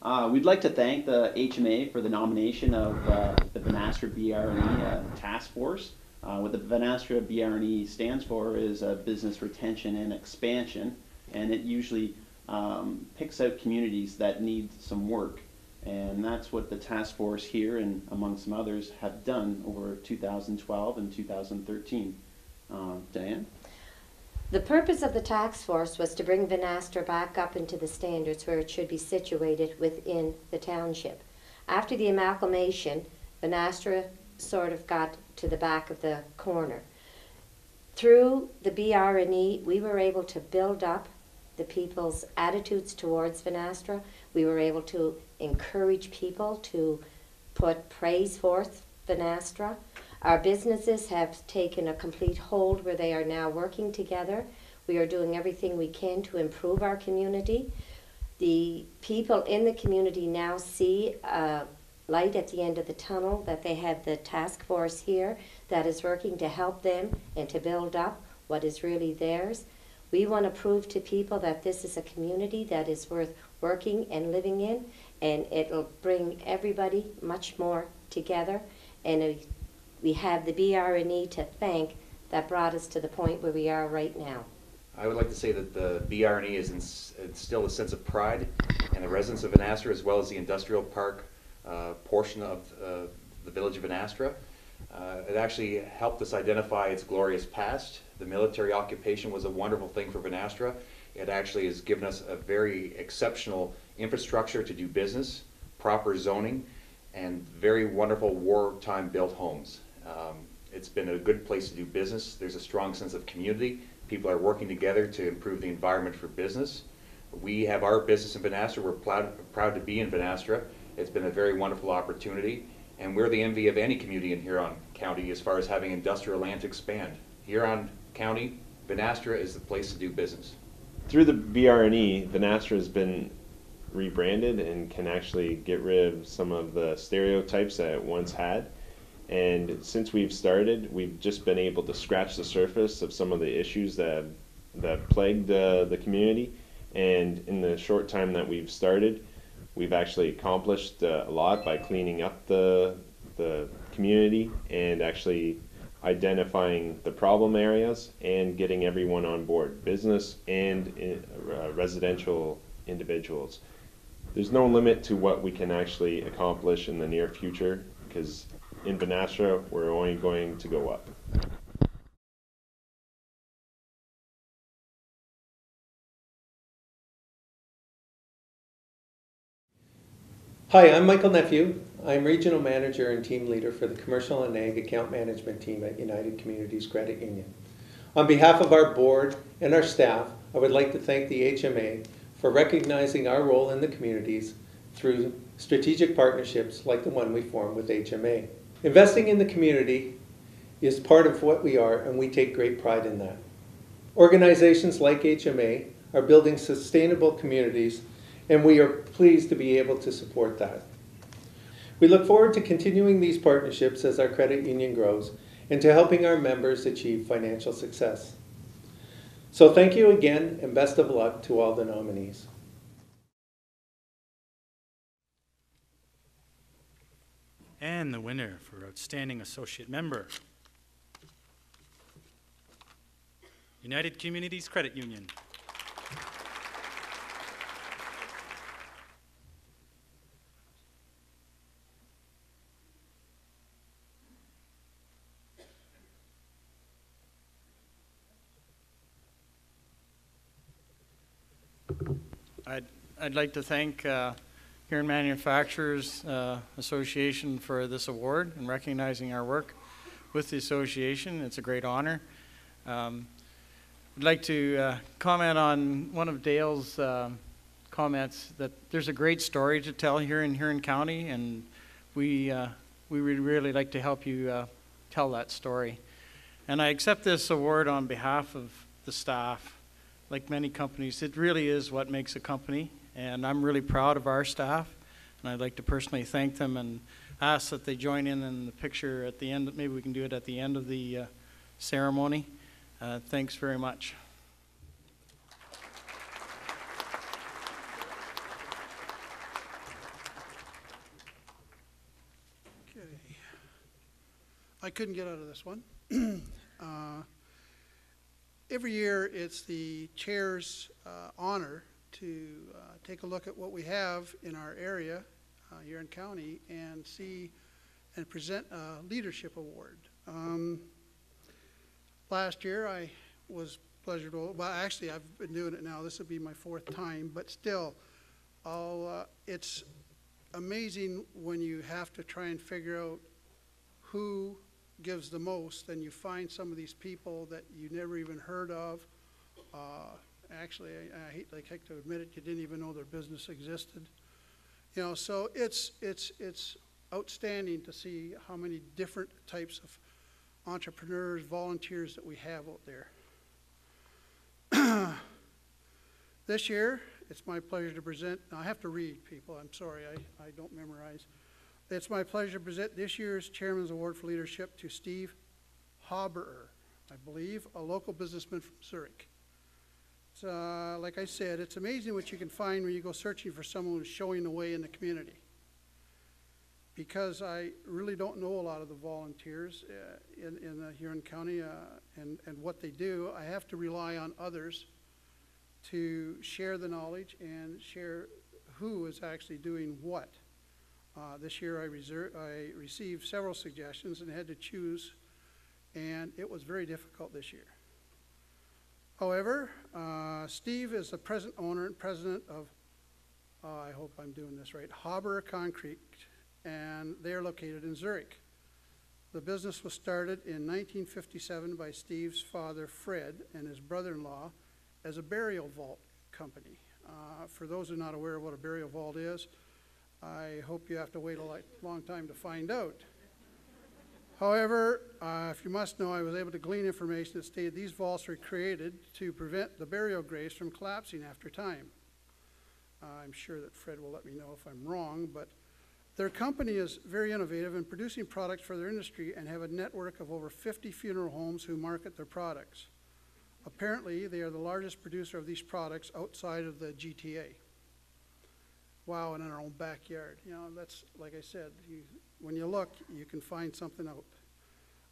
Uh, we'd like to thank the H M A for the nomination of uh, the Banastra B R and E uh, Task Force. Uh, what the Banastra B R and E stands for is uh, Business Retention and Expansion, and it usually um, picks out communities that need some work. And that's what the task force here, and among some others, have done over two thousand twelve and two thousand thirteen. Uh, Diane? The purpose of the task force was to bring Banastra back up into the standards where it should be situated within the township. After the amalgamation, Banastra sort of got to the back of the corner. Through the B R and E, we were able to build up the people's attitudes towards Banastra. We were able to encourage people to put praise forth Banastra. Our businesses have taken a complete hold where they are now working together. We are doing everything we can to improve our community. the people in the community now see a light at the end of the tunnel, that they have the task force here that is working to help them and to build up what is really theirs. We want to prove to people that this is a community that is worth working and living in, and it'll bring everybody much more together. And we have the B R and E to thank that brought us to the point where we are right now. I would like to say that the B R and E has instilled a sense of pride in the residents of Anastra, as well as the industrial park uh, portion of uh, the village of Anastra. Uh, it actually helped us identify its glorious past. The military occupation was a wonderful thing for Anastra. It actually has given us a very exceptional infrastructure to do business, proper zoning, and very wonderful wartime built homes. Um, it's been a good place to do business. There's a strong sense of community. People are working together to improve the environment for business. We have our business in Anastra. We're proud, proud to be in Anastra. It's been a very wonderful opportunity. And we're the envy of any community in Huron County as far as having industrial land to expand. Huron County, Anastra is the place to do business. Through the B R and E, Anastra has been rebranded and can actually get rid of some of the stereotypes that it once had. And since we've started, we've just been able to scratch the surface of some of the issues that that plagued uh, the community. And in the short time that we've started, we've actually accomplished uh, a lot by cleaning up the, the community and actually identifying the problem areas and getting everyone on board, business and uh, residential individuals. There's no limit to what we can actually accomplish in the near future, because in Anastra, we're only going to go up. Hi, I'm Michael Nephew. I'm Regional Manager and Team Leader for the Commercial and Ag Account Management Team at United Communities Credit Union. On behalf of our board and our staff, I would like to thank the H M A for recognizing our role in the communities through strategic partnerships like the one we formed with H M A. Investing in the community is part of what we are, and we take great pride in that. Organizations like H M A are building sustainable communities, and we are pleased to be able to support that. We look forward to continuing these partnerships as our credit union grows and to helping our members achieve financial success. So thank you again, and best of luck to all the nominees. And the winner for Outstanding Associate Member, United Communities Credit Union. I'd, I'd like to thank uh, Huron Manufacturers uh, Association for this award and recognizing our work with the association. It's a great honor. Um, I'd like to uh, comment on one of Dale's uh, comments that there's a great story to tell here in Huron County, and we, uh, we would really like to help you uh, tell that story. And I accept this award on behalf of the staff. Like many companies, it really is what makes a company. And I'm really proud of our staff, and I'd like to personally thank them and ask that they join in in the picture at the end. Maybe we can do it at the end of the uh, ceremony. Uh, thanks very much. Okay. I couldn't get out of this one. uh, every year it's the chair's uh, honor to uh, take a look at what we have in our area, uh, Huron County, and see and present a leadership award. Um, last year I was pleasured, well actually I've been doing it now, this will be my fourth time, but still, I'll, uh, it's amazing when you have to try and figure out who gives the most, and you find some of these people that you never even heard of. Uh, Actually, I, I hate like heck to admit it, you didn't even know their business existed. You know, so it's, it's, it's outstanding to see how many different types of entrepreneurs, volunteers that we have out there. This year, It's my pleasure to present, I have to read, people, I'm sorry, I, I don't memorize. It's my pleasure to present this year's Chairman's Award for Leadership to Steve Haberer, I believe, a local businessman from Zurich. It's, uh, like I said, it's amazing what you can find when you go searching for someone who's showing the way in the community. Because I really don't know a lot of the volunteers uh, in, in the Huron County uh, and, and what they do, I have to rely on others to share the knowledge and share who is actually doing what. Uh, this year I, reserve, I received several suggestions and had to choose, and it was very difficult this year. However, uh, Steve is the present owner and president of, uh, I hope I'm doing this right, Haberer Concrete, and they are located in Zurich. The business was started in nineteen fifty-seven by Steve's father, Fred, and his brother-in-law as a burial vault company. Uh, for those who are not aware of what a burial vault is, I hope you have to wait a li- long time to find out. However, uh, if you must know, I was able to glean information that stated these vaults were created to prevent the burial graves from collapsing after time. Uh, I'm sure that Fred will let me know if I'm wrong, but their company is very innovative in producing products for their industry and have a network of over fifty funeral homes who market their products. Apparently, they are the largest producer of these products outside of the G T A. Wow, and in our own backyard. You know, that's, like I said, you, when you look, you can find something out.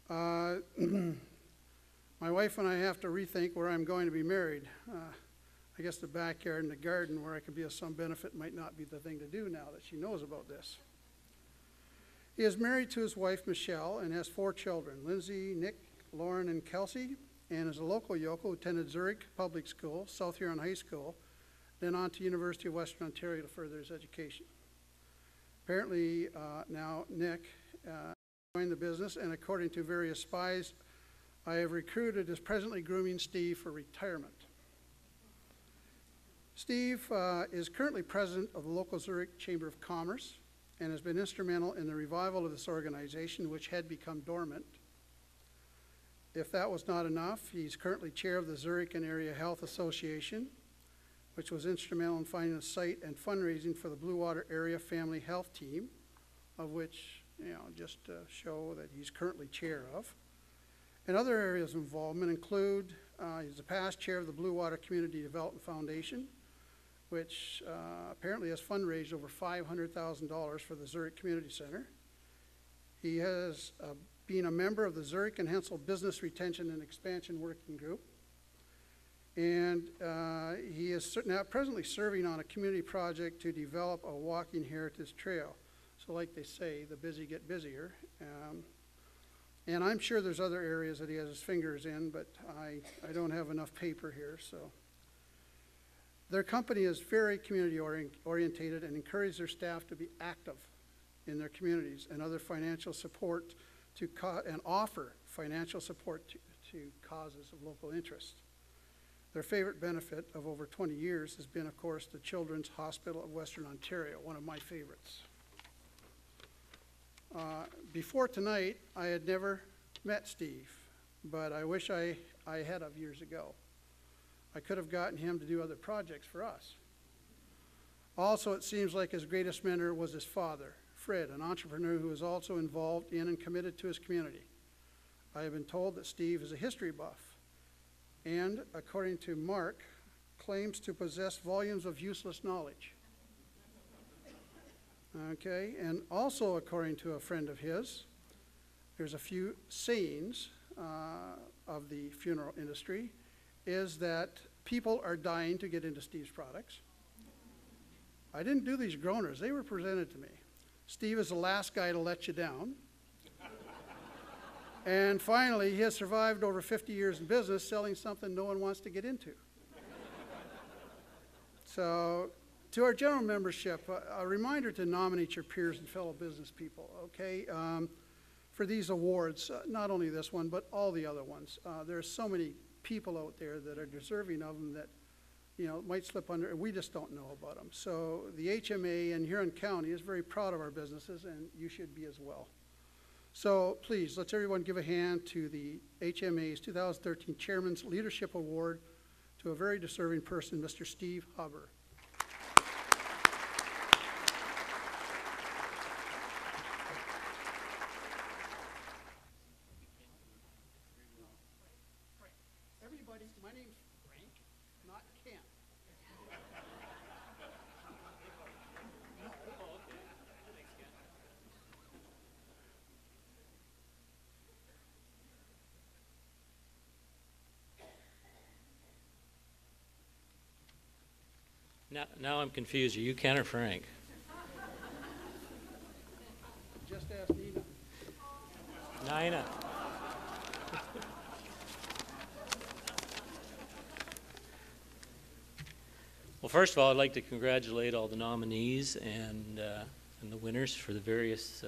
Uh, my wife and I have to rethink where I'm going to be married. Uh, I guess the backyard and the garden where I could be of some benefit might not be the thing to do now that she knows about this. He is married to his wife, Michelle, and has four children, Lindsay, Nick, Lauren, and Kelsey, and is a local yokel who attended Zurich Public School, South Huron High School, then on to University of Western Ontario to further his education. Apparently uh, now Nick uh, joined the business, and according to various spies, I have recruited is presently grooming Steve for retirement. Steve uh, is currently president of the local Zurich Chamber of Commerce, and has been instrumental in the revival of this organization, which had become dormant. If that was not enough, he's currently chair of the Zurich and Area Health Association, which was instrumental in finding a site and fundraising for the Blue Water Area Family Health Team, of which, you know, just to show that he's currently chair of. And other areas of involvement include, uh, he's the past chair of the Blue Water Community Development Foundation, which uh, apparently has fundraised over five hundred thousand dollars for the Zurich Community Center. He has uh, been a member of the Zurich and Hensall Business Retention and Expansion Working Group. And uh, he is now presently serving on a community project to develop a walking heritage trail. So like they say, the busy get busier. Um, and I'm sure there's other areas that he has his fingers in, but I, I don't have enough paper here, so. Their company is very community orient orientated and encourages their staff to be active in their communities and other financial support to co and offer financial support to, to causes of local interest. Their favorite benefit of over twenty years has been, of course, the Children's Hospital of Western Ontario, one of my favorites. Uh, before tonight, I had never met Steve, but I wish I, I had of years ago. I could have gotten him to do other projects for us. Also, it seems like his greatest mentor was his father, Fred, an entrepreneur who is also involved in and committed to his community. I have been told that Steve is a history buff and, according to Mark, claims to possess volumes of useless knowledge. Okay, and also according to a friend of his, there's a few sayings uh, of the funeral industry, is that people are dying to get into Steve's products. I didn't do these groaners, they were presented to me. Steve is the last guy to let you down. And finally, he has survived over fifty years in business selling something no one wants to get into. So, to our general membership, a, a reminder to nominate your peers and fellow business people, okay? Um, for these awards, uh, not only this one, but all the other ones. Uh, there are so many people out there that are deserving of them that, you know, might slip under, we just don't know about them. So the H M A in Huron County is very proud of our businesses, and you should be as well. So please, let's everyone give a hand to the H M A's twenty thirteen Chairman's Leadership Award to a very deserving person, Mister Steve Haberer. not can't. Now, now I'm confused. Are you Ken or Frank? Just ask Nina. Nina. Well, first of all, I'd like to congratulate all the nominees and, uh, and the winners for the various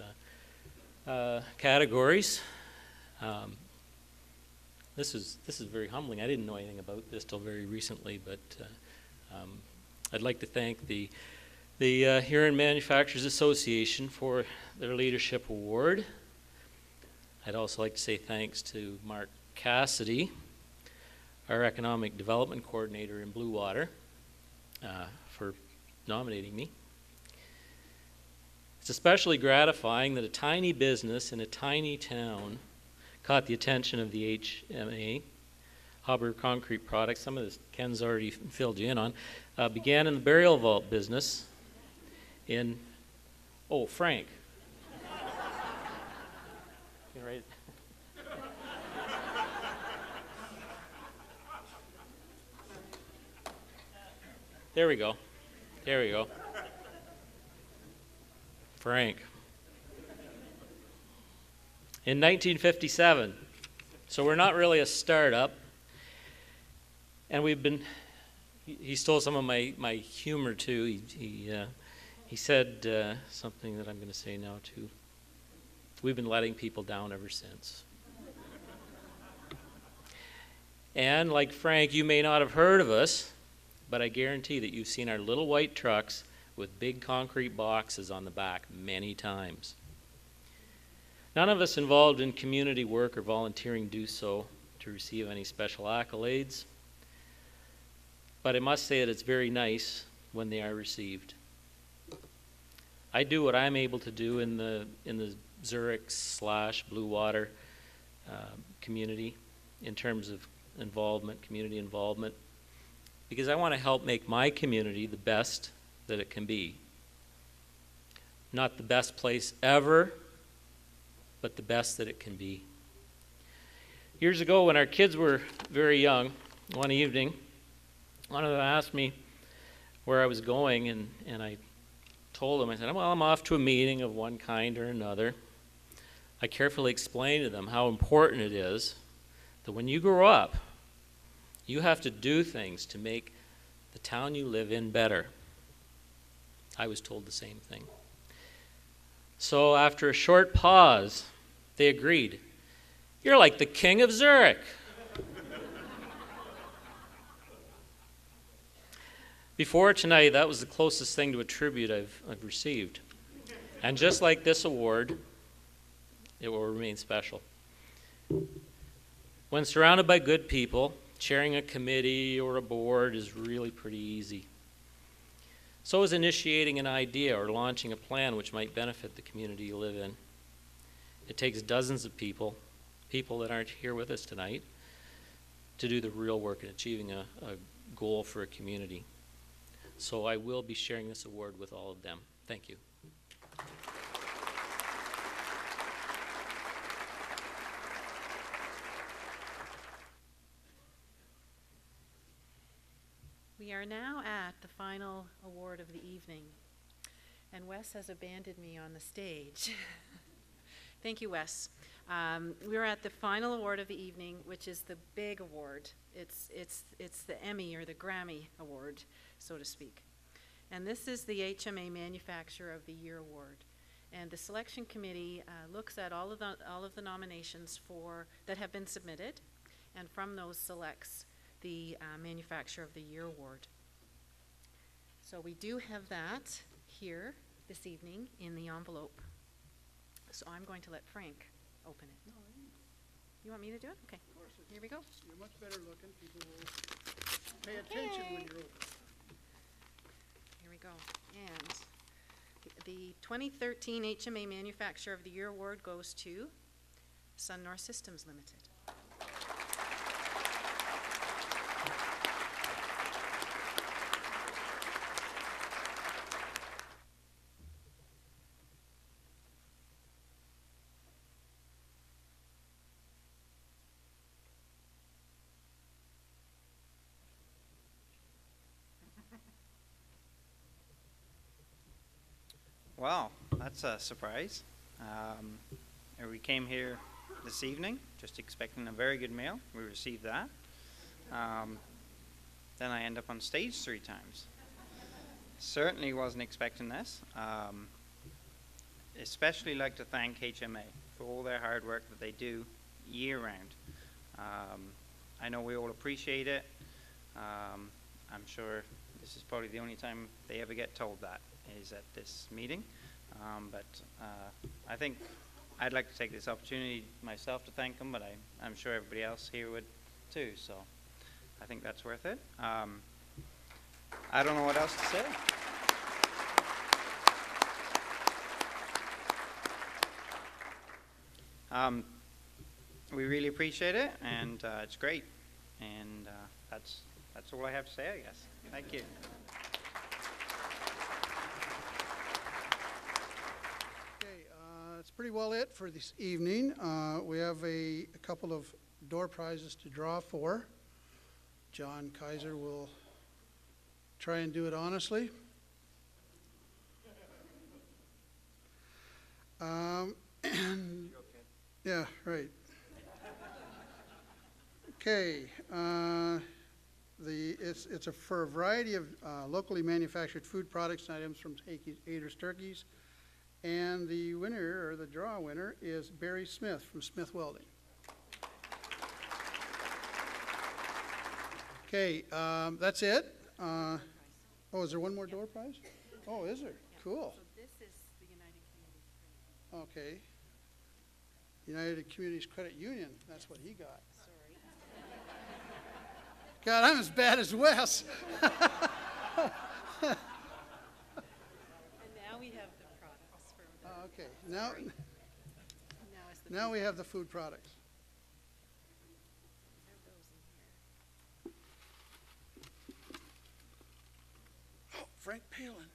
uh, uh, categories. Um, this is this is very humbling. I didn't know anything about this till very recently, but uh, um, I'd like to thank the the uh, Huron Manufacturers Association for their Leadership Award. I'd also like to say thanks to Mark Cassidy, our Economic Development Coordinator in Blue Water, uh, for nominating me. It's especially gratifying that a tiny business in a tiny town caught the attention of the H M A, Haber Concrete Products, some of this Ken's already filled you in on, uh, began in the burial vault business in, oh, Frank. Right. There we go. There we go. Frank. In nineteen fifty-seven. So we're not really a startup. And we've been, he, he stole some of my, my humor too. He, he, uh, he said uh, something that I'm going to say now too. We've been letting people down ever since. And like Frank, you may not have heard of us, but I guarantee that you've seen our little white trucks with big concrete boxes on the back many times. None of us involved in community work or volunteering do so to receive any special accolades, but I must say that it's very nice when they are received. I do what I'm able to do in the, in the Zurich slash Blue Water uh, community in terms of involvement, community involvement, because I want to help make my community the best that it can be. Not the best place ever, but the best that it can be. Years ago, when our kids were very young, one evening, one of them asked me where I was going, and, and I told them, I said, well, I'm off to a meeting of one kind or another. I carefully explained to them how important it is that when you grow up, you have to do things to make the town you live in better. I was told the same thing. So after a short pause, they agreed. You're like the king of Zurich. Before tonight, that was the closest thing to a tribute I've, I've received. And just like this award, it will remain special. When surrounded by good people, chairing a committee or a board is really pretty easy. So is initiating an idea or launching a plan which might benefit the community you live in. It takes dozens of people, people that aren't here with us tonight, to do the real work in achieving a, a goal for a community. So I will be sharing this award with all of them. Thank you. We are now at the final award of the evening, and Wes has abandoned me on the stage. Thank you, Wes. Um, we're at the final award of the evening, which is the big award. It's, it's, it's the Emmy or the Grammy Award, so to speak. And this is the H M A Manufacturer of the Year Award. And the selection committee uh, looks at all of the, all of the nominations for, that have been submitted, and from those selects the uh, Manufacturer of the Year Award. So we do have that here this evening in the envelope. So I'm going to let Frank open it. No, I didn't. You want me to do it? Okay. Of course. Here we go. You're much better looking. People will pay okay. attention when you're open. Here we go. And the twenty thirteen H M A Manufacturer of the Year Award goes to Sun North Systems Limited. Wow, that's a surprise. Um, we came here this evening just expecting a very good meal. We received that. Um, then I end up on stage three times. Certainly wasn't expecting this. Um, especially like to thank H M A for all their hard work that they do year-round. Um, I know we all appreciate it. Um, I'm sure this is probably the only time they ever get told that is at this meeting. Um, but uh, I think I'd like to take this opportunity myself to thank them, but I, I'm sure everybody else here would too. So I think that's worth it. Um, I don't know what else to say. Um, we really appreciate it, and uh, it's great. And uh, that's that's all I have to say, I guess. Thank you. Okay, uh, that's pretty well it for this evening. Uh, we have a, a couple of door prizes to draw for. John Kaiser will try and do it honestly. Um, and yeah, right. Okay, uh, the it's it's a for a variety of uh, locally manufactured food products and items from Hader's Turkeys, and the winner or the draw winner is Barry Smith from Smith Welding. Okay, um, that's it. Uh, oh, is there one more door prize? Oh, is there? Cool. So this is the United Communities Credit Union. Okay. United Communities Credit Union. That's what he got. Sorry. God, I'm as bad as Wes. And now we have the products for the uh, okay. Now, now, is the now we have the food products. Frank Palin.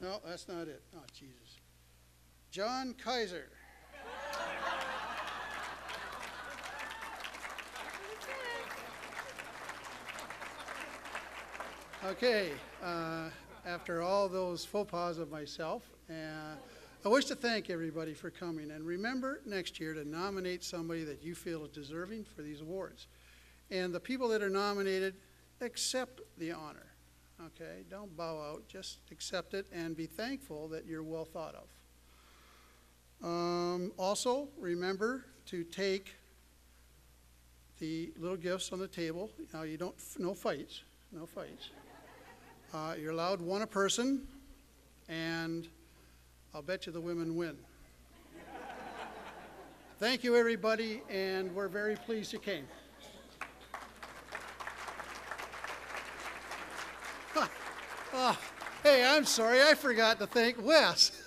No, that's not it. Oh, Jesus. John Kaiser. Okay. Uh, after all those faux pas of myself, uh, I wish to thank everybody for coming. And remember next year to nominate somebody that you feel is deserving for these awards. And the people that are nominated, accept the honor. Okay, don't bow out, just accept it and be thankful that you're well thought of. Um, also, remember to take the little gifts on the table. Now, you don't, no fights, no fights. Uh, you're allowed one a person, and I'll bet you the women win. Thank you, everybody, and we're very pleased you came. Oh, hey, I'm sorry, I forgot to thank Wes.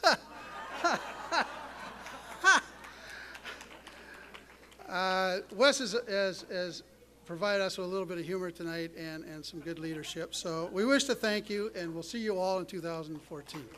uh, Wes has provided us with a little bit of humor tonight and, and some good leadership. So we wish to thank you, and we'll see you all in two thousand fourteen.